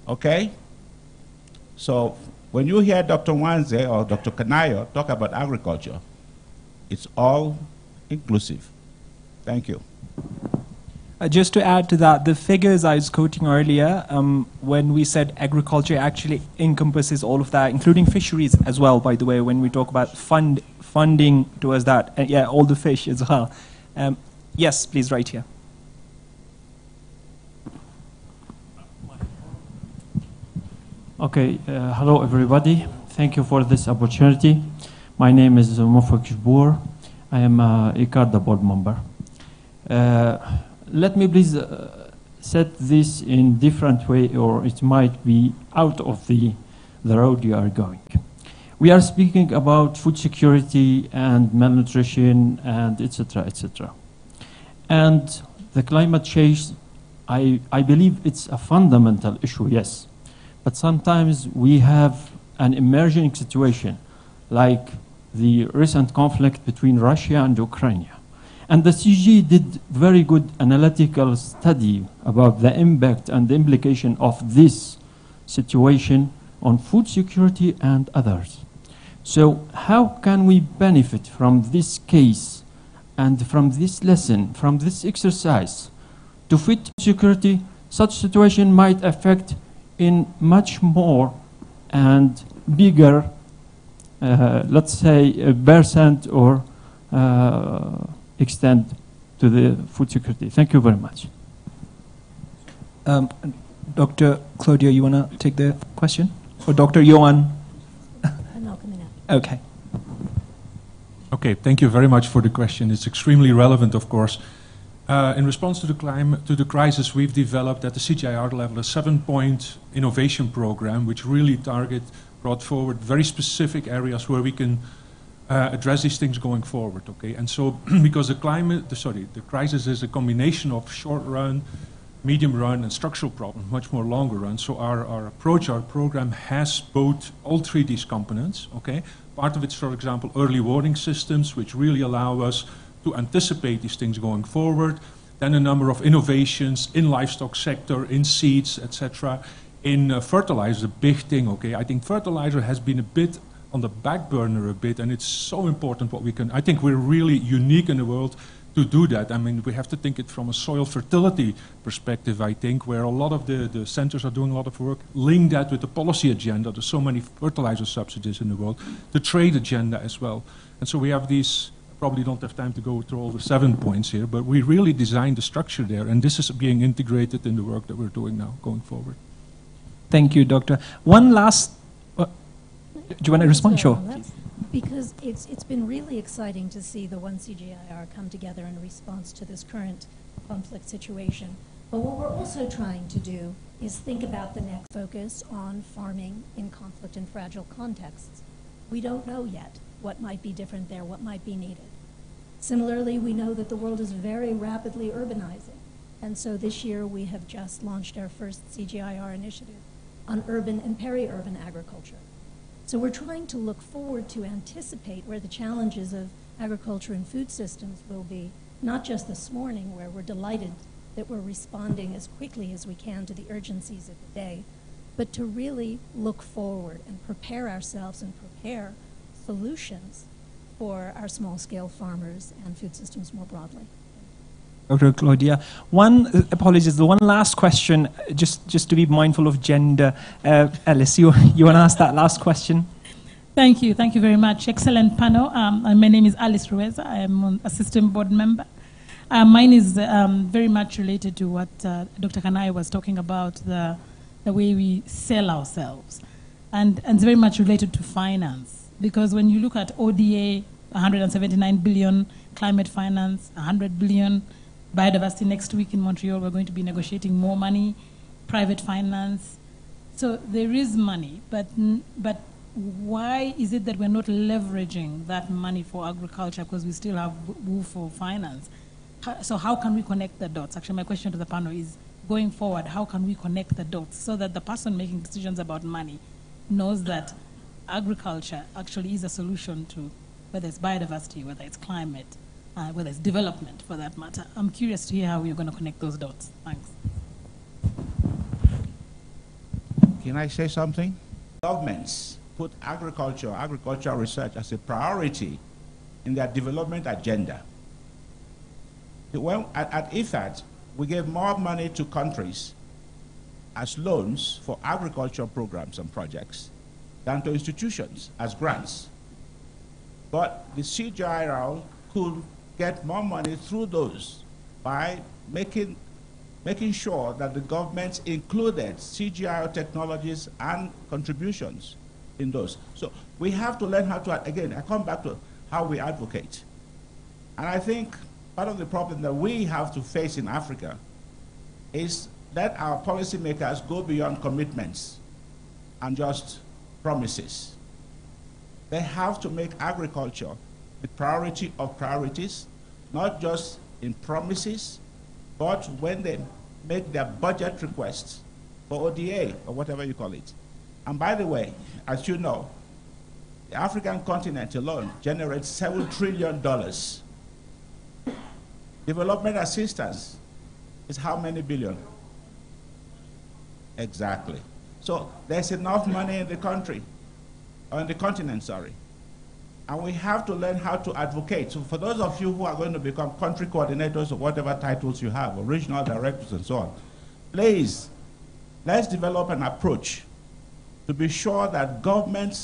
Okay? So when you hear Doctor Nwanze or Doctor Kanayo talk about agriculture, it's all inclusive. Thank you. Uh, just to add to that, the figures I was quoting earlier, um, when we said agriculture actually encompasses all of that, including fisheries as well, by the way, when we talk about fund funding towards that, and yeah, all the fish as well. Um, yes, please, right here. Okay, uh, hello everybody. Thank you for this opportunity. My name is Mufak Jbour. I am a ICARDA board member. Uh, let me please uh, set this in different way, or it might be out of the, the road you are going. We are speaking about food security and malnutrition and et cetera, et cetera. And the climate change, I, I believe it's a fundamental issue, yes. But sometimes we have an emerging situation like the recent conflict between Russia and Ukraine. And the C G did very good analytical study about the impact and the implication of this situation on food security and others. So how can we benefit from this case and from this lesson, from this exercise to fit security? Such situation might affect in much more and bigger, uh, let's say, a percent or uh, extent to the food security. Thank you very much. Um, Doctor Claudia, you want to take the question? Or Doctor Johan? I'm not coming up. Okay. Okay, thank you very much for the question. It's extremely relevant, of course. Uh, in response to the, climate, to the crisis, we've developed at the C G I A R level a seven-point innovation program, which really target brought forward very specific areas where we can uh, address these things going forward. Okay, and so because the climate, the, sorry, the crisis is a combination of short-run, medium run and structural problem, much more longer run. So our, our approach, our program has both, all three these components, okay? Part of it's, for example, early warning systems, which really allow us to anticipate these things going forward. Then a number of innovations in livestock sector, in seeds, et cetera. In uh, fertilizer, big thing, okay? I think fertilizer has been a bit on the back burner a bit, and it's so important what we can, I think we're really unique in the world to do that. I mean, we have to think it from a soil fertility perspective, I think, where a lot of the, the centers are doing a lot of work. Link that with the policy agenda. There's so many fertilizer subsidies in the world. The trade agenda as well. And so we have these, probably don't have time to go through all the seven points here, but we really designed the structure there, and this is being integrated in the work that we're doing now going forward. Thank you, Doctor. One last, uh, do you want to respond? Sure. Because it's, it's been really exciting to see the One C G I A R come together in response to this current conflict situation. But what we're also trying to do is think about the next focus on farming in conflict and fragile contexts. We don't know yet what might be different there, what might be needed. Similarly, we know that the world is very rapidly urbanizing. And so this year, we have just launched our first C G I A R initiative on urban and peri-urban agriculture. So we're trying to look forward to anticipate where the challenges of agriculture and food systems will be, not just this morning, where we're delighted that we're responding as quickly as we can to the urgencies of the day, but to really look forward and prepare ourselves and prepare solutions for our small-scale farmers and food systems more broadly. Doctor Claudia, one, apologies, the one last question, just, just to be mindful of gender. Uh, Alice, you, you want to ask that last question? Thank you, thank you very much. Excellent panel. Um, my name is Alice Rueza. I am an assistant board member. Uh, mine is um, very much related to what uh, Doctor Kanayo was talking about, the, the way we sell ourselves. And, and it's very much related to finance, because when you look at O D A, one hundred seventy-nine billion, climate finance, one hundred billion, biodiversity next week in Montreal, we're going to be negotiating more money, private finance. So there is money, but, but why is it that we're not leveraging that money for agriculture, because we still have W U for finance? So how can we connect the dots? Actually, my question to the panel is, going forward, how can we connect the dots so that the person making decisions about money knows that agriculture actually is a solution to whether it's biodiversity, whether it's climate, Uh, whether it's development for that matter. I'm curious to hear how you're going to connect those dots. Thanks. Can I say something? Governments put agriculture, agricultural research as a priority in their development agenda. When, at, at I F A D, we gave more money to countries as loans for agricultural programs and projects than to institutions as grants. But the C G I A R could get more money through those by making, making sure that the governments included C G I technologies and contributions in those. So we have to learn how to, again, I come back to how we advocate. And I think part of the problem that we have to face in Africa is that our policymakers go beyond commitments and just promises. They have to make agriculture the priority of priorities, not just in promises, but when they make their budget requests for O D A or whatever you call it. And by the way, as you know, the African continent alone generates seven trillion dollars. Development assistance is how many billion? Exactly. So there's enough money in the country, or in the continent, sorry. And we have to learn how to advocate. So for those of you who are going to become country coordinators or whatever titles you have, or regional directors and so on, please, let's develop an approach to be sure that governments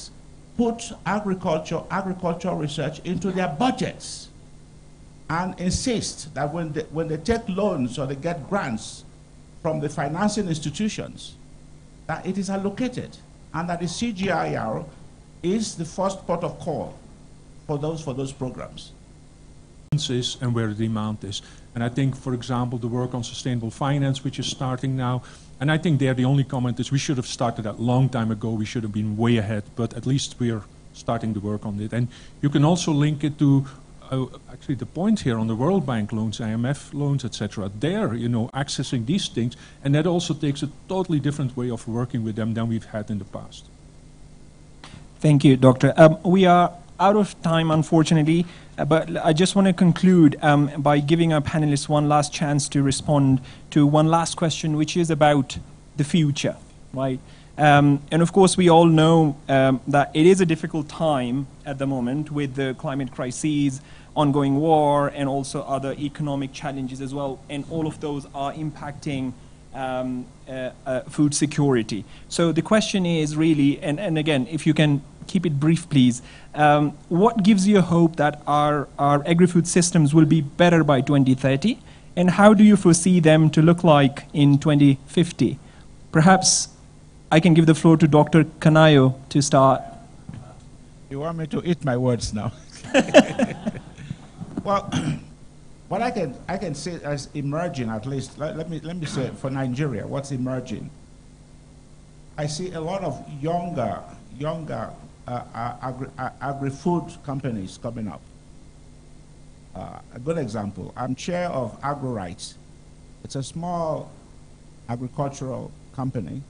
put agriculture, agricultural research into their budgets and insist that when they, when they take loans or they get grants from the financing institutions, that it is allocated and that the C G I A R is the first port of call for those for those programs. And where the demand is. And I think, for example, the work on sustainable finance, which is starting now, and I think there the only comment is we should have started that long time ago. We should have been way ahead, but at least we are starting the work on it. And you can also link it to uh, actually the point here on the World Bank loans, I M F loans, et cetera, they're, you know, accessing these things, and that also takes a totally different way of working with them than we've had in the past. Thank you, Doctor. Um, we are out of time, unfortunately, uh, but I just want to conclude um, by giving our panelists one last chance to respond to one last question, which is about the future, right? Um, and of course, we all know um, that it is a difficult time at the moment with the climate crises, ongoing war, and also other economic challenges as well. And all of those are impacting um, uh, uh, food security. So the question is really, and, and again, if you can keep it brief, please, um, what gives you hope that our, our agri-food systems will be better by twenty thirty? And how do you foresee them to look like in twenty fifty? Perhaps I can give the floor to Doctor Kanayo to start. You want me to eat my words now? Well, what I can, I can say as emerging, at least, let, let, me, let me say for Nigeria, what's emerging? I see a lot of younger, younger uh, agri, uh, agri-food companies coming up. Uh, a good example, I'm chair of Agri Rice. It's a small agricultural company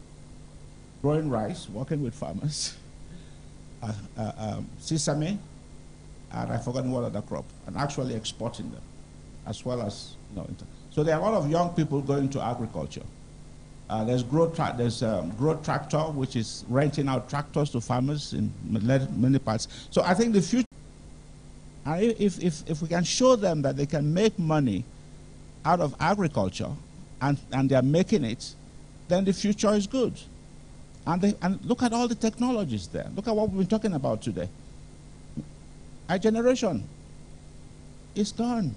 growing rice, working with farmers, uh, uh, um, sesame, and I've forgotten what other crop, and actually exporting them, as well as, you know, so there are a lot of young people going to agriculture. Uh, there's growth, tra there's um, growth tractor, which is renting out tractors to farmers in many parts. So I think the future, and if, if, if we can show them that they can make money out of agriculture, and, and they're making it, then the future is good. And, they, and look at all the technologies there. Look at what we've been talking about today. Our generation is done.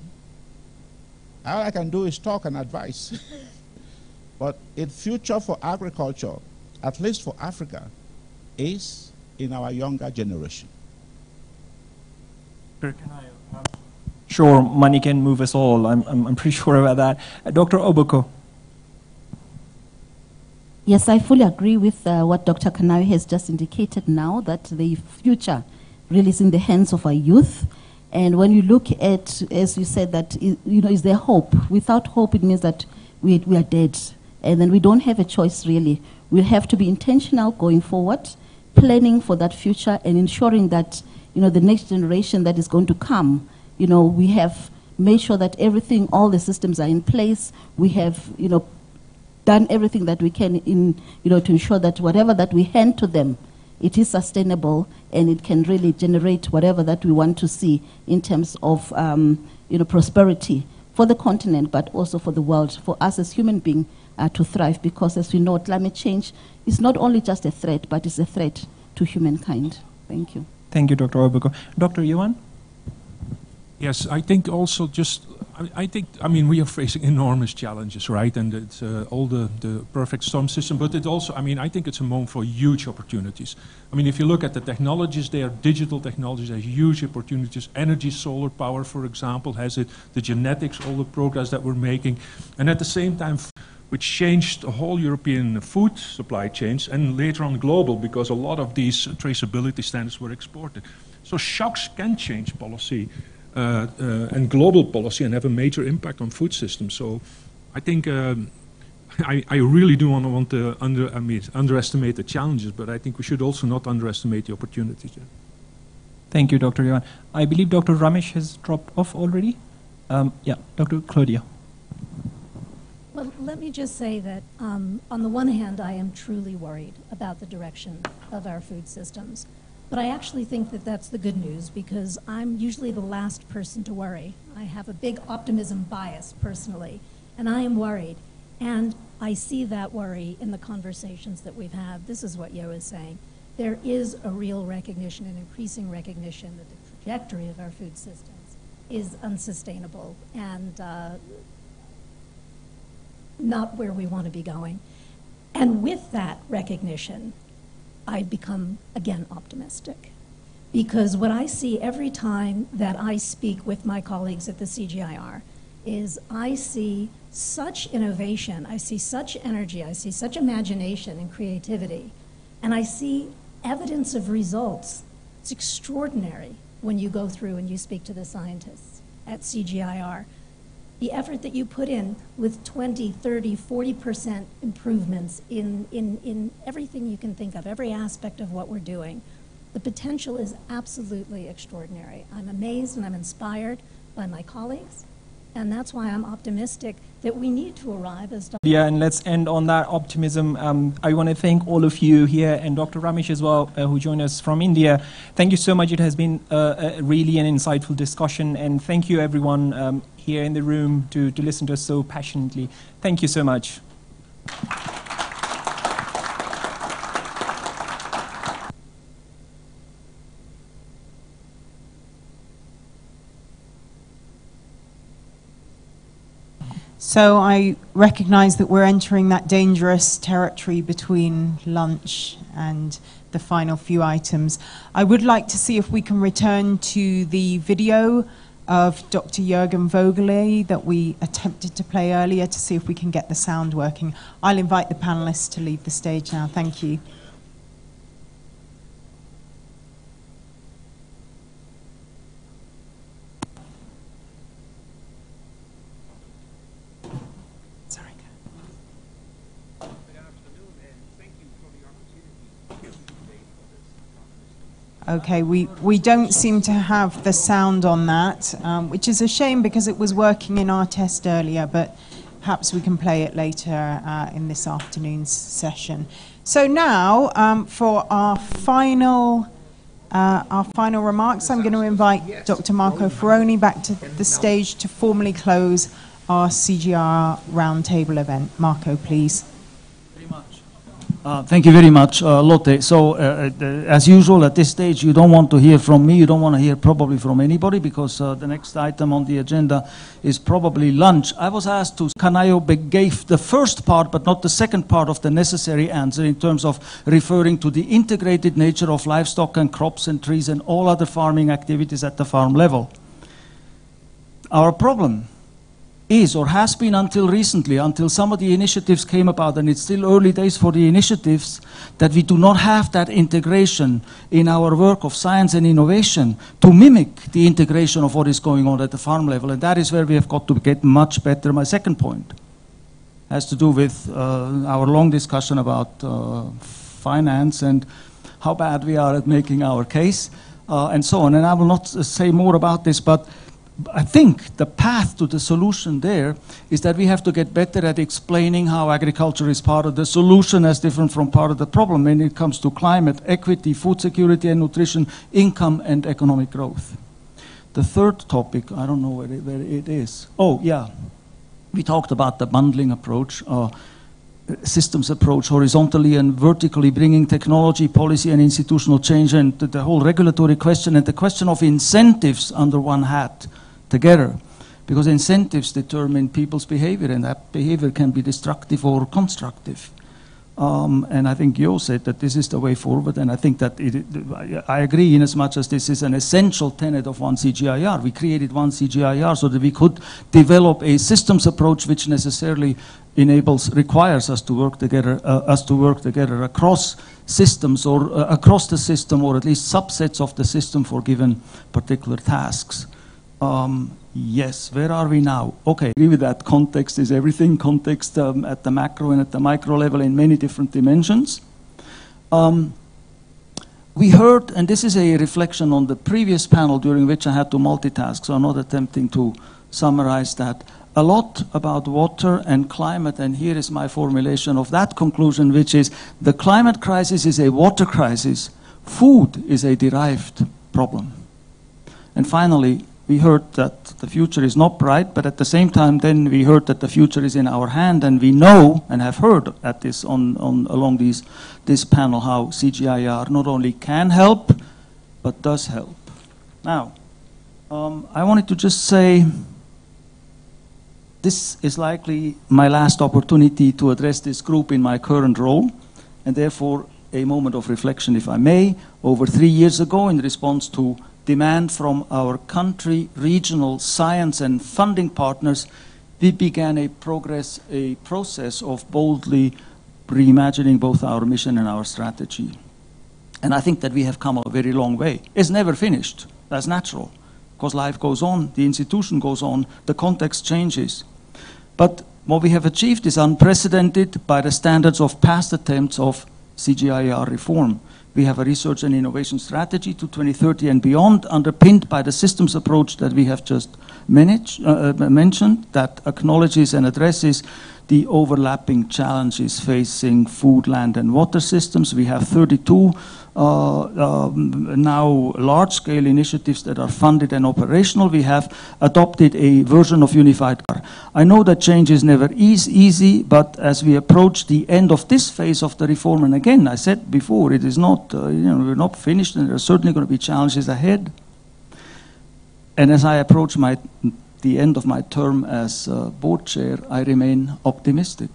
All I can do is talk and advise. But the future for agriculture, at least for Africa, is in our younger generation. Sure, money can move us all. I'm, I'm, I'm pretty sure about that. Uh, Doctor Obokoh. Yes, I fully agree with uh, what Doctor Kanayo has just indicated now, that the future really is in the hands of our youth. And when you look at, as you said, that, you know, is there hope? Without hope, it means that we, we are dead. And then we don't have a choice, really. We have to be intentional going forward, planning for that future and ensuring that, you know, the next generation that is going to come, you know, we have made sure that everything, all the systems are in place. We have, you know, done everything that we can in, you know, to ensure that whatever that we hand to them, it is sustainable and it can really generate whatever that we want to see in terms of um, you know, prosperity for the continent, but also for the world, for us as human beings uh, to thrive, because as we know, climate change is not only just a threat, but it's a threat to humankind. Thank you. Thank you, Doctor Obokoh. Doctor Yuan? Yes, I think also just, I think, I mean, we are facing enormous challenges, right? And it's uh, all the, the perfect storm system, but it also, I mean, I think it's a moment for huge opportunities. I mean, if you look at the technologies, they are digital technologies, there's huge opportunities. Energy, solar power, for example, has it, the genetics, all the progress that we're making. And at the same time, which changed the whole European food supply chains and later on global, because a lot of these traceability standards were exported. So shocks can change policy. Uh, uh, and global policy and have a major impact on food systems. So I think um, I, I really do want to, want to under, I mean, underestimate the challenges, but I think we should also not underestimate the opportunities. Thank you, Doctor Yuan. I believe Doctor Ramesh has dropped off already. Um, yeah, Doctor Claudia. Well, let me just say that um, on the one hand, I am truly worried about the direction of our food systems. But I actually think that that's the good news, because I'm usually the last person to worry. I have a big optimism bias personally, and I am worried. And I see that worry in the conversations that we've had. This is what Yo is saying. There is a real recognition, an increasing recognition, that the trajectory of our food systems is unsustainable and uh, not where we want to be going. And with that recognition, I become, again, optimistic. Because what I see every time that I speak with my colleagues at the C G I A R is I see such innovation, I see such energy, I see such imagination and creativity, and I see evidence of results. It's extraordinary. when you go through and you speak to the scientists at C G I A R. The effort that you put in with twenty, thirty, forty percent improvements in, in, in everything you can think of, every aspect of what we're doing, the potential is absolutely extraordinary. I'm amazed and I'm inspired by my colleagues, and that's why I'm optimistic that we need to arrive as... Yeah, and let's end on that optimism. Um, I want to thank all of you here, and Doctor Ramesh as well, uh, who joined us from India. Thank you so much. It has been uh, a really an insightful discussion, and thank you everyone um, here in the room to, to listen to us so passionately. Thank you so much. So I recognize that we're entering that dangerous territory between lunch and the final few items. I would like to see if we can return to the video of Doctor Jürgen Vogele that we attempted to play earlier to see if we can get the sound working. I'll invite the panelists to leave the stage now. Thank you. Sorry. Good afternoon, and thank you for the opportunity to be today for this. Okay, we, we don't seem to have the sound on that, um, which is a shame because it was working in our test earlier, but perhaps we can play it later uh, in this afternoon's session. So now, um, for our final, uh, our final remarks, I'm going to invite Doctor Marco Ferroni back to the stage to formally close our C G I A R roundtable event. Marco, please. Very much. Uh, thank you very much, uh, Lotte. So, uh, uh, as usual, at this stage, you don't want to hear from me. You don't want to hear probably from anybody because uh, the next item on the agenda is probably lunch. I was asked to, Kanayo gave the first part, but not the second part of the necessary answer in terms of referring to the integrated nature of livestock and crops and trees and all other farming activities at the farm level. Our problem is, or has been until recently, until some of the initiatives came about, and it's still early days for the initiatives, that we do not have that integration in our work of science and innovation to mimic the integration of what is going on at the farm level, and that is where we have got to get much better. My second point has to do with uh, our long discussion about uh, finance and how bad we are at making our case, uh, and so on, and I will not say more about this, but I think the path to the solution there is that we have to get better at explaining how agriculture is part of the solution as different from part of the problem when it comes to climate, equity, food security and nutrition, income and economic growth. The third topic, I don't know where it, where it is. Oh, yeah. We talked about the bundling approach, uh, systems approach, horizontally and vertically bringing technology, policy and institutional change and the whole regulatory question and the question of incentives under one hat together, because incentives determine people's behavior, and that behavior can be destructive or constructive. Um, and I think you said that this is the way forward, and I think that it, I agree in as much as this is an essential tenet of One C G I A R. We created One C G I A R so that we could develop a systems approach which necessarily enables, requires us to work together, uh, us to work together across systems or uh, across the system, or at least subsets of the system for given particular tasks. Um, yes, where are we now? Okay, I agree with that. Context is everything. Context um, at the macro and at the micro level in many different dimensions. Um, we heard, and this is a reflection on the previous panel during which I had to multitask, so I'm not attempting to summarize that, a lot about water and climate, and here is my formulation of that conclusion, which is the climate crisis is a water crisis. Food is a derived problem. And finally, we heard that the future is not bright, but at the same time then we heard that the future is in our hand, and we know and have heard at this on, on along these, this panel how C G I A R not only can help, but does help. Now, um, I wanted to just say this is likely my last opportunity to address this group in my current role, and therefore a moment of reflection, if I may, over three years ago in response to demand from our country, regional science and funding partners, we began a progress, a process of boldly reimagining both our mission and our strategy. And I think that we have come a very long way. It's never finished. That's natural, because life goes on, the institution goes on, the context changes. But what we have achieved is unprecedented by the standards of past attempts of C G I A R reform. We have a research and innovation strategy to twenty thirty and beyond, underpinned by the systems approach that we have just managed, uh, mentioned, that acknowledges and addresses the overlapping challenges facing food, land, and water systems. We have thirty-two uh, um, now large-scale initiatives that are funded and operational. We have adopted a version of Unified C A R. I know that change is never easy, easy, but as we approach the end of this phase of the reform, and again, I said before, it is not, uh, you know, we're not finished, and there are certainly going to be challenges ahead. And as I approach my the end of my term as uh, board chair, I remain optimistic.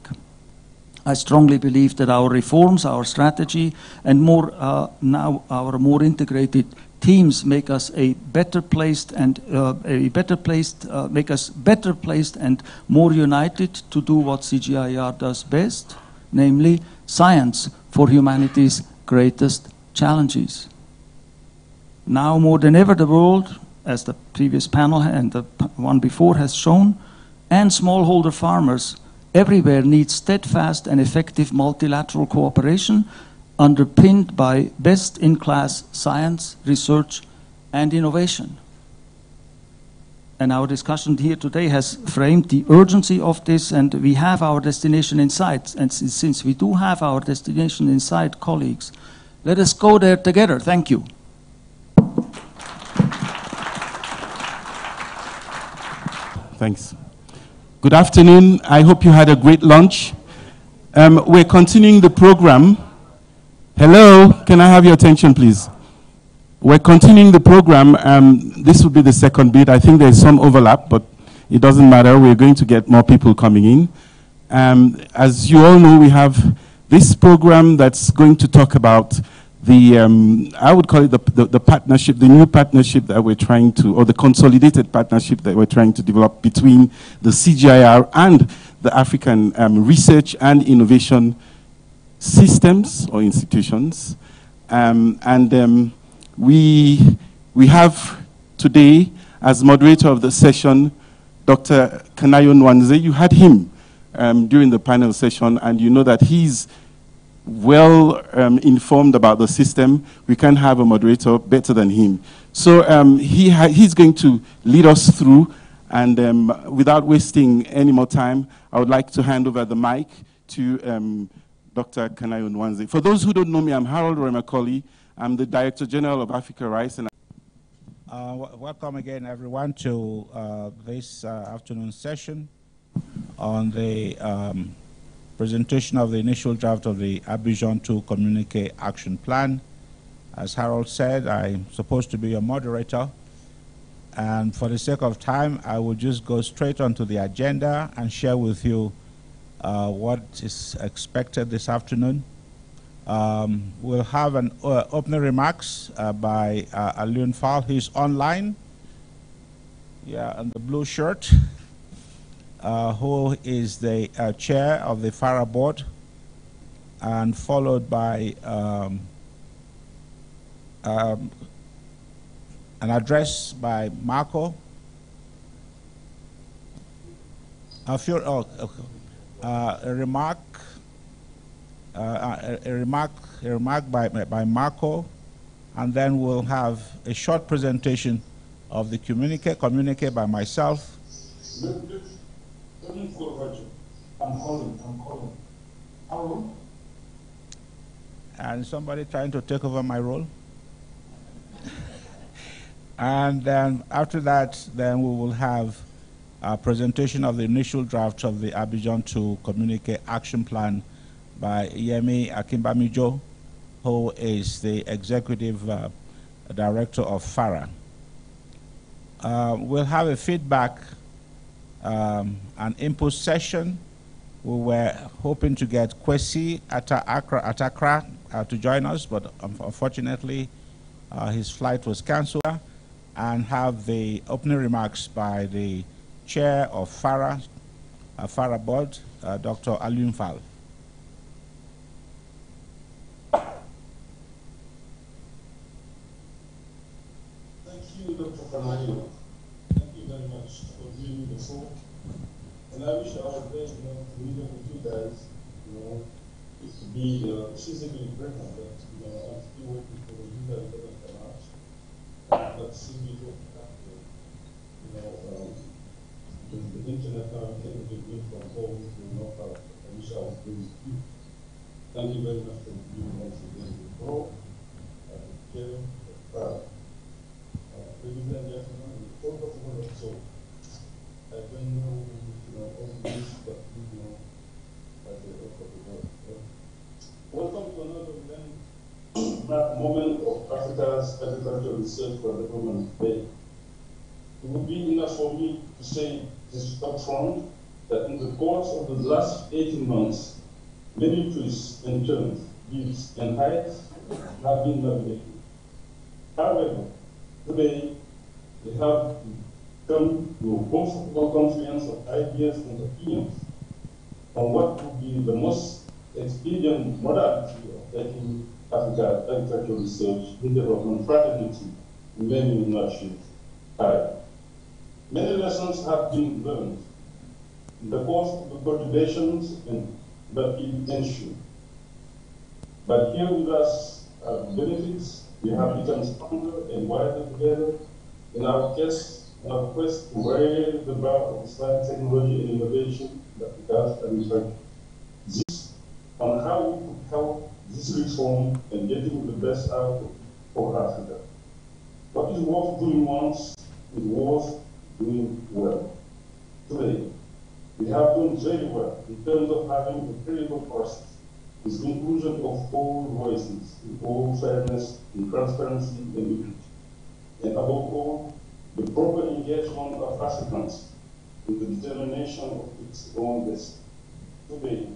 I strongly believe that our reforms, our strategy, and more uh, now our more integrated teams make us a better placed and uh, a better placed uh, make us better placed and more united to do what C G I A R does best, namely science for humanity's greatest challenges. Now more than ever, the world, as the previous panel and the one before has shown, and smallholder farmers everywhere need steadfast and effective multilateral cooperation underpinned by best-in-class science, research, and innovation. And our discussion here today has framed the urgency of this, and we have our destination in sight. And since we do have our destination in sight, colleagues, let us go there together. Thank you. Thanks. Good afternoon. I hope you had a great lunch. Um, we're continuing the program. Hello, can I have your attention, please? We're continuing the program. Um, this will be the second bit. I think there's some overlap, but it doesn't matter. We're going to get more people coming in. Um, as you all know, we have this program that's going to talk about the, um, I would call it the, the, the partnership, the new partnership that we're trying to, or the consolidated partnership that we're trying to develop between the C G I A R and the African um, research and innovation systems or institutions. Um, and um, we, we have today, as moderator of the session, Doctor Kanayo Nwanze. You had him um, during the panel session, and you know that he's well um, informed about the system. We can't have a moderator better than him. So um, he ha he's going to lead us through, and um, without wasting any more time, I would like to hand over the mic to um, Doctor Kanayo Nwanze. For those who don't know me, I'm Harold Roy-Macauley. I'm the Director General of Africa Rice. And uh, welcome again, everyone, to uh, this uh, afternoon session on the um, presentation of the initial draft of the Abidjan two Communique Action Plan. As Harold said, I'm supposed to be your moderator, and for the sake of time, I will just go straight onto the agenda and share with you uh, what is expected this afternoon. Um, we'll have an uh, opening remarks uh, by uh, Alioune Fall. He's online, yeah, and the blue shirt. Uh, who is the uh, chair of the FARA board, and followed by um, um, an address by Marco. A few, oh, okay. uh, a remark, uh, a, a remark, a remark by by Marco, and then we'll have a short presentation of the communique, communique by myself. I'm calling, I'm calling. Hello? And somebody trying to take over my role. And then after that, then we will have a presentation of the initial draft of the Abidjan two Communique Action Plan by Yemi Akinbamijo, who is the Executive uh, Director of FARA. Uh, we'll have a feedback Um, an input session. We were hoping to get Kwesi Atakra uh, to join us, but um, unfortunately uh, his flight was cancelled, and have the opening remarks by the chair of FARA, uh, FARA board, uh, Doctor Alioune Fall. Thank you, war is to be the physically present, that we are actually waiting for the user to emerge, and that should be looked at, you know, um, the, the international technical grid from home to North Africa. I wish I was doing it. Thank you very much for being once again before. Kevin, Farah. Ladies and gentlemen, the talk of all of so. I don't know, you know, all this, but you know, I the talk of the world. Welcome to another moment of Africa's agricultural research for development today. It would be enough for me to say this upfront that in the course of the last eighteen months, many twists and turns, deals and heights have been navigated. However, today, we have come to a comfortable confluence of ideas and opinions on what would be the most expedient modality of taking Africa's agricultural research and development fraternity in many nations. Many lessons have been learned in the course of the perturbations and that it ensued. But here with us are benefits. We have become stronger and wider together in our quest, in our quest to raise the bar of science, technology, and innovation that we have and reflect this on how we could help this reform and getting the best out for Africa. What is worth doing once is worth doing well. Today, we have done very well in terms of having a credible process with inclusion of all voices, in all fairness, in transparency, and equity. And above all, the proper engagement of Africans in the determination of its own destiny. Today,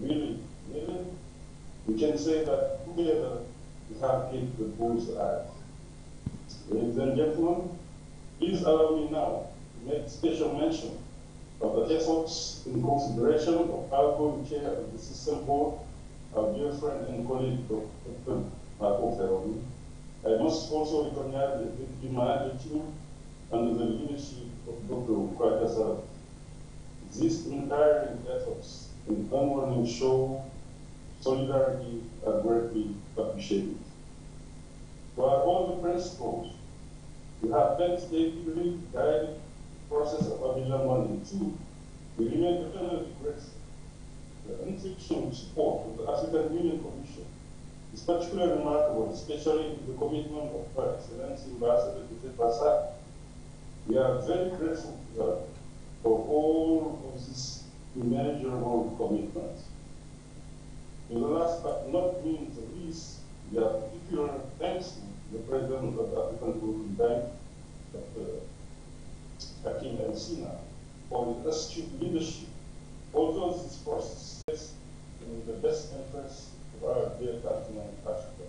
really, really, we can say that together we have hit the bull's eye. Ladies and gentlemen, please allow me now to make special mention of the efforts in consideration of our co-chair of the system board, our dear friend and colleague, Doctor Marco Ferroni. I must also recognize the deputy manager team under the leadership of Doctor Claudia Seroff. These untiring efforts in unwilling show solidarity are greatly appreciated. For our own principles, we have painstakingly guided process of Abidjan one and two, we remain eternally grateful. The unflinching support of the African Union Commission is particularly remarkable, especially in the commitment of Her Excellency Ambassador Josephat Gatimu. We are very grateful to her for all of these immeasurable commitments. In the last but not means the least, we are particularly thankful to the President of the African Development Bank, Doctor Hakim and Sina, for his astute leadership, although this process is in the best interest of our dear partner in Africa.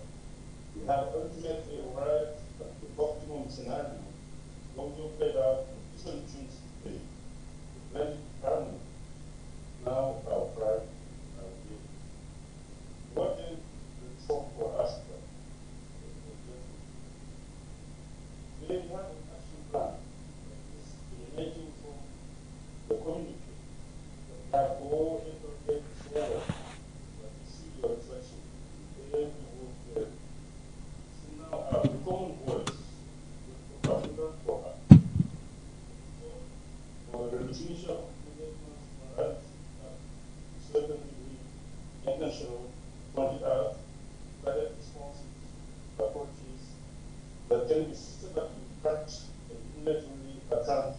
We have ultimately arrived at the optimum scenario, although played out in different tunes today. The blended harmony is now our pride and our duty. What is the talk for Africa? They have an action plan. Making from the community that have all integrated together, but you see your reflection in every world there. So now our common voice is for Africa for us. For the recognition of the development of certainly we intentional pointed out by the responses, approaches that can be systematically practiced and individually attempted.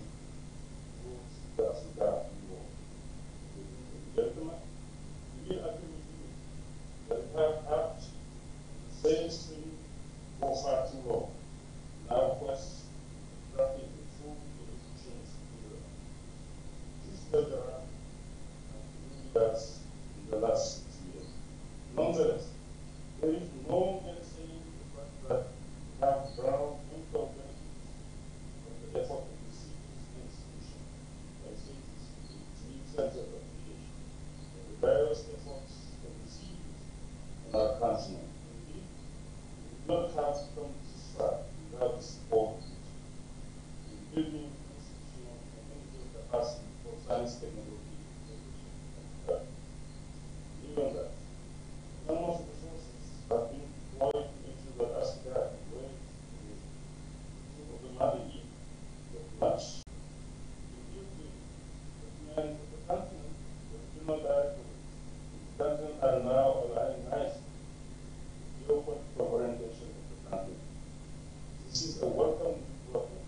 further, none of the forces have been flowing into the Africa where the mother eat the much. The beauty, the plans of the country, the human life, the country are now aligning nicely with the open orientation of the country. This is a welcome development,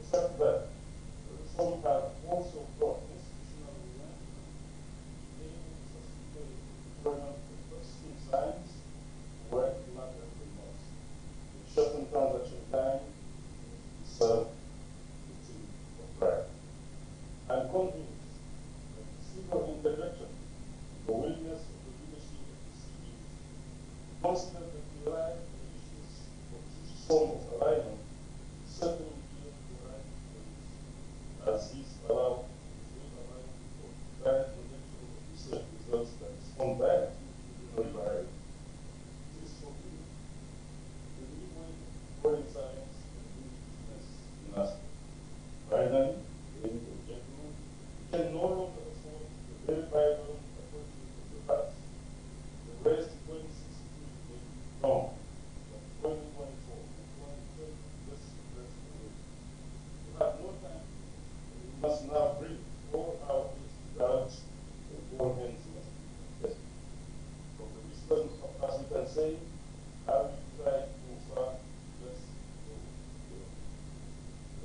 except that the reform have also brought institutional development, the science, work matters the most. The shortened transaction time is uh, I'm convinced that the single intervention, the willingness of the leadership of the C E, consider that the right the issues of this form of alignment certainly give the right to as this allows the alignment of the direct projection of research results that is on direct to the right. This will be the new way of foreign science and new business in us. Finally, we can no longer afford the very vibrant approaches of the past. The rest of twenty sixteen may be wrong, but twenty twenty-four and twenty thirty just regress the way. We have no time, and we must now bring all our issues out and all hands must be tested. From the wisdom of us, we can say, how we try to go far, let's go here.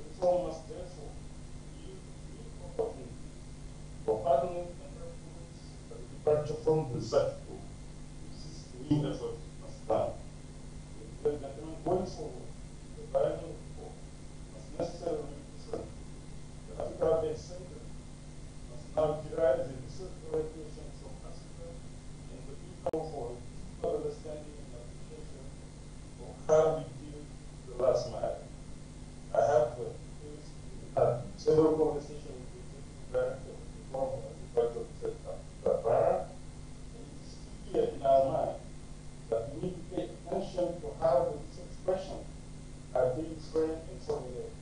The reform must therefore yield new opportunities for partners and reference and departure from the research group. This is the new effort must come. The development going forward, the environment report must necessarily represent the Africa-based center must now derive the research orientation from Africa and the people for a deeper understanding and appreciation of how we deal with the last mile. I have uh, several conversations with the director of the project of FARA, and it is clear in our mind that we need to pay attention to how the research questions are being framed and formulated.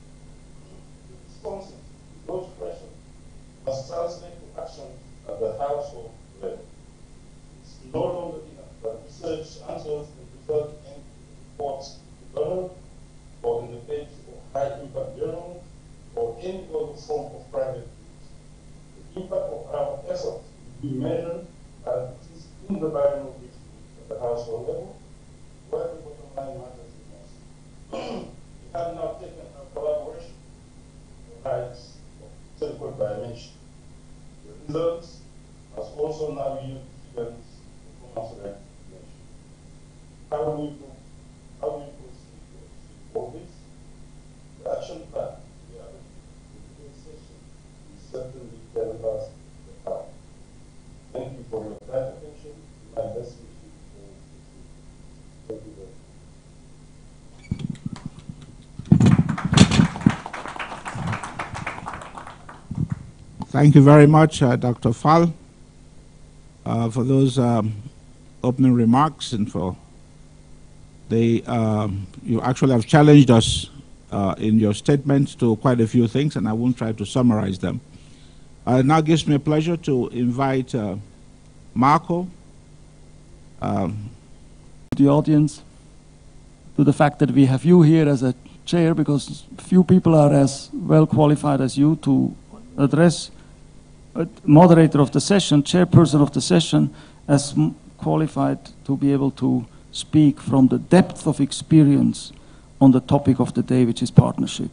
The responses to those questions must translate to action at the household level. It's no longer enough that research answers and results in reports to journal or in the page of high-impact journal or any other form of private. The impact of our efforts will be measured as it is in the biennial review at the household level, where the bottom line matters the most. We have now taken our collaboration to heights of critical dimension. The results must also now yield dividends to commensurate information. How will we proceed to all this? The action plan we are in this session is certainly very fast. Thank you for your kind attention. My best wishes for you. Thank you very much. Thank you very much, uh, Doctor Fall, uh, for those um, opening remarks and for the, um, you actually have challenged us uh, in your statements to quite a few things, and I won't try to summarize them. Uh, it now gives me a pleasure to invite uh, Marco. Um, the audience, to the fact that we have you here as a chair, because few people are as well qualified as you to address moderator of the session, chairperson of the session, as qualified to be able to speak from the depth of experience on the topic of the day, which is partnership.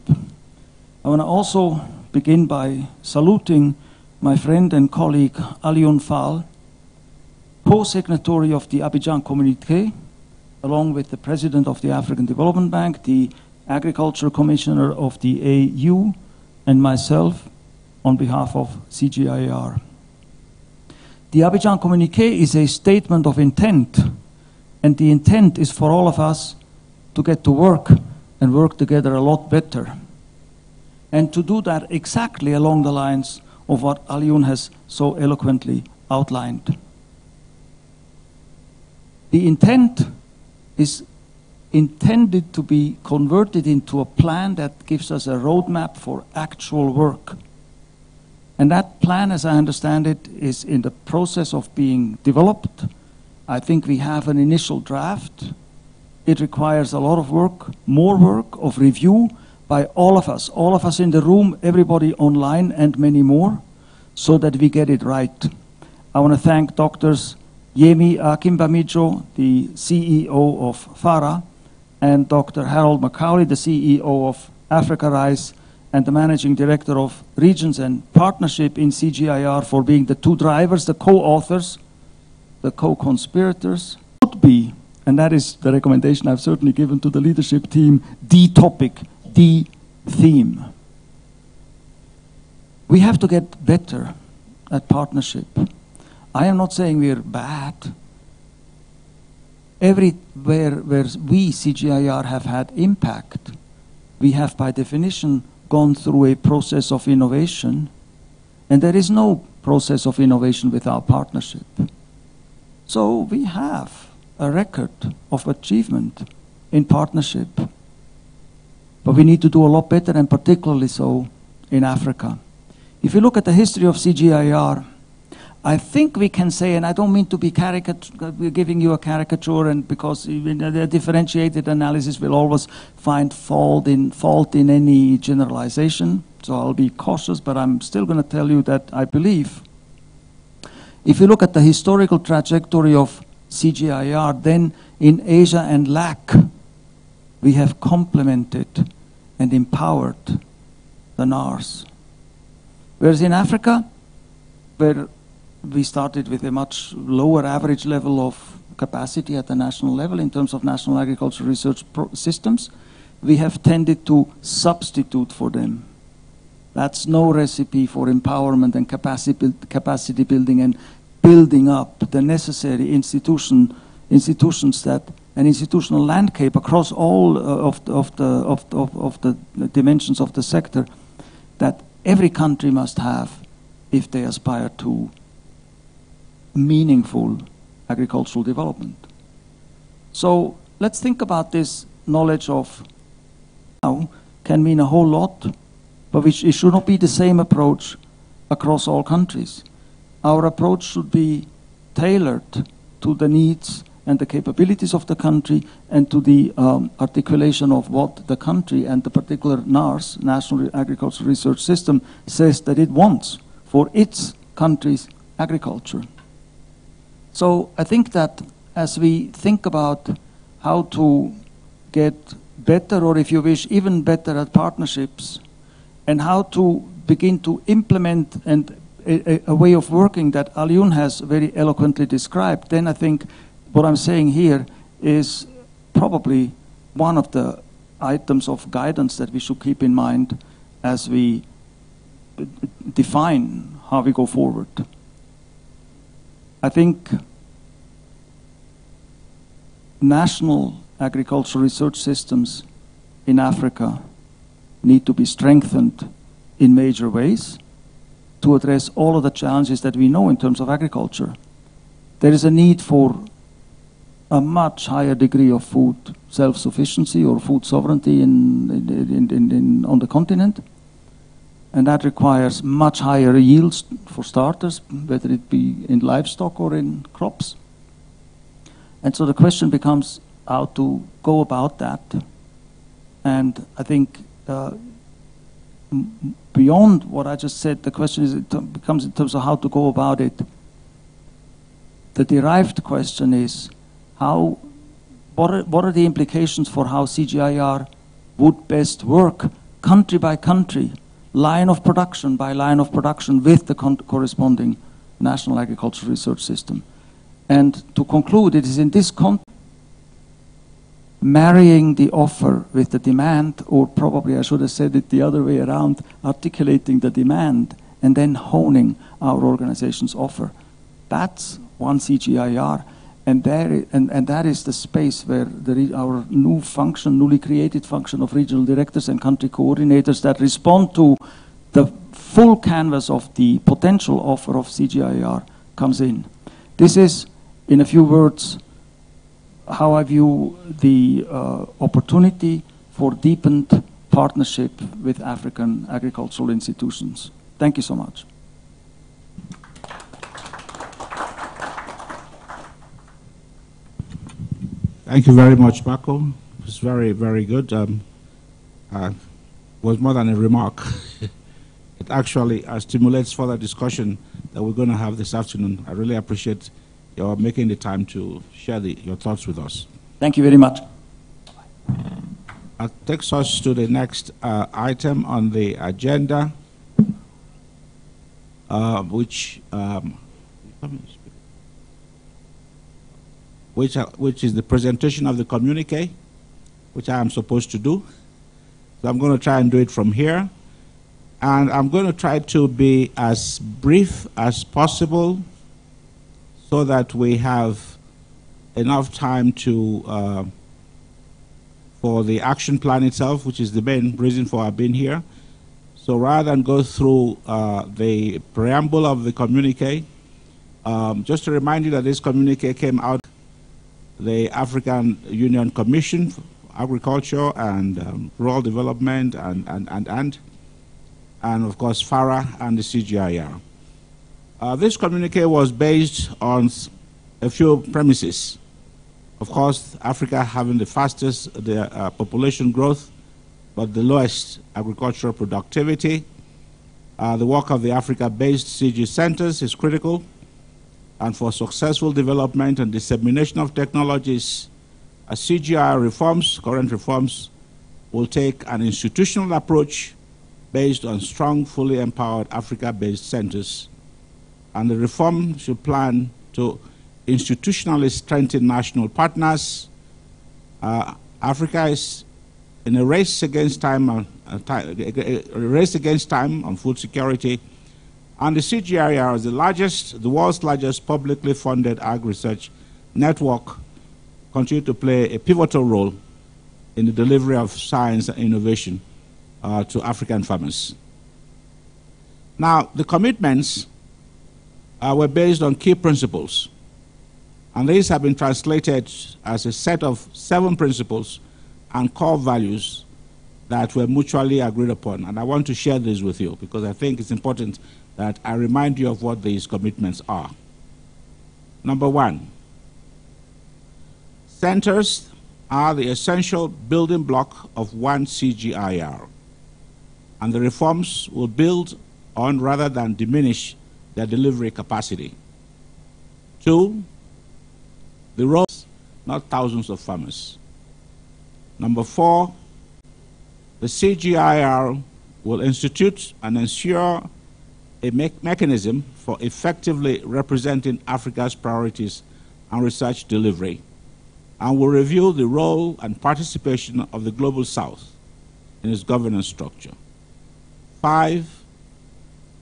I want to also begin by saluting my friend and colleague Alioune Fall, co-signatory of the Abidjan Communiqué, along with the president of the African Development Bank, the agriculture commissioner of the A U, and myself, on behalf of C G I A R. The Abidjan Communiqué is a statement of intent, and the intent is for all of us to get to work and work together a lot better. And to do that exactly along the lines of what Alioune has so eloquently outlined. The intent is intended to be converted into a plan that gives us a roadmap for actual work. And that plan, as I understand it, is in the process of being developed. I think we have an initial draft. It requires a lot of work, more work of review by all of us, all of us in the room, everybody online, and many more, so that we get it right. I want to thank Doctors Yemi Akinbamijo, the C E O of FARA, and Doctor Harold Roy-Macauley, the C E O of Africa Rice, and the Managing Director of Regions and Partnership in C G I A R, for being the two drivers, the co-authors, the co-conspirators. Could be, and that is the recommendation I've certainly given to the leadership team, the topic, the theme. We have to get better at partnership. I am not saying we are bad. Everywhere where we, C G I A R, have had impact, we have by definition gone through a process of innovation, and there is no process of innovation without partnership. So we have a record of achievement in partnership, but we need to do a lot better, and particularly so in Africa. If you look at the history of C G I A R, I think we can say, and I don't mean to be giving you a caricature, and because the differentiated analysis will always find fault in, fault in any generalization, so I'll be cautious, but I'm still going to tell you that I believe if you look at the historical trajectory of C G I A R, then in Asia and L A C, we have complemented and empowered the N A Rs. Whereas in Africa, where we started with a much lower average level of capacity at the national level in terms of national agricultural research systems, we have tended to substitute for them. That's no recipe for empowerment and capacity, capacity building and building up the necessary institution, institutions that an institutional landscape across all of the, of the, of the, of the dimensions of the sector that every country must have if they aspire to meaningful agricultural development. So let's think about this knowledge of now can mean a whole lot, but it should not be the same approach across all countries. Our approach should be tailored to the needs and the capabilities of the country and to the um, articulation of what the country and the particular N A R S, National Agricultural Research System, says that it wants for its country's agriculture. So I think that as we think about how to get better, or if you wish, even better at partnerships, and how to begin to implement and a, a way of working that Alioune has very eloquently described, then I think what I'm saying here is probably one of the items of guidance that we should keep in mind as we define how we go forward. I think national agricultural research systems in Africa need to be strengthened in major ways to address all of the challenges that we know in terms of agriculture. There is a need for a much higher degree of food self-sufficiency or food sovereignty in, in, in, in, on the continent. And that requires much higher yields for starters, whether it be in livestock or in crops. And so the question becomes how to go about that. And I think uh, beyond what I just said, the question is, it becomes in terms of how to go about it. The derived question is, how, what are, what are the implications for how C G I A R would best work country by country, line of production by line of production, with the con corresponding national agricultural research system. And to conclude, it is in this context, marrying the offer with the demand, or probably I should have said it the other way around, articulating the demand and then honing our organization's offer. That's one C G I A R, and, there, and, and that is the space where the, our new function, newly created function of regional directors and country coordinators that respond to the full canvas of the potential offer of C G I A R comes in. This is, in a few words, how I view the uh, opportunity for deepened partnership with African agricultural institutions. Thank you so much. Thank you very much, Marco. It was very, very good. Um, uh, was more than a remark. It actually uh, stimulates further discussion that we're going to have this afternoon. I really appreciate your making the time to share the, your thoughts with us. Thank you very much. That takes us to the next uh, item on the agenda, uh, which um, which uh, which is the presentation of the communique, which I am supposed to do. So I'm going to try and do it from here, and I'm going to try to be as brief as possible, so that we have enough time to. Uh, for the action plan itself, which is the main reason for our being here. So rather than go through uh, the preamble of the communique, um, just to remind you that this communique came out the African Union Commission for Agriculture and um, Rural Development and, and, and, and, and of course FARA and the C G I A R. Uh, this communique was based on a few premises. Of course, Africa having the fastest the, uh, population growth, but the lowest agricultural productivity. Uh, the work of the Africa-based C G centers is critical, and for successful development and dissemination of technologies, uh, C G I reforms, current reforms, will take an institutional approach based on strong, fully empowered Africa-based centers. And the reform should plan to institutionally strengthen national partners. Uh, Africa is in a race against time, uh, a race against time on food security, and the C G I A R is the largest, the world's largest publicly funded agri-research network, continue to play a pivotal role in the delivery of science and innovation uh, to African farmers. Now, the commitments uh, were based on key principles. And these have been translated as a set of seven principles and core values that were mutually agreed upon. And I want to share these with you because I think it's important that I remind you of what these commitments are. Number one, centers are the essential building block of one C G I A R. And the reforms will build on rather than diminish their delivery capacity. Two, the roles, not thousands of farmers. Number four, the C G I A R will institute and ensure a me mechanism for effectively representing Africa's priorities and research delivery, and will review the role and participation of the Global South in its governance structure. Five,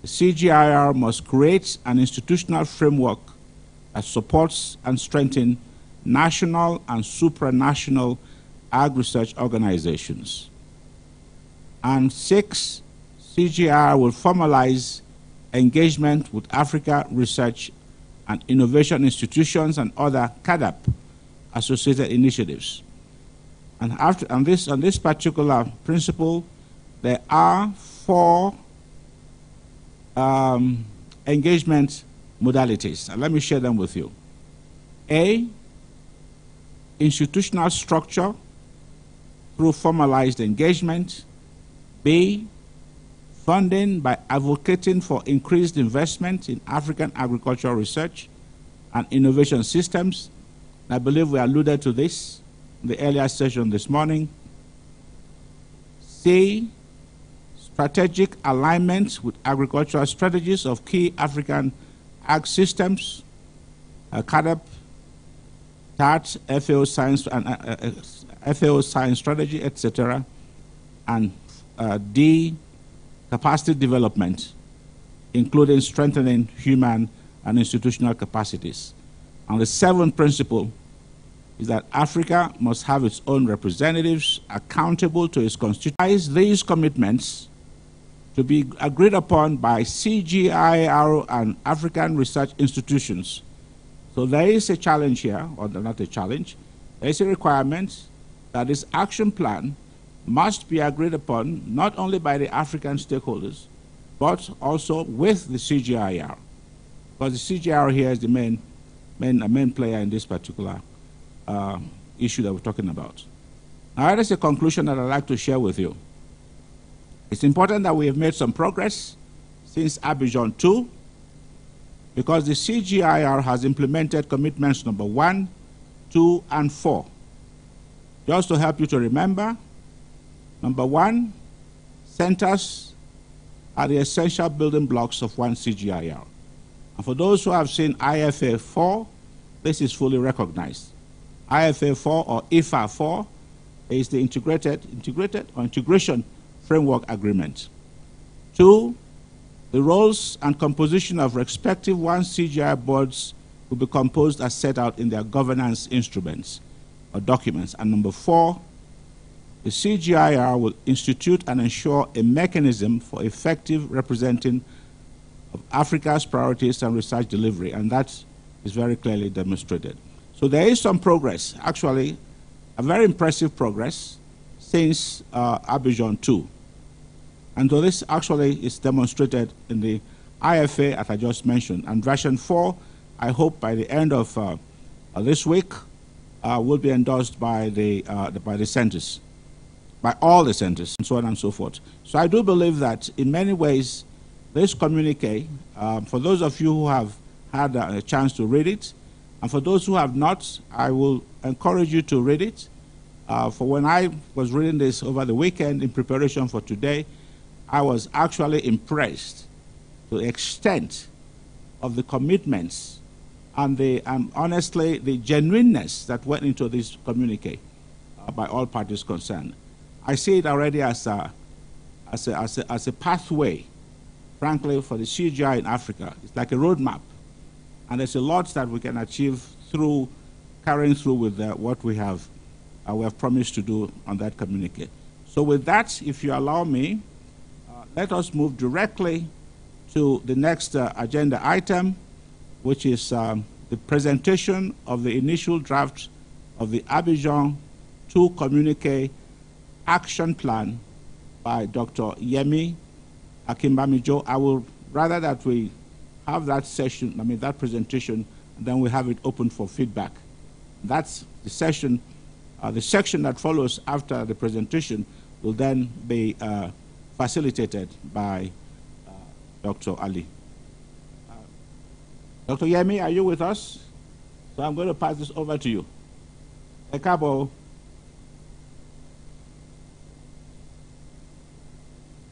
the C G I A R must create an institutional framework that supports and strengthens national and supranational agri-research organizations. And six, C G I A R will formalize engagement with Africa research and innovation institutions and other CADEP associated initiatives. And after, on this, on this particular principle, there are four um, engagements modalities, and let me share them with you. A, institutional structure through formalized engagement. B, funding by advocating for increased investment in African agricultural research and innovation systems. I believe we alluded to this in the earlier session this morning. C, strategic alignment with agricultural strategies of key African ag systems, uh, CADEP, T A T, F A O science, and, uh, uh, F A O science strategy, et cetera, and uh, D, capacity development, including strengthening human and institutional capacities. And the seventh principle is that Africa must have its own representatives accountable to its constituents. These commitments to be agreed upon by C G I A R and African research institutions. So there is a challenge here, or not a challenge, there is a requirement that this action plan must be agreed upon not only by the African stakeholders, but also with the C G I A R. Because the C G I A R here is the main, main, main player in this particular uh, issue that we're talking about. Now, there's a conclusion that I'd like to share with you. It's important that we have made some progress since Abidjan two, because the C G I A R has implemented commitments number one, two, and four. Just to help you to remember, number one, centers are the essential building blocks of one C G I A R. And for those who have seen I F A four, this is fully recognized. I F A four or I F A four is the integrated, integrated or integration framework agreement. Two, the roles and composition of respective one C G I boards will be composed as set out in their governance instruments or documents. And number four, the C G I A R will institute and ensure a mechanism for effective representing of Africa's priorities and research delivery, and that is very clearly demonstrated. So there is some progress, actually, a very impressive progress since uh, Abidjan two. And so this actually is demonstrated in the I F A as I just mentioned. And version four, I hope by the end of uh, uh, this week, uh, will be endorsed by the, uh, the, by the centers, by all the centers, and so on and so forth. So I do believe that in many ways, this communique, um, for those of you who have had a, a chance to read it, and for those who have not, I will encourage you to read it. Uh, for when I was reading this over the weekend in preparation for today, I was actually impressed to the extent of the commitments and the, um, honestly, the genuineness that went into this communique uh, by all parties concerned. I see it already as a, as a, as a, as a pathway, frankly, for the C G I in Africa. It's like a roadmap. And there's a lot that we can achieve through carrying through with uh, what we have, uh, we have promised to do on that communique. So with that, if you allow me, uh, let us move directly to the next uh, agenda item, which is um, the presentation of the initial draft of the Abidjan two Communique Action Plan by Doctor Yemi Akinbamijo. I will rather that we have that session, I mean that presentation, and then we have it open for feedback. That's the session, uh, the section that follows after the presentation will then be uh, facilitated by uh, Doctor Ali. Uh, Doctor Yemi, are you with us? So I'm going to pass this over to you. Ẹ káàbọ̀.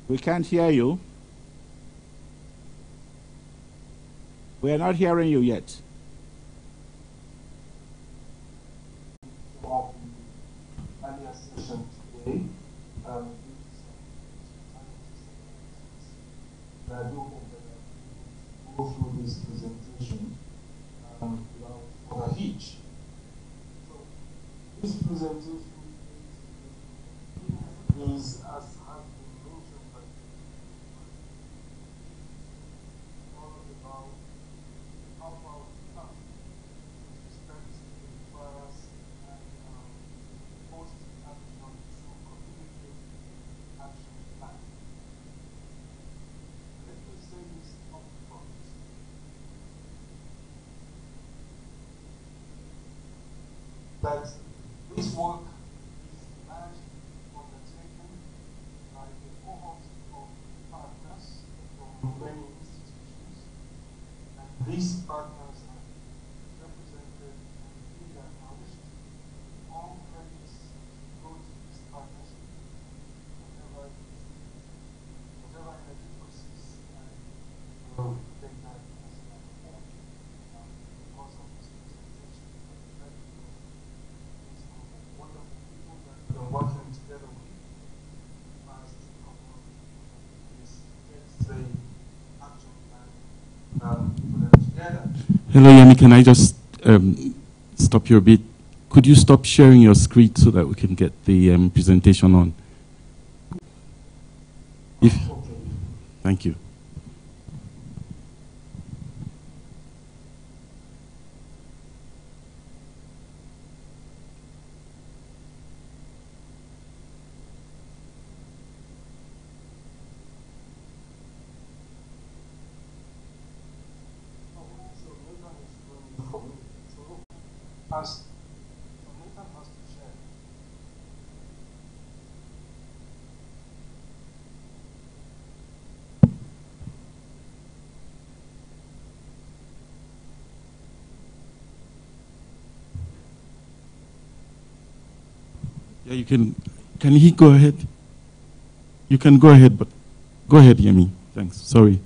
We can't hear you. We are not hearing you yet. That this work is largely undertaken by the cohort of partners from many institutions, and these partners are represented in the house on purpose to go to this partnership, whatever whatever inadequacies and take that as an approach because of this presentation. Working together with the past couple of years, action plan together. Hello, Yemi, can I just um, stop you a bit? Could you stop sharing your screen so that we can get the um, presentation on? If, okay. Thank you. As Nathan has to Yeah, you can. Can he go ahead? You can go ahead, but go ahead, Yemi. Thanks. Sorry.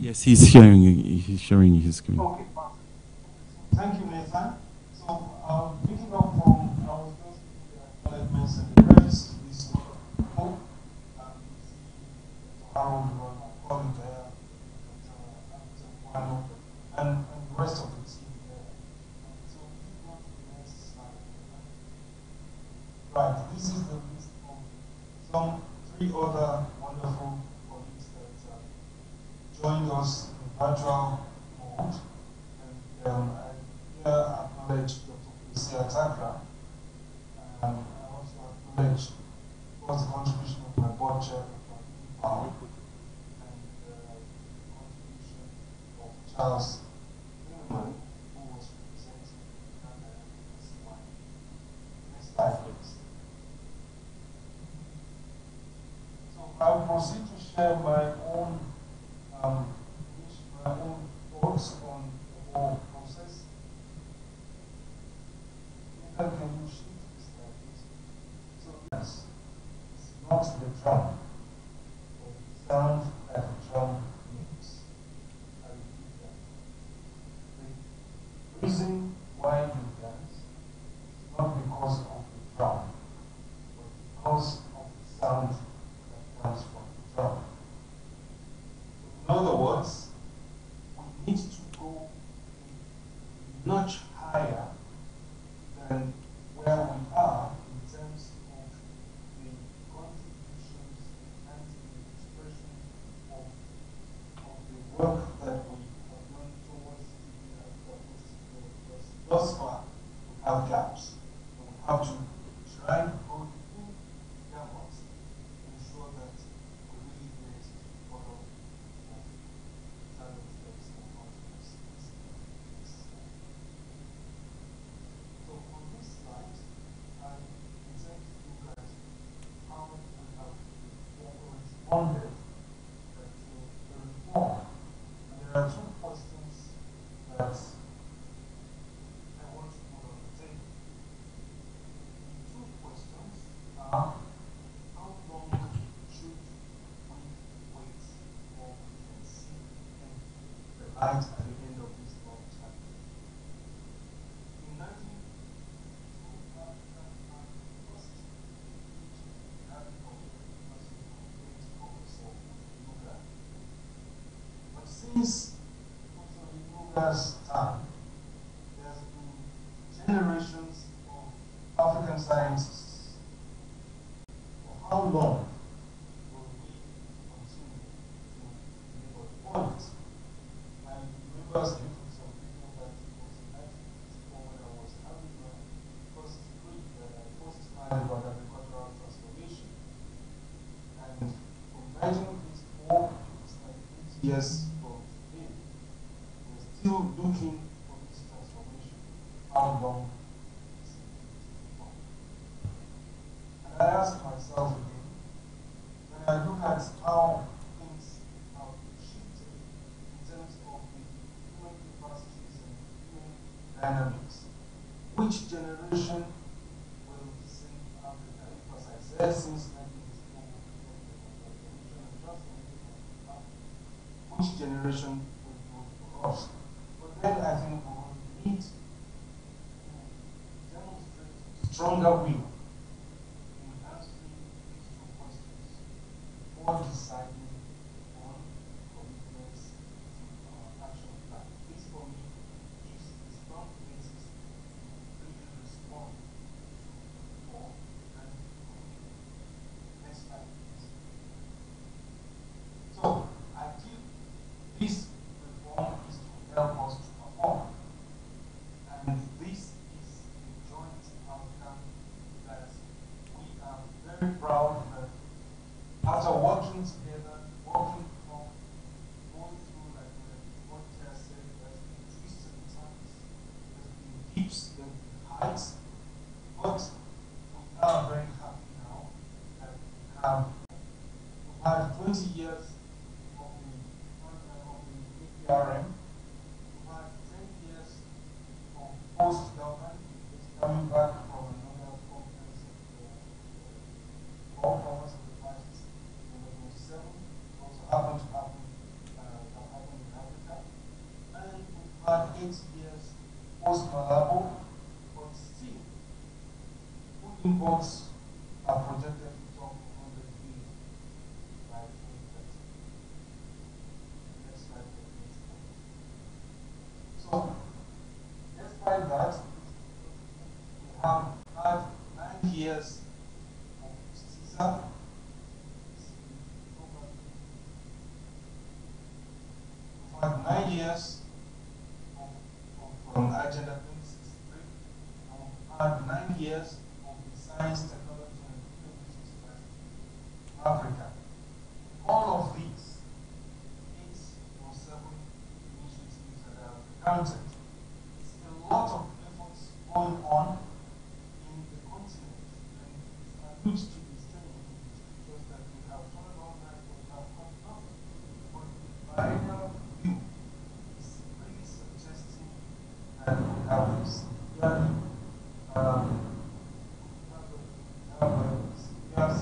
Yes, he's sharing. He's sharing his screen. Okay. Thank you, Nathan. So, uh, picking up from our first developments and the premise of this work of hope, and Harold Roy-Macauley there, and and the rest of the team there. So, we go to the next slide. Right. This is the list of some three other wonderful colleagues that. Uh, joined us in virtual mode, and um, I here acknowledge Doctor Priscilla Takra, and I also acknowledge the contribution of my board chair, Doctor Powell, and uh, the contribution of Charles Hillman, who was representing the N C Y. Next slide, please. So I will proceed to share my own Um, my own thoughts on the whole process. Can you shift this like this? So yes, it's not the drum, but it sounds like the drum makes. I repeat that. The reason why we dance is not because of the drum, but because of the sound that comes from the drum. In other words, we need to go much higher than where we are in terms of the contributions and the expression of, of the work that we have done towards the thus far. We have gaps. We have to try to go through the gaps to ensure that we really get what we. So on this slide, I intend to look at how we have responded to the reform. And there are two questions that I want to put on the table. The two questions are, how long should we wait for and see the light at the end of this long chapter? In nineteen fifty-two, after my first speech in the African Development Bank of Nomindelger, but since Doctor Nomindelger's time, there has been generations of African scientists. For how long will we continue to deliver the point? I remember speaking to some people that it was in nineteen fifty-four when I was having my first degree that I first learned about agricultural transformation. And from nineteen fifty-four, it's like eight years from today, we're still looking for this transformation. How long is it going to take? And I ask myself again, when I look at how things have shifted in terms of the human capacities and human dynamics, which generation will save Africa? Because I said since nineteen fifty-four, which generation will do it for us? But then I think we will need to demonstrate stronger will in answering these two questions before deciding on commitments to our action plan. This, for me, is the strong basis to really respond to the reform and commitment. Next slide, please. So, I think this reform is to help us to perform. And this is the joint outcome that we are very proud that after working together had twenty years of the A P R M, who had ten years of post government, is coming back from another conference of all powers of the parties, number seven, also happened to happen uh, that happened in Africa, and who had eight years post Malabo, but still, who imports are projected. So, despite that, we have had nine years of C S A R, we've had nine years of, of, from Agenda twenty sixty-three, and we've had nine years of the science, technology, and innovation strategy in Africa. All of these counted. It's a lot of efforts going on in the continent, and it's a huge to be saying because that we have done all that, we have done nothing. But the bilateral view is really suggesting that we have severely, um, we have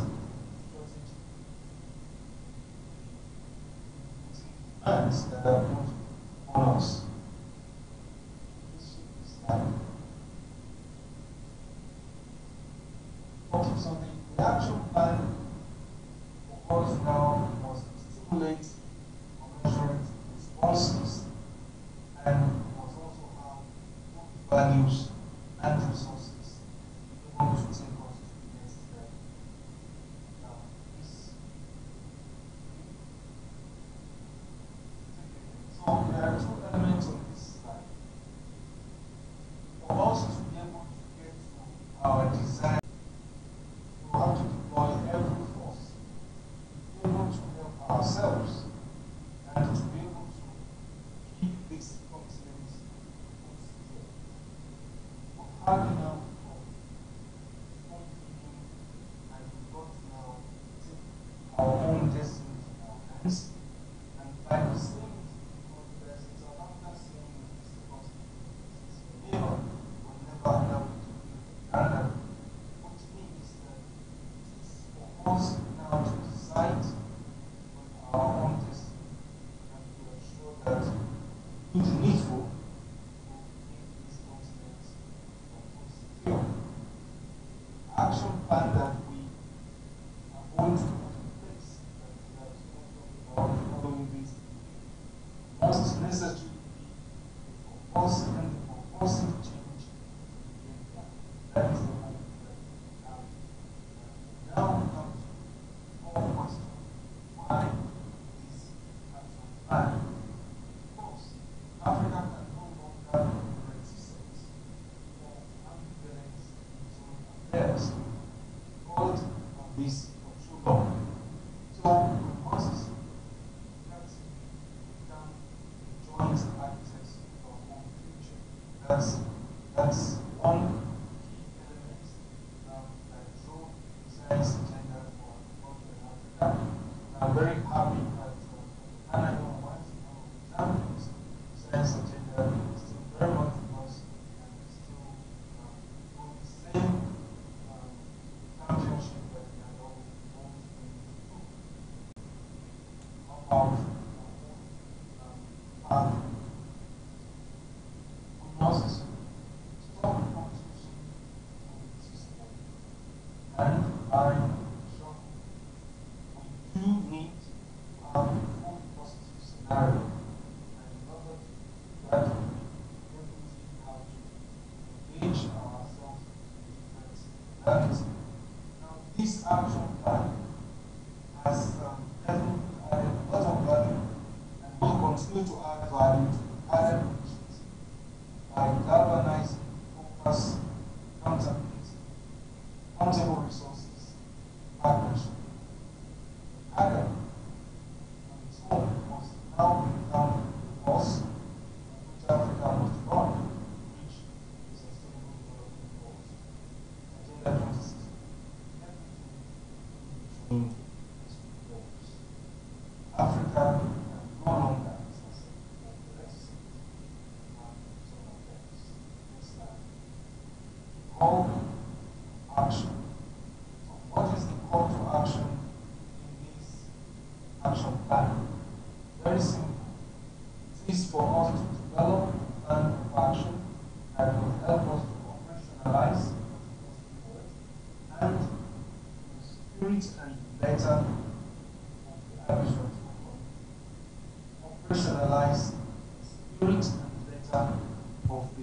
a severe strategy plans that are put on us. So the action plan for us now was to stimulate commensurate responses and was also how values and resources in order to take us to the next step. Now, this so there are two elements on this slide. For us to be able to get to our design. Ourselves and to be able to keep this continent secure. We've had enough of own thinking and we've got to now take our own destiny in our hands. And by the same, there's a longer saying that this continent is your neighbor, but never allow it to be another. What means that it is for us now to decide. It's needful to make this continent secure. The action plan that we are going to put in place, that we are talking about following this, must necessarily be a compulsive and a compulsive change in the plan. That is the one that we have. Now we come to all questions. Why this action plan? Africa can no longer resist or ambivalence in its own affairs because of this for so long. So we must collectively become the joint actors of our own future. That's, that's one key element that, that drove the science agenda for agriculture in Africa. And I'm very happy that Kanayo Nwanze, one of the champions, science agenda is still very much with us and still um, the same um, championship that we had always been about um, um, we must stop the competition of the system and by short we do need to have a full positive scenario. That we engage ourselves in that is. Now, this action plan has um, definitely added a lot of value and will continue to add value to the C A D E P initiative by galvanizing focus, accountability, accountable resources, partnership. C A D E P on its own must now become the boss. Africa must not reach the sustainable development goals. Agenda twenty sixty, everything in between these two goals. call to action in this action plan. Very simple. It is for us to develop a plan of action that will help us to operationalize and the spirit and the letter of the ambition to operationalize the spirit and the letter of the ambition.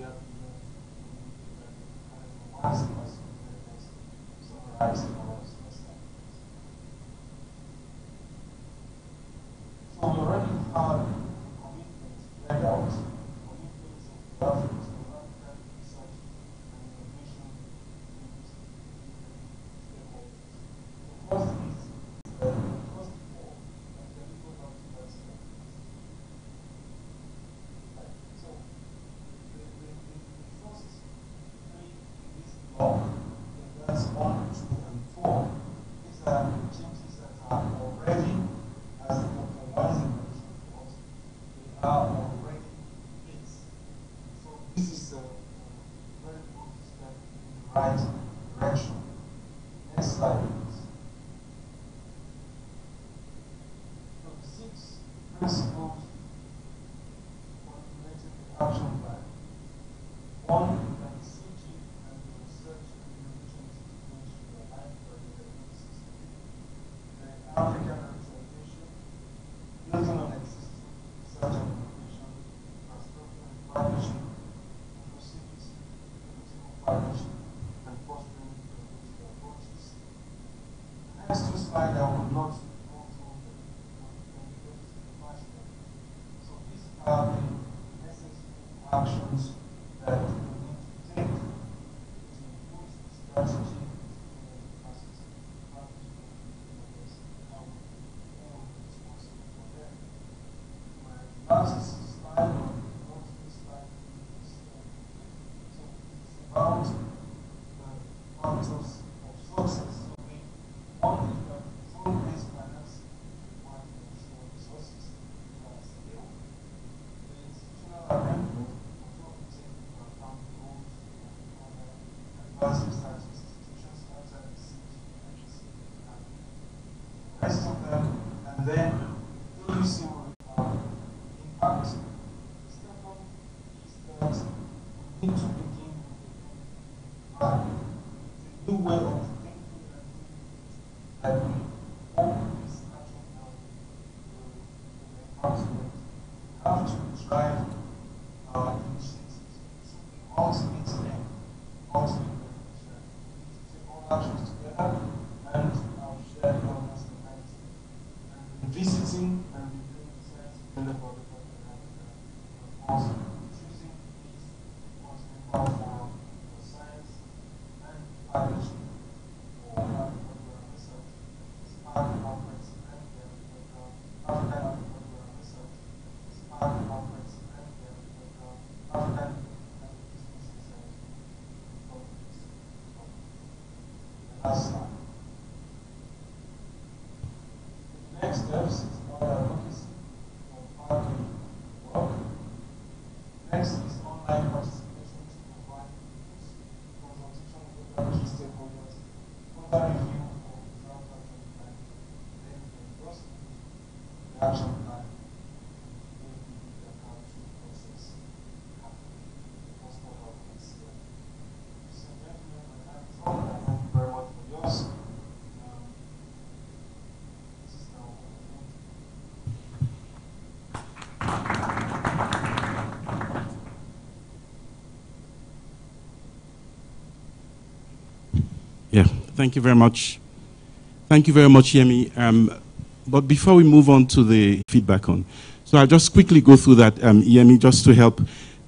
Thank you very much. Thank you very much, Yemi. Um, but before we move on to the feedback on, so I'll just quickly go through that, um, Yemi, just to help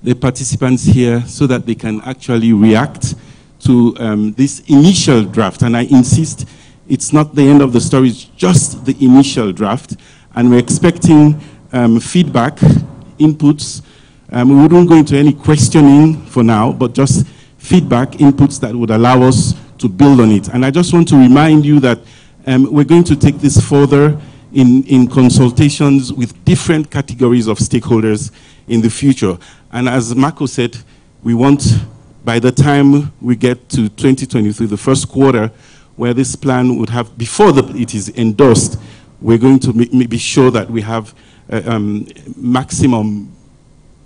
the participants here so that they can actually react to um, this initial draft. And I insist, it's not the end of the story, it's just the initial draft. And we're expecting um, feedback, inputs. Um, we wouldn't go into any questioning for now, but just feedback, inputs that would allow us to build on it. And I just want to remind you that um, we're going to take this further in, in consultations with different categories of stakeholders in the future. And as Marco said, we want, by the time we get to twenty twenty-three, the first quarter, where this plan would have, before the, it is endorsed, we're going to be sure that we have uh, um, maximum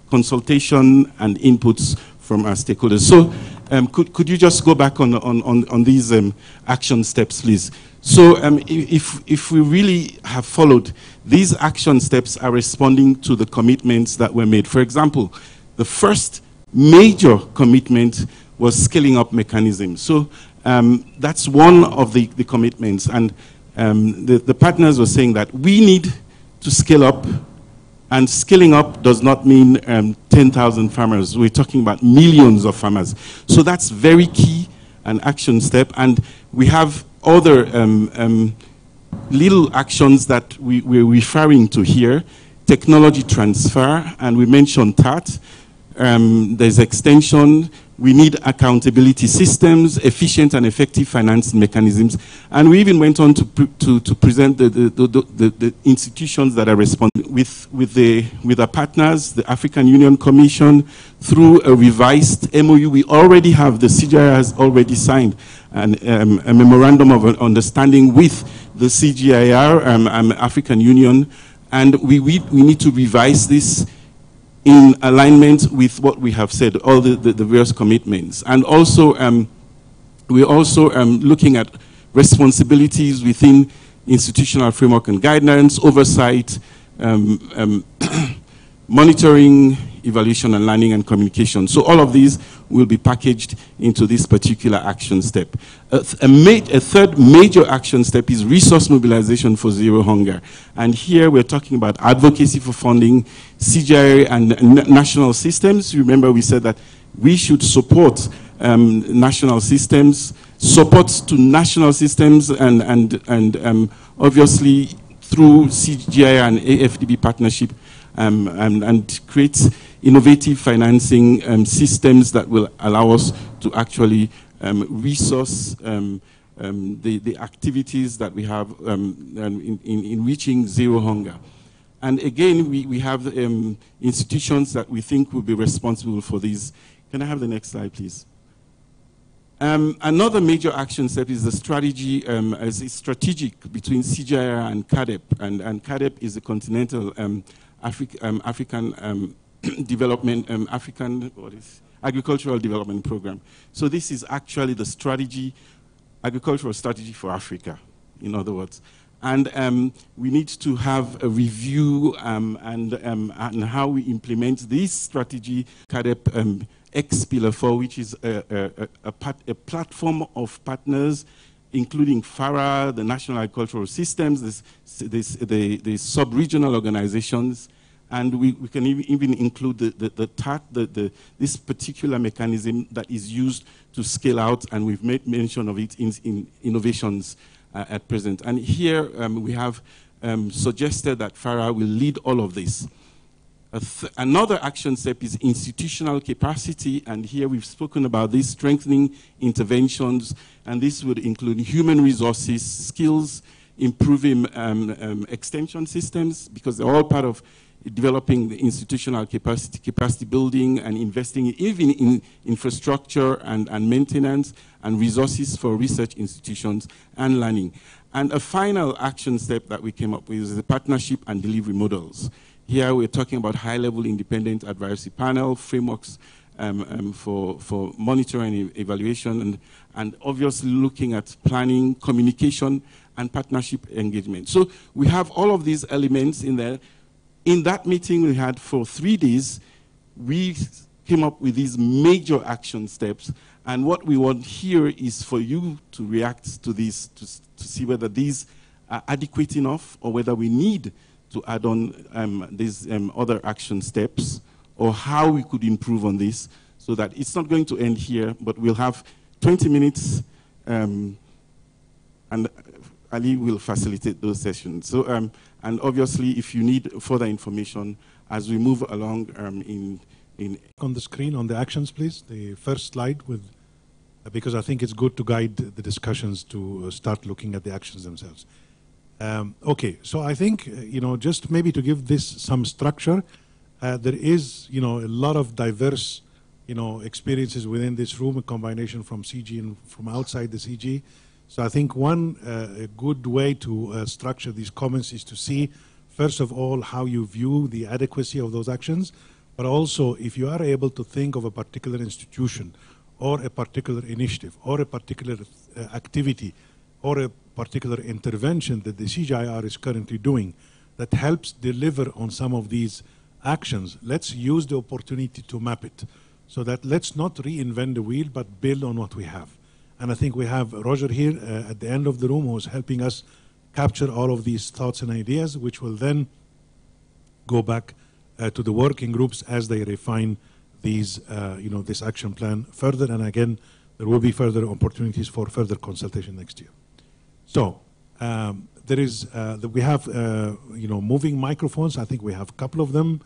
consultation and inputs from our stakeholders. So um, could, could you just go back on, on, on, on these um, action steps, please? So um, if, if we really have followed, these action steps are responding to the commitments that were made. For example, the first major commitment was scaling up mechanisms. So um, that's one of the, the commitments. And um, the, the partners were saying that we need to scale up. And scaling up does not mean um, ten thousand farmers. We're talking about millions of farmers. So that's very key, an action step. And we have other um, um, little actions that we, we're referring to here. Technology transfer, and we mentioned T A T. Um, there's extension. We need accountability systems, efficient and effective finance mechanisms. And we even went on to, pre to, to present the, the, the, the, the institutions that are responding with, with, the, with our partners, the African Union Commission, through a revised M O U. We already have, the C G I A R has already signed an, um, a memorandum of understanding with the C G I A R, um, um, African Union, and we, we, we need to revise this in alignment with what we have said, all the, the, the various commitments. And also, um, we're also um, looking at responsibilities within institutional framework and guidance, oversight, um, um, monitoring, evaluation and learning and communication. So all of these will be packaged into this particular action step. A, th a, ma a third major action step is resource mobilization for zero hunger. And here we're talking about advocacy for funding, C G I A R and national systems. Remember we said that we should support um, national systems, support to national systems, and, and, and um, obviously through C G I A R and A F D B partnership, um, and, and create innovative financing um, systems that will allow us to actually um, resource um, um, the, the activities that we have um, in, in, in reaching zero hunger. And again, we, we have um, institutions that we think will be responsible for these. Can I have the next slide, please? Um, another major action step is the strategy, um, as it's strategic between C G I A R and CADEP. And, and CADEP is a continental um, Afri um, African um, development, um, African what is, agricultural development program. So this is actually the strategy, agricultural strategy for Africa, in other words. And um, we need to have a review um, and, um, and how we implement this strategy, CADEP um, X Pillar four, which is a, a, a, a, a platform of partners, including FARA, the National Agricultural Systems, this, this, the, the sub-regional organizations, and we, we can even include the, the, the T A T, the, the, this particular mechanism that is used to scale out, and we've made mention of it in, in innovations uh, at present. And here um, we have um, suggested that FARA will lead all of this. Uh, th another action step is institutional capacity, and here we've spoken about this, strengthening interventions, and this would include human resources, skills, improving um, um, extension systems, because they're all part of developing the institutional capacity, capacity building, and investing even in infrastructure and, and maintenance, and resources for research institutions and learning. And a final action step that we came up with is the partnership and delivery models. Here we're talking about high-level independent advisory panel, frameworks um, um, for, for monitoring and evaluation, and, and obviously looking at planning, communication, and partnership engagement. So we have all of these elements in there. In that meeting we had for three days, we came up with these major action steps. And what we want here is for you to react to these, to, to see whether these are adequate enough or whether we need to add on um, these um, other action steps, or how we could improve on this, so that it's not going to end here, but we'll have twenty minutes, um, and Ali will facilitate those sessions. So, um, and obviously, if you need further information as we move along um, in, in... On the screen, on the actions, please, the first slide, with, uh, because I think it's good to guide the discussions to uh, start looking at the actions themselves. Um, okay, so I think, you know, just maybe to give this some structure, uh, there is, you know, a lot of diverse, you know, experiences within this room, a combination from C G and from outside the C G. So I think one uh, good way to uh, structure these comments is to see, first of all, how you view the adequacy of those actions, but also if you are able to think of a particular institution or a particular initiative or a particular uh, activity or a particular intervention that the C G I A R is currently doing that helps deliver on some of these actions, let's use the opportunity to map it. So that let's not reinvent the wheel, but build on what we have. And I think we have Roger here uh, at the end of the room who's helping us capture all of these thoughts and ideas, which will then go back uh, to the working groups as they refine these, uh, you know, this action plan further. And again, there will be further opportunities for further consultation next year. So um, there is, uh, the, we have, uh, you know, moving microphones. I think we have a couple of them.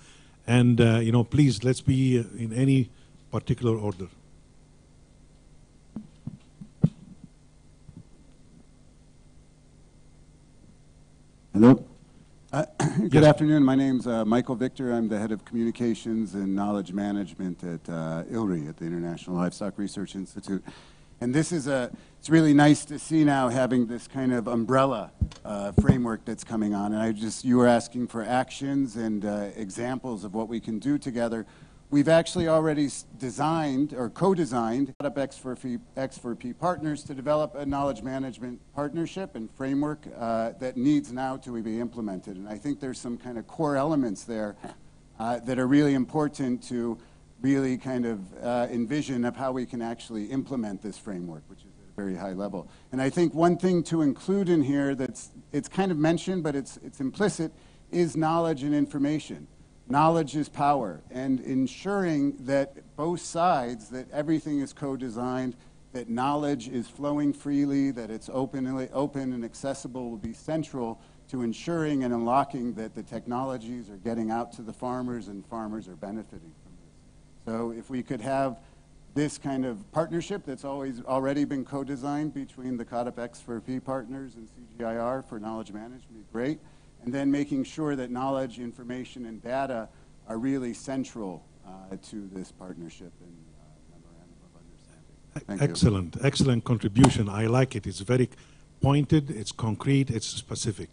And, uh, you know, please, let's be in any particular order. Hello. Uh, good yes. afternoon. My name's uh, Michael Victor. I'm the head of communications and knowledge management at uh, I L R I, at the International Livestock Research Institute. And this is a, it's really nice to see now having this kind of umbrella uh, framework that's coming on. And I just, you were asking for actions and uh, examples of what we can do together. We've actually already designed or co-designed X four P partners to develop a knowledge management partnership and framework uh, that needs now to be implemented. And I think there's some kind of core elements there uh, that are really important to really kind of uh, envision of how we can actually implement this framework, which is at a very high level. And I think one thing to include in here that's, it's kind of mentioned, but it's, it's implicit, is knowledge and information. Knowledge is power, and ensuring that both sides, that everything is co-designed, that knowledge is flowing freely, that it's openly, open and accessible will be central to ensuring and unlocking that the technologies are getting out to the farmers and farmers are benefiting from this. So if we could have this kind of partnership that's always already been co-designed between the CADEP X four P partners and C G I A R for knowledge management would be great. And then making sure that knowledge, information, and data are really central uh, to this partnership and uh, memorandum of understanding. Thank excellent, you. excellent contribution. I like it. It's very pointed, it's concrete, it's specific.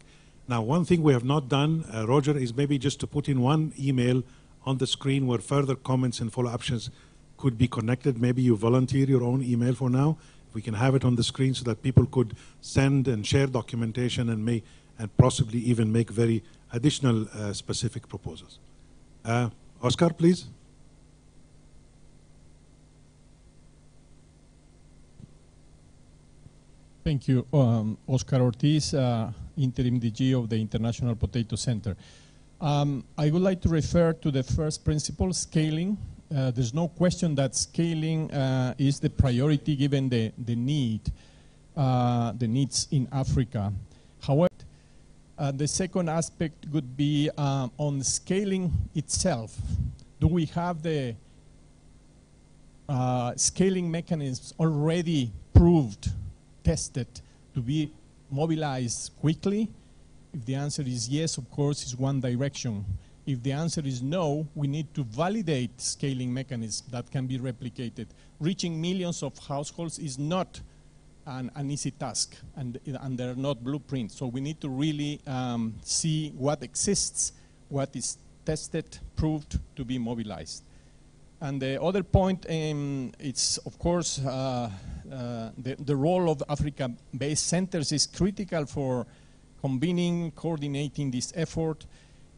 Now, one thing we have not done, uh, Roger, is maybe just to put in one email on the screen where further comments and follow options could be connected. Maybe you volunteer your own email for now. We can have it on the screen so that people could send and share documentation and may. and possibly even make very additional uh, specific proposals. Uh, Oscar, please. Thank you. Um, Oscar Ortiz, uh, Interim D G of the International Potato Center. Um, I would like to refer to the first principle, scaling. Uh, there's no question that scaling uh, is the priority given the, the need, uh, the needs in Africa. However, Uh, the second aspect would be um, on scaling itself. Do we have the uh, scaling mechanisms already proved, tested, to be mobilized quickly? If the answer is yes, of course, it's one direction. If the answer is no, we need to validate scaling mechanisms that can be replicated. Reaching millions of households is not An, an easy task, and, and they're not blueprints. So we need to really um, see what exists, what is tested, proved to be mobilized. And the other point, um, it's of course, uh, uh, the, the role of Africa-based centers is critical for convening, coordinating this effort,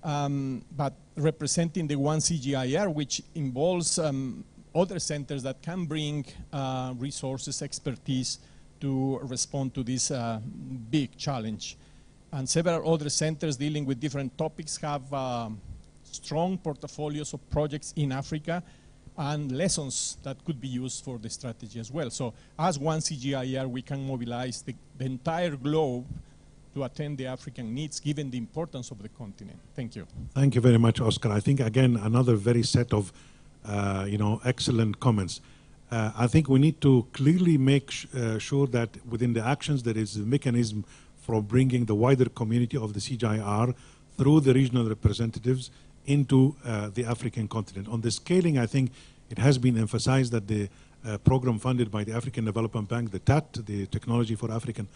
um, but representing the one C G I A R, which involves um, other centers that can bring uh, resources, expertise, to respond to this uh, big challenge. And several other centers dealing with different topics have uh, strong portfolios of projects in Africa and lessons that could be used for the strategy as well. So as one C G I A R, we can mobilize the, the entire globe to attend the African needs, given the importance of the continent. Thank you. Thank you very much, Oscar. I think, again, another very set of uh, you know, excellent comments. Uh, I think we need to clearly make sh uh, sure that within the actions there is a mechanism for bringing the wider community of the C G I A R through the regional representatives into uh, the African continent. On the scaling, I think it has been emphasized that the uh, program funded by the African Development Bank, the T A T, the Technology for African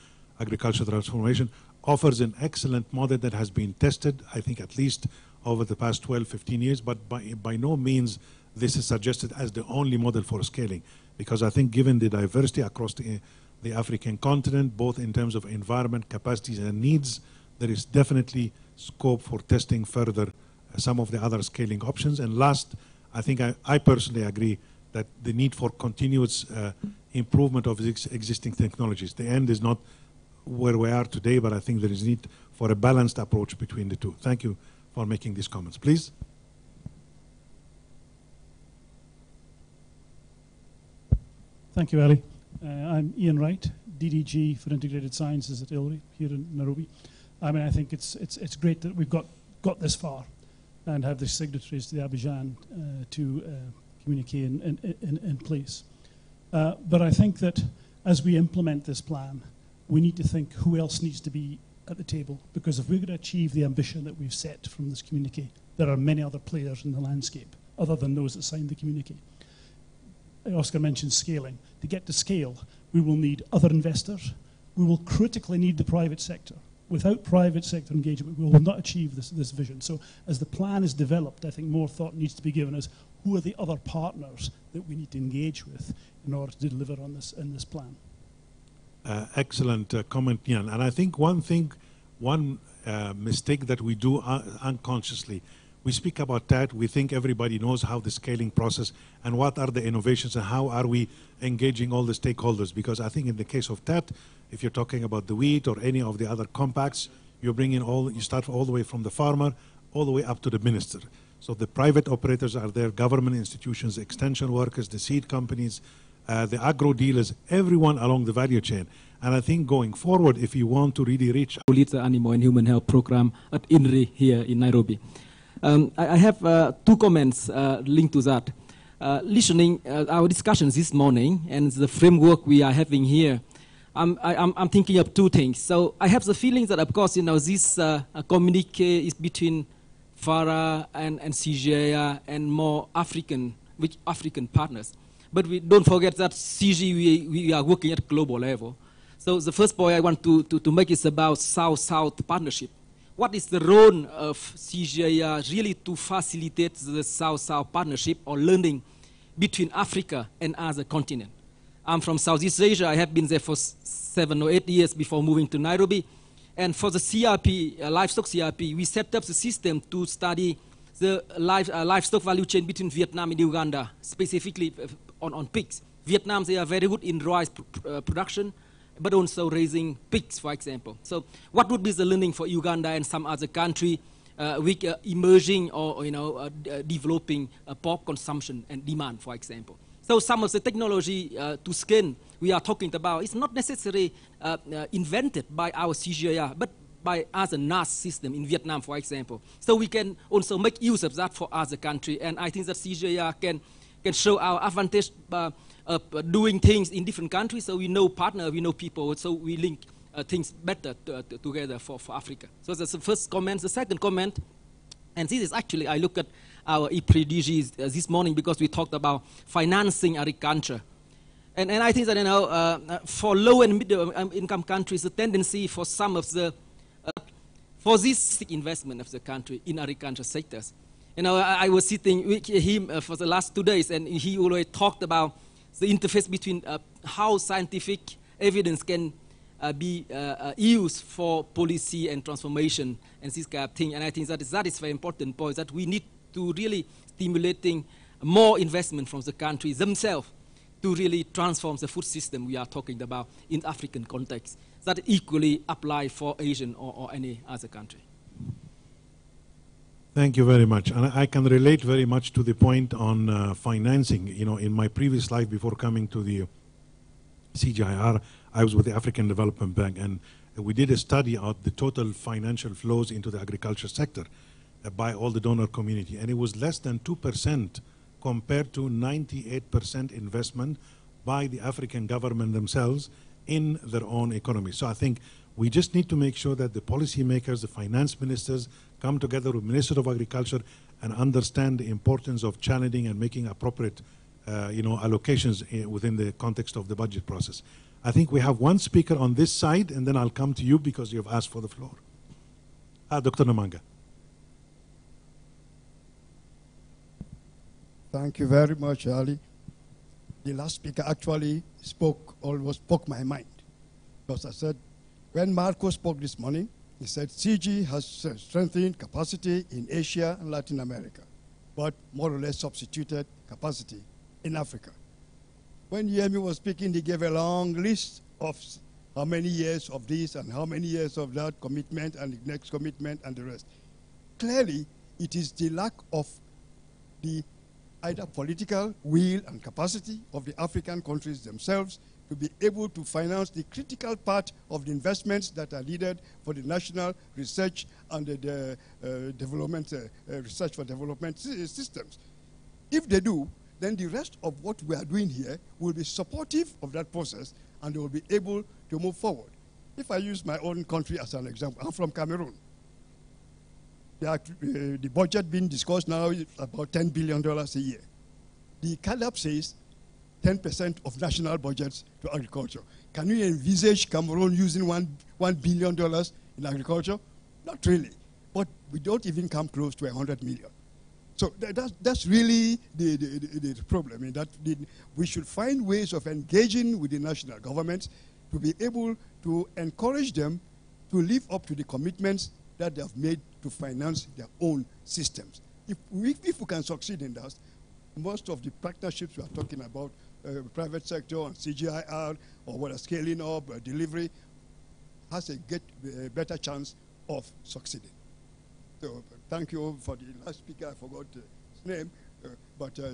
Agricultural Transformation, offers an excellent model that has been tested, I think at least over the past twelve, fifteen years, but by, by no means this is suggested as the only model for scaling, because I think given the diversity across the, the African continent, both in terms of environment, capacities and needs, there is definitely scope for testing further some of the other scaling options. And last, I think I, I personally agree that the need for continuous uh, improvement of ex existing technologies. The end is not where we are today, but I think there is need for a balanced approach between the two. Thank you for making these comments. Please. Thank you, Ali. Uh, I'm Ian Wright, D D G for Integrated Sciences at I L R I here in Nairobi. I mean, I think it's, it's, it's great that we've got, got this far and have the signatories to the Abidjan uh, to uh, communicate in, in, in, in place. Uh, but I think that as we implement this plan, we need to think who else needs to be at the table, because if we're going to achieve the ambition that we've set from this communique, there are many other players in the landscape other than those that signed the communique. Oscar mentioned scaling. To get to scale, we will need other investors. We will critically need the private sector. Without private sector engagement, we will not achieve this, this vision. So as the plan is developed, I think more thought needs to be given as who are the other partners that we need to engage with in order to deliver on this, in this plan. Uh, excellent uh, comment, Ian. And I think one thing, one uh, mistake that we do un unconsciously, we speak about that, we think everybody knows how the scaling process and what are the innovations and how are we engaging all the stakeholders, because I think in the case of that, if you're talking about the wheat or any of the other compacts, you bring in all, you start all the way from the farmer all the way up to the minister. So the private operators are there, government institutions, extension workers, the seed companies, uh, the agro dealers, everyone along the value chain. And I think going forward, if you want to really reach... Who leads the Animal and Human Health Program at I N R I here in Nairobi. Um, I, I have uh, two comments uh, linked to that. Uh, listening uh, our discussions this morning and the framework we are having here, I'm, I, I'm, I'm thinking of two things. So I have the feeling that, of course, you know, this uh, communique is between FARA and, and C G I A R and more African, which African partners. But we don't forget that C G, we, we are working at global level. So the first point I want to, to, to make is about South-South partnership. What is the role of C G I A R really to facilitate the South-South partnership or learning between Africa and other continents? I'm from Southeast Asia. I have been there for seven or eight years before moving to Nairobi. And for the C R P, uh, livestock C R P, we set up the system to study the live, uh, livestock value chain between Vietnam and Uganda, specifically on, on pigs. Vietnam, they are very good in rice pr uh, production, but also raising pigs, for example. So what would be the learning for Uganda and some other country uh, with uh, emerging or, you know, uh, d uh, developing uh, pork consumption and demand, for example? So some of the technology uh, to scan we are talking about is not necessarily uh, uh, invented by our C G I A R, but by other N A S system in Vietnam, for example. So we can also make use of that for other country. And I think that C G I A R can, can show our advantage by, Uh, doing things in different countries, so we know partner, we know people, so we link uh, things better to, uh, to together for, for Africa. So that's the first comment. The second comment, and this is actually, I look at our I P R D Gs uh, this morning because we talked about financing agriculture. And, and I think that, you know, uh, for low and middle income countries, the tendency for some of the, uh, for this investment of the country in agriculture sectors. You know, I, I was sitting with him uh, for the last two days, and he always talked about the interface between uh, how scientific evidence can uh, be uh, uh, used for policy and transformation and this kind of thing. And I think that is, that is very important point, that we need to really stimulating more investment from the countries themselves to really transform the food system we are talking about in African context. That equally apply for Asian or, or any other country. Thank you very much. And I can relate very much to the point on uh, financing. You know, in my previous life before coming to the C G I A R, I was with the African Development Bank, and we did a study of the total financial flows into the agriculture sector uh, by all the donor community. And it was less than two percent compared to ninety-eight percent investment by the African government themselves in their own economy. So I think we just need to make sure that the policymakers, the finance ministers, come together with Minister of Agriculture and understand the importance of challenging and making appropriate uh, you know, allocations within the context of the budget process. I think we have one speaker on this side, and then I'll come to you because you've asked for the floor. Ah, Doctor Namanga. Thank you very much, Ali. The last speaker actually spoke, almost spoke my mind. Because I said, when Marco spoke this morning, he said C G has strengthened capacity in Asia and Latin America, but more or less substituted capacity in Africa. When Yemi was speaking, he gave a long list of how many years of this and how many years of that commitment and the next commitment and the rest. Clearly, it is the lack of the either political will and capacity of the African countries themselves to be able to finance the critical part of the investments that are needed for the national research and the, the uh, development, uh, uh, research for development systems. If they do, then the rest of what we are doing here will be supportive of that process and they will be able to move forward. If I use my own country as an example, I'm from Cameroon. The, uh, the budget being discussed now is about ten billion dollars a year. The CADEP says ten percent of national budgets to agriculture. Can you envisage Cameroon using one, one billion dollars in agriculture? Not really. But we don't even come close to one hundred million. So that, that's, that's really the, the, the problem. In that the, we should find ways of engaging with the national governments to be able to encourage them to live up to the commitments that they have made to finance their own systems. If we, if we can succeed in that, most of the partnerships we are talking about, uh, private sector and C G I A R, or whether scaling up, uh, delivery, has a, get, a better chance of succeeding. So uh, thank you for the last speaker. I forgot uh, his name, uh, but uh,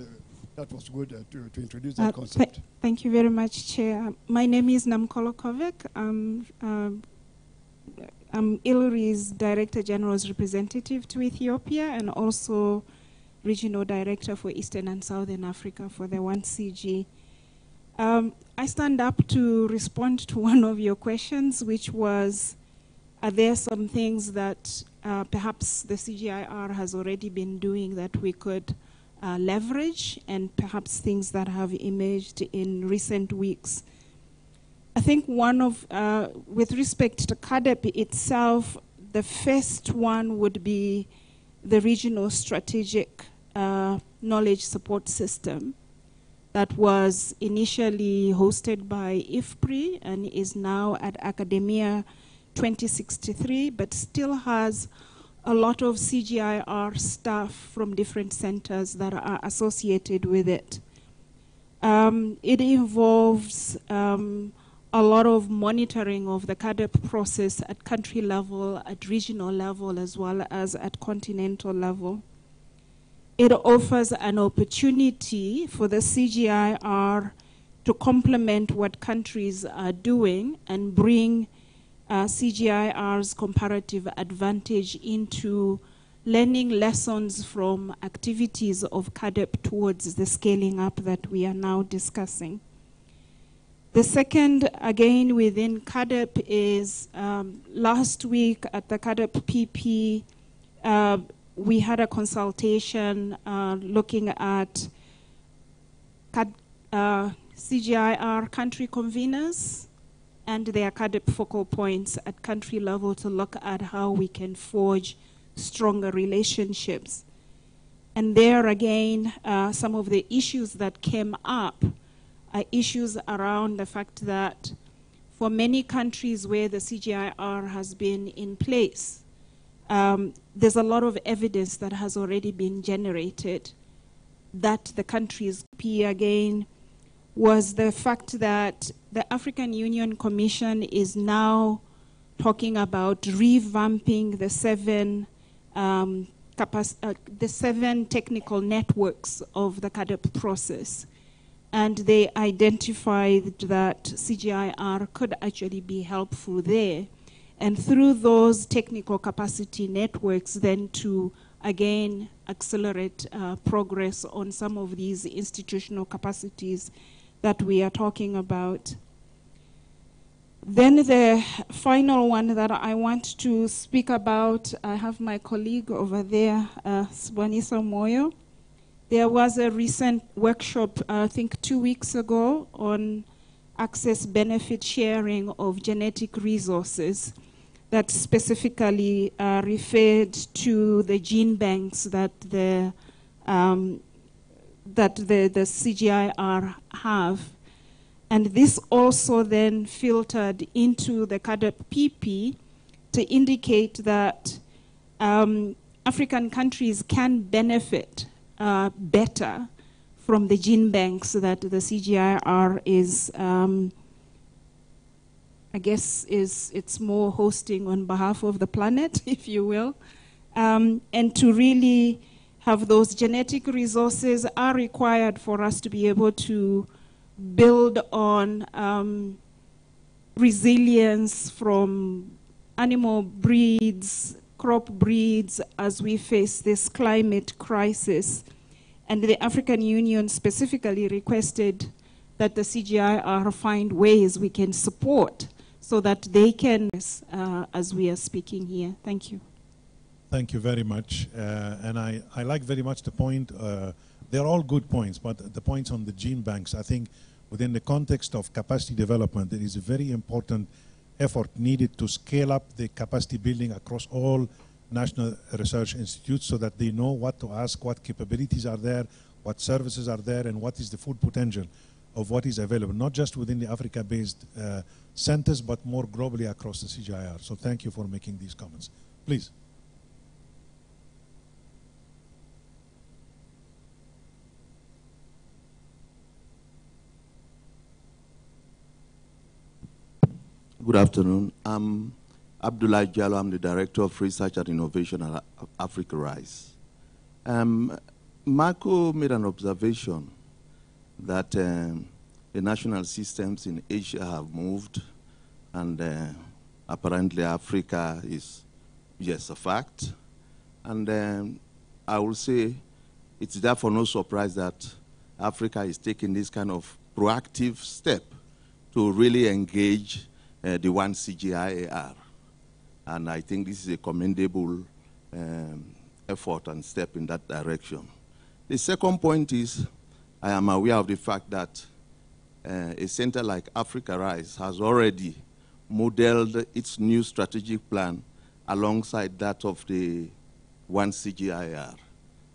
that was good uh, to, to introduce that uh, concept. Th thank you very much, Chair. My name is Namkolo Kovek. I'm, um, I'm Ilury's Director General's representative to Ethiopia and also Regional Director for Eastern and Southern Africa for the one C G. Um, I stand up to respond to one of your questions, which was, are there some things that uh, perhaps the C G I A R has already been doing that we could uh, leverage, and perhaps things that have emerged in recent weeks? I think one of, uh, with respect to CADEP itself, the first one would be the regional strategic Uh, knowledge support system that was initially hosted by I F P R I and is now at Academia twenty sixty-three, but still has a lot of C G I A R staff from different centers that are associated with it. Um, it involves um, a lot of monitoring of the CADEP process at country level, at regional level, as well as at continental level. It offers an opportunity for the C G I A R to complement what countries are doing and bring uh, C G I R's comparative advantage into learning lessons from activities of CADEP towards the scaling up that we are now discussing. The second, again, within CADEP is um, last week at the CADEP P P, uh, we had a consultation uh, looking at uh, C G I A R country conveners and their CADEP focal points at country level to look at how we can forge stronger relationships. And there again, uh, some of the issues that came up are issues around the fact that for many countries where the C G I A R has been in place, Um, there's a lot of evidence that has already been generated that the countries peer again was the fact that the African Union Commission is now talking about revamping the seven, um, capac uh, the seven technical networks of the CADEP process. And they identified that C G I A R could actually be helpful there, and through those technical capacity networks then to, again, accelerate uh, progress on some of these institutional capacities that we are talking about. Then the final one that I want to speak about, I have my colleague over there, uh, Sibonisa Moyo, There was a recent workshop, I think two weeks ago, on access benefit sharing of genetic resources that specifically uh, referred to the gene banks that the, um, that the, the C G I A R have. And this also then filtered into the CADEP P P to indicate that um, African countries can benefit uh, better from the gene banks that the C G I A R is, um, I guess, is it's more hosting on behalf of the planet, if you will. Um, and to really have those genetic resources are required for us to be able to build on um, resilience from animal breeds, crop breeds, as we face this climate crisis. And the African Union specifically requested that the C G I A R find ways we can support so that they can, uh, as we are speaking here. Thank you. Thank you very much. Uh, and I, I like very much the point. Uh, They're all good points, but the points on the gene banks, I think within the context of capacity development, there is a very important effort needed to scale up the capacity building across all national research institutes so that they know what to ask, what capabilities are there, what services are there, and what is the full potential of what is available, not just within the Africa-based uh, centers, but more globally across the C G I A R. So thank you for making these comments. Please. Good afternoon. I'm Abdullah Jallo. I'm the Director of Research and Innovation at Africa Rice. Um, Marco made an observation that um, the national systems in Asia have moved, and uh, apparently Africa is just a fact. And um, I will say it's therefore no surprise that Africa is taking this kind of proactive step to really engage Uh, the one C G I A R, and I think this is a commendable um, effort and step in that direction. The second point is I am aware of the fact that uh, a center like Africa Rice has already modeled its new strategic plan alongside that of the one C G I A R.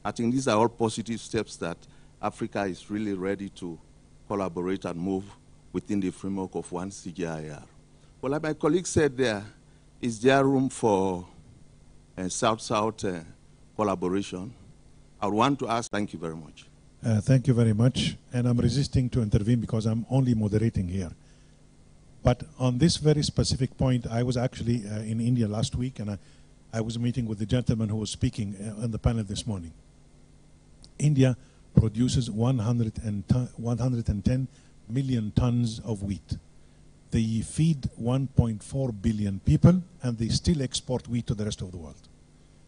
I think these are all positive steps that Africa is really ready to collaborate and move within the framework of one C G I A R. Well, like my colleague said, there is there room for South-South uh, uh, collaboration. I want to ask, thank you very much. Uh, thank you very much. And I'm resisting to intervene because I'm only moderating here. But on this very specific point, I was actually uh, in India last week, and I, I was meeting with the gentleman who was speaking uh, on the panel this morning. India produces one hundred ten million tons of wheat. They feed one point four billion people, and they still export wheat to the rest of the world.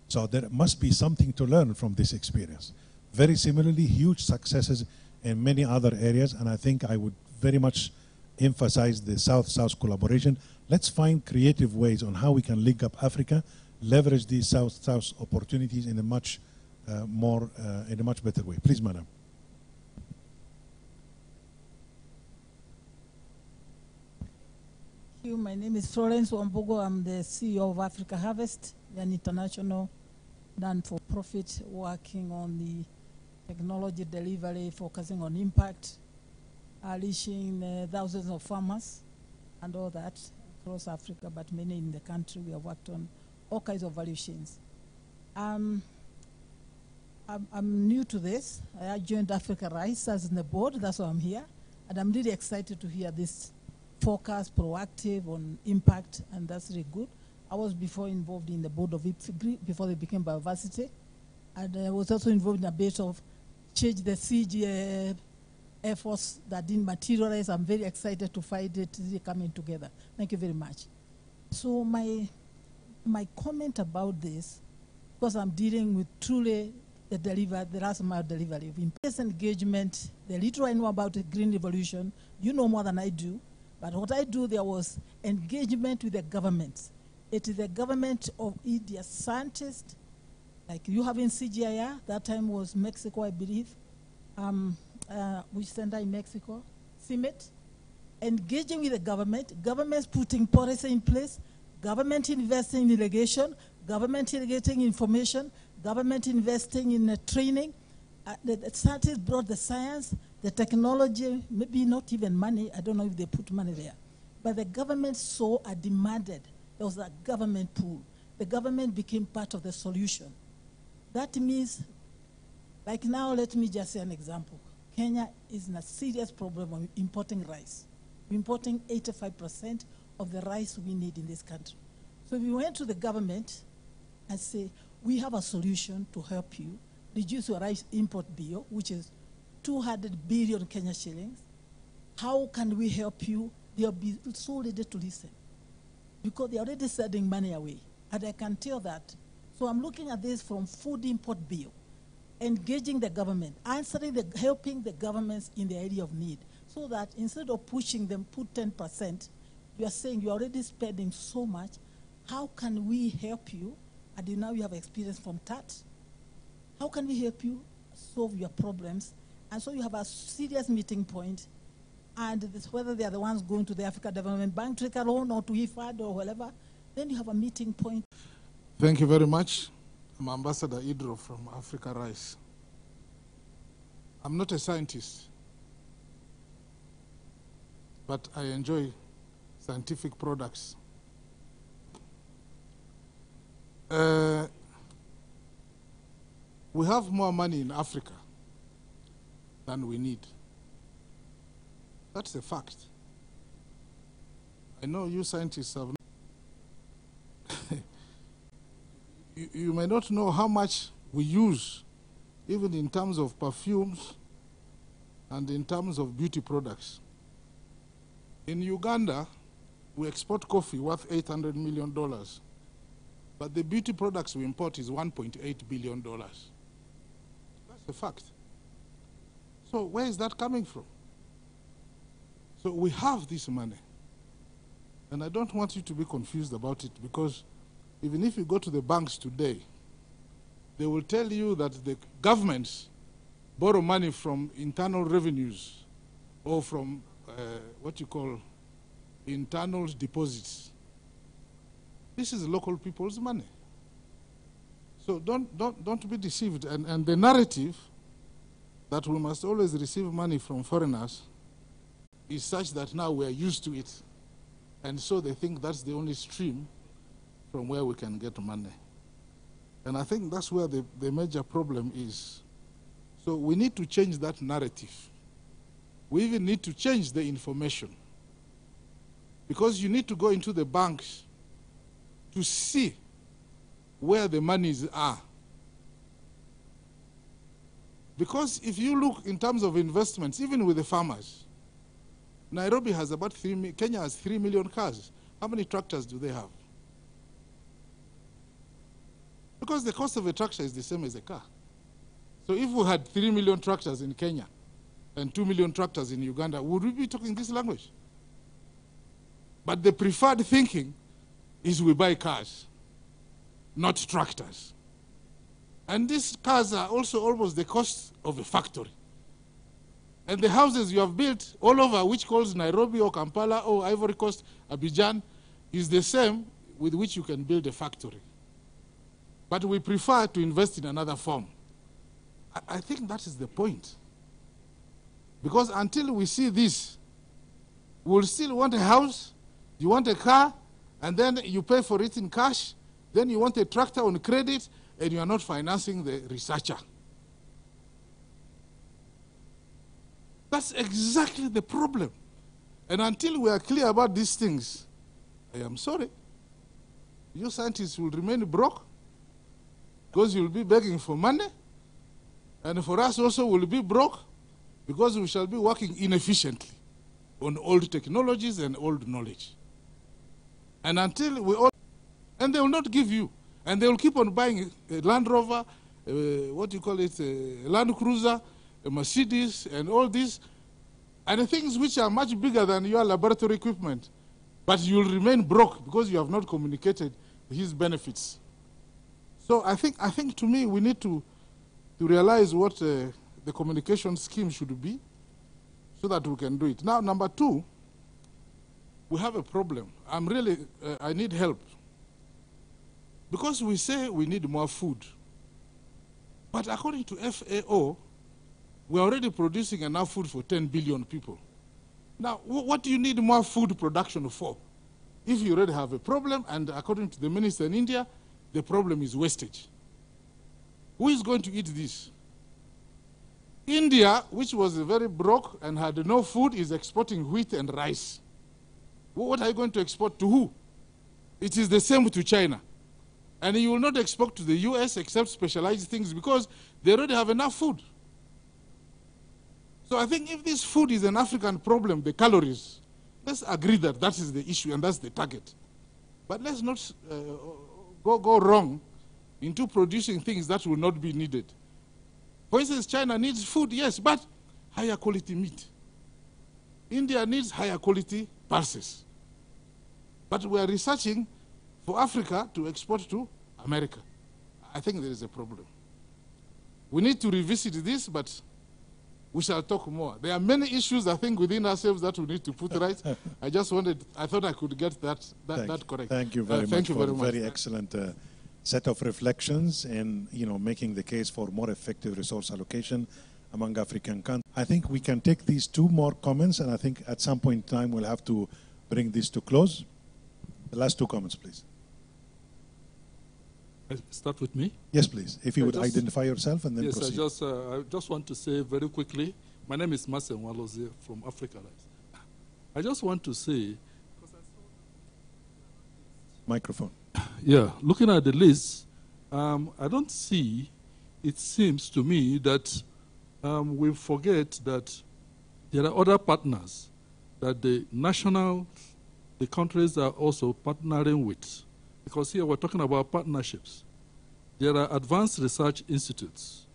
So there must be something to learn from this experience. Very similarly, huge successes in many other areas, and I think I would very much emphasize the South-South collaboration. Let's find creative ways on how we can link up Africa, leverage these South-South opportunities in a much uh, more, uh, in a much better way. Please, madam. My name is Florence Wambogo. I'm the C E O of Africa Harvest, an international non-for-profit working on the technology delivery, focusing on impact, reaching uh, thousands of farmers and all that across Africa, but many in the country. We have worked on all kinds of value chains. Um, I'm, I'm new to this. I joined Africa Rice as in the board. That's why I'm here. And I'm really excited to hear this focus, proactive on impact, and that's really good. I was before involved in the board of I P C C before they became biodiversity, and I was also involved in a bit of change the C G I A R efforts that didn't materialize. I'm very excited to find it coming together. Thank you very much. So my, my comment about this, because I'm dealing with truly the deliver, the last mile delivery of impact engagement, the little I know about the Green Revolution, you know more than I do. But what I do there was engagement with the government. It is the government of India scientists, Like you have in C G I A R, that time was Mexico, I believe, um, uh, which center in Mexico, C M E T, engaging with the government, governments putting policy in place, government investing in irrigation, government irrigating information, government investing in uh, training. Uh, the, the scientists brought the science, the technology, maybe not even money. I don't know if they put money there. But the government saw a demanded. There was a government pool. The government became part of the solution. That means, like now, let me just say an example. Kenya is in a serious problem of importing rice. We're importing eighty-five percent of the rice we need in this country. So we went to the government and say, we have a solution to help you reduce your rice import bill, which is two hundred billion Kenya shillings. How can we help you? They'll be so ready to listen because they're already sending money away. And I can tell that. So I'm looking at this from food import bill, engaging the government, answering the, helping the governments in the area of need, so that instead of pushing them, put ten percent, you are saying you're already spending so much, how can we help you? And now you have experience from T A T. How can we help you solve your problems? And so you have a serious meeting point, and this, whether they are the ones going to the Africa Development Bank, to take a loan or to I F A D or whatever, then you have a meeting point. Thank you very much. I'm Ambassador Idro from Africa Rice. I'm not a scientist, but I enjoy scientific products. Uh, we have more money in Africa than we need. That's a fact. I know you scientists have You, you may not know how much we use, even in terms of perfumes and in terms of beauty products. In Uganda, we export coffee worth eight hundred million dollars, but the beauty products we import is one point eight billion dollars. That's a fact. So where is that coming from? So we have this money, and I don't want you to be confused about it, because even if you go to the banks today, they will tell you that the governments borrow money from internal revenues or from uh, what you call internal deposits. This is local people's money. So don't, don't, don't be deceived. And, and the narrative that we must always receive money from foreigners is such that now we are used to it. And so they think that's the only stream from where we can get money. And I think that's where the, the major problem is. So we need to change that narrative. We even need to change the information, because you need to go into the banks to see where the monies are. Because if you look in terms of investments, even with the farmers, Nairobi has about three, Kenya has three million cars. How many tractors do they have? Because the cost of a tractor is the same as a car. So if we had three million tractors in Kenya and two million tractors in Uganda, would we be talking this language? But the preferred thinking is we buy cars, not tractors. And these cars are also almost the cost of a factory. And the houses you have built all over, which calls Nairobi or Kampala or Ivory Coast, Abidjan, is the same with which you can build a factory. But we prefer to invest in another form. I, I think that is the point. Because until we see this, we'll still want a house, you want a car, and then you pay for it in cash, then you want a tractor on credit, and you are not financing the researcher. That's exactly the problem. And until we are clear about these things, I am sorry, you scientists will remain broke, because you'll be begging for money, and for us also we'll be broke, because we shall be working inefficiently on old technologies and old knowledge. And until we all, and they will not give you, and they will keep on buying a Land Rover, a, what do you call it, a Land Cruiser, a Mercedes, and all this, and the things which are much bigger than your laboratory equipment, but you'll remain broke because you have not communicated his benefits. So I think, I think to me, we need to, to realize what uh, the communication scheme should be so that we can do it. Now, number two, we have a problem. I'm really, uh, I need help. Because we say we need more food. But according to F A O, we're already producing enough food for ten billion people. Now, wh what do you need more food production for? If you already have a problem, and according to the minister in India, the problem is wastage. Who is going to eat this? India, which was very broke and had no food, is exporting wheat and rice. What are you going to export to who? It is the same to China. And you will not export to the U S except specialized things because they already have enough food. So I think if this food is an African problem, the calories, let's agree that that is the issue and that's the target. But let's not uh, go, go wrong into producing things that will not be needed. For instance, China needs food, yes, but higher quality meat. India needs higher quality pulses. But we are researching for Africa to export to America. I think there is a problem. We need to revisit this, but we shall talk more. There are many issues, I think, within ourselves that we need to put right. I just wanted, I thought I could get that, that, that correct. Thank you very uh, thank much you for very a much. very excellent uh, set of reflections and, you know, making the case for more effective resource allocation among African countries. I think we can take these two more comments, and I think at some point in time we'll have to bring this to close. The last two comments, please. Start with me? Yes, please. If you I would just, identify yourself and then yes, proceed. Yes, I just, uh, I just want to say very quickly, my name is Marcel Waloze from Africa Rice. I just want to say... Microphone. Yeah, looking at the list, um, I don't see, it seems to me that um, we forget that there are other partners, that the national, the countries are also partnering with. Because here we're talking about partnerships. There are advanced research institutes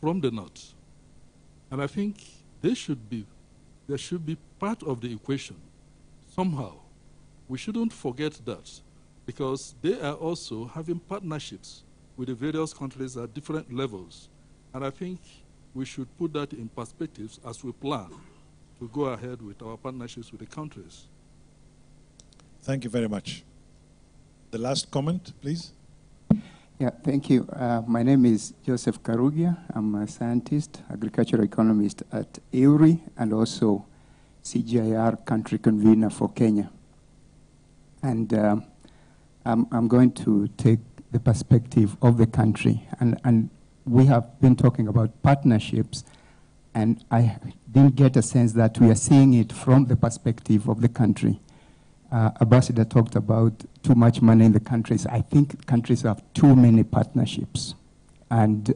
from the north. And I think they should be, they should be part of the equation somehow. We shouldn't forget that because they are also having partnerships with the various countries at different levels. And I think we should put that in perspectives as we plan to go ahead with our partnerships with the countries. Thank you very much. The last comment, please. Yeah, thank you. Uh, my name is Joseph Karugia. I'm a scientist, agricultural economist at I U R I, and also C G I A R country convener for Kenya. And uh, I'm, I'm going to take the perspective of the country. And, and we have been talking about partnerships, and I didn't get a sense that we are seeing it from the perspective of the country. Uh, Ambassador talked about too much money in the countries. I think countries have too many partnerships. And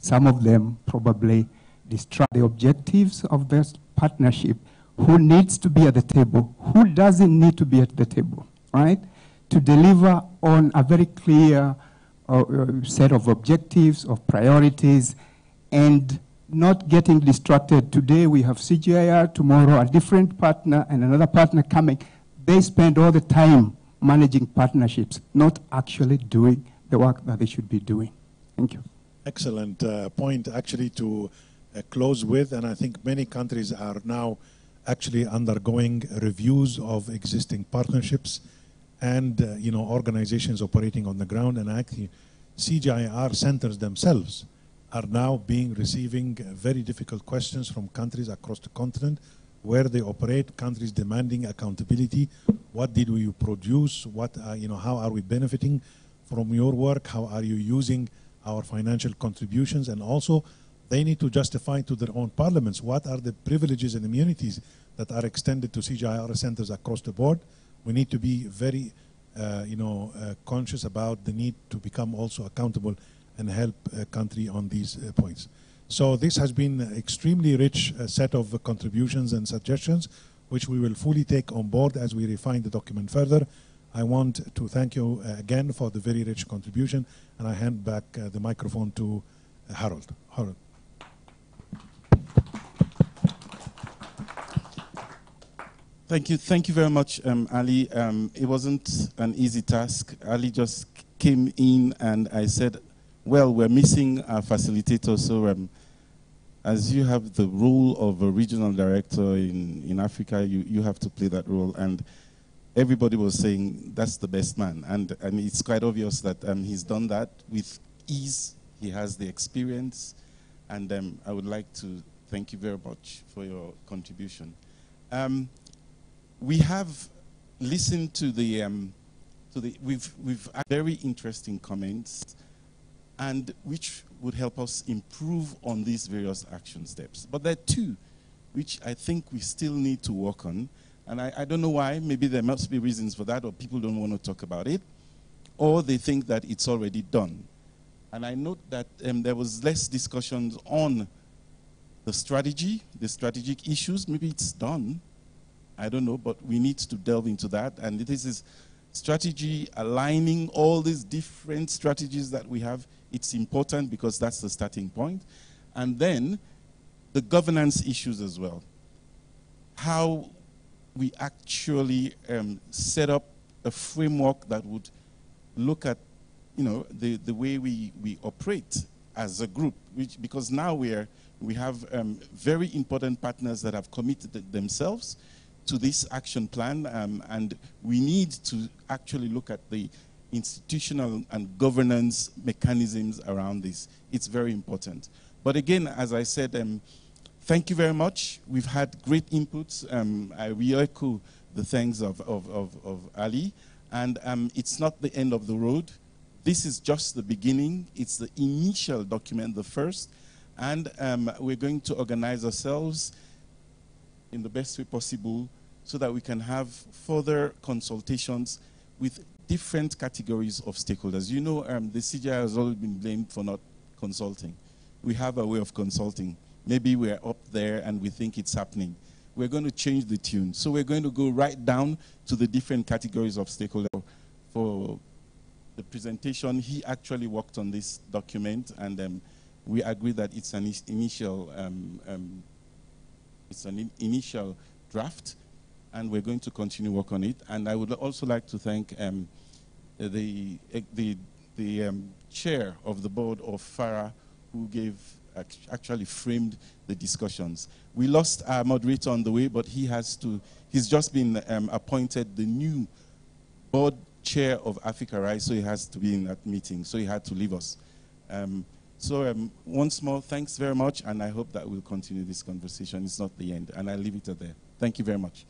some of them probably distract the objectives of this partnership. Who needs to be at the table? Who doesn't need to be at the table, right? To deliver on a very clear uh, set of objectives, of priorities, and not getting distracted. Today we have C G I A R, tomorrow a different partner and another partner coming. They spend all the time managing partnerships, not actually doing the work that they should be doing. Thank you. Excellent uh, point, actually, to uh, close with. And I think many countries are now actually undergoing reviews of existing partnerships and, uh, you know, organizations operating on the ground. And actually, C G I A R centers themselves are now being receiving very difficult questions from countries across the continent, where they operate, countries demanding accountability. What did we produce? What, uh, you know, how are we benefiting from your work? How are you using our financial contributions? And also, they need to justify to their own parliaments what are the privileges and immunities that are extended to C G I A R centers across the board. We need to be very, uh, you know, uh, conscious about the need to become also accountable and help a country on these uh, points. So this has been an extremely rich uh, set of uh, contributions and suggestions, which we will fully take on board as we refine the document further. I want to thank you uh, again for the very rich contribution, and I hand back uh, the microphone to uh, Harold. Harold. Thank you. Thank you very much, um, Ali. Um, it wasn't an easy task. Ali just came in and I said, well, we're missing our facilitator, so um, as you have the role of a regional director in, in Africa, you, you have to play that role. And everybody was saying, that's the best man. And I mean, it's quite obvious that um, he's done that with ease. He has the experience. And um, I would like to thank you very much for your contribution. Um, we have listened to the, um, to the we've, we've had very interesting comments, and which would help us improve on these various action steps. But there are two which I think we still need to work on. And I, I don't know why, maybe there must be reasons for that, or people don't want to talk about it, or they think that it's already done. And I note that um, there was less discussions on the strategy, the strategic issues. Maybe it's done, I don't know, but we need to delve into that. And this is strategy, aligning all these different strategies that we have. It's important because that's the starting point. And then the governance issues as well. How we actually um, set up a framework that would look at, you know, the, the way we, we operate as a group, which, because now we, are, we have um, very important partners that have committed themselves to this action plan, um, and we need to actually look at the institutional and governance mechanisms around this. It's very important. But again, as I said, um, thank you very much. We've had great inputs. Um, I re-echo the thanks of, of, of, of Ali. And um, it's not the end of the road. This is just the beginning. It's the initial document, the first. And um, we're going to organize ourselves in the best way possible so that we can have further consultations with different categories of stakeholders. You know, um, the C G I has always been blamed for not consulting. We have a way of consulting. Maybe we're up there and we think it's happening. We're going to change the tune. So we're going to go right down to the different categories of stakeholders. For the presentation, he actually worked on this document, and um, we agree that it's an initial, um, um, it's an in initial draft, and we're going to continue work on it. And I would also like to thank um, the, the, the um, chair of the board of FARA, who gave actually framed the discussions. We lost our moderator on the way, but he has to, he's just been um, appointed the new board chair of Africa Rice, so he has to be in that meeting, so he had to leave us. Um, so um, once more, thanks very much, and I hope that we'll continue this conversation. It's not the end, and I'll leave it at there. Thank you very much.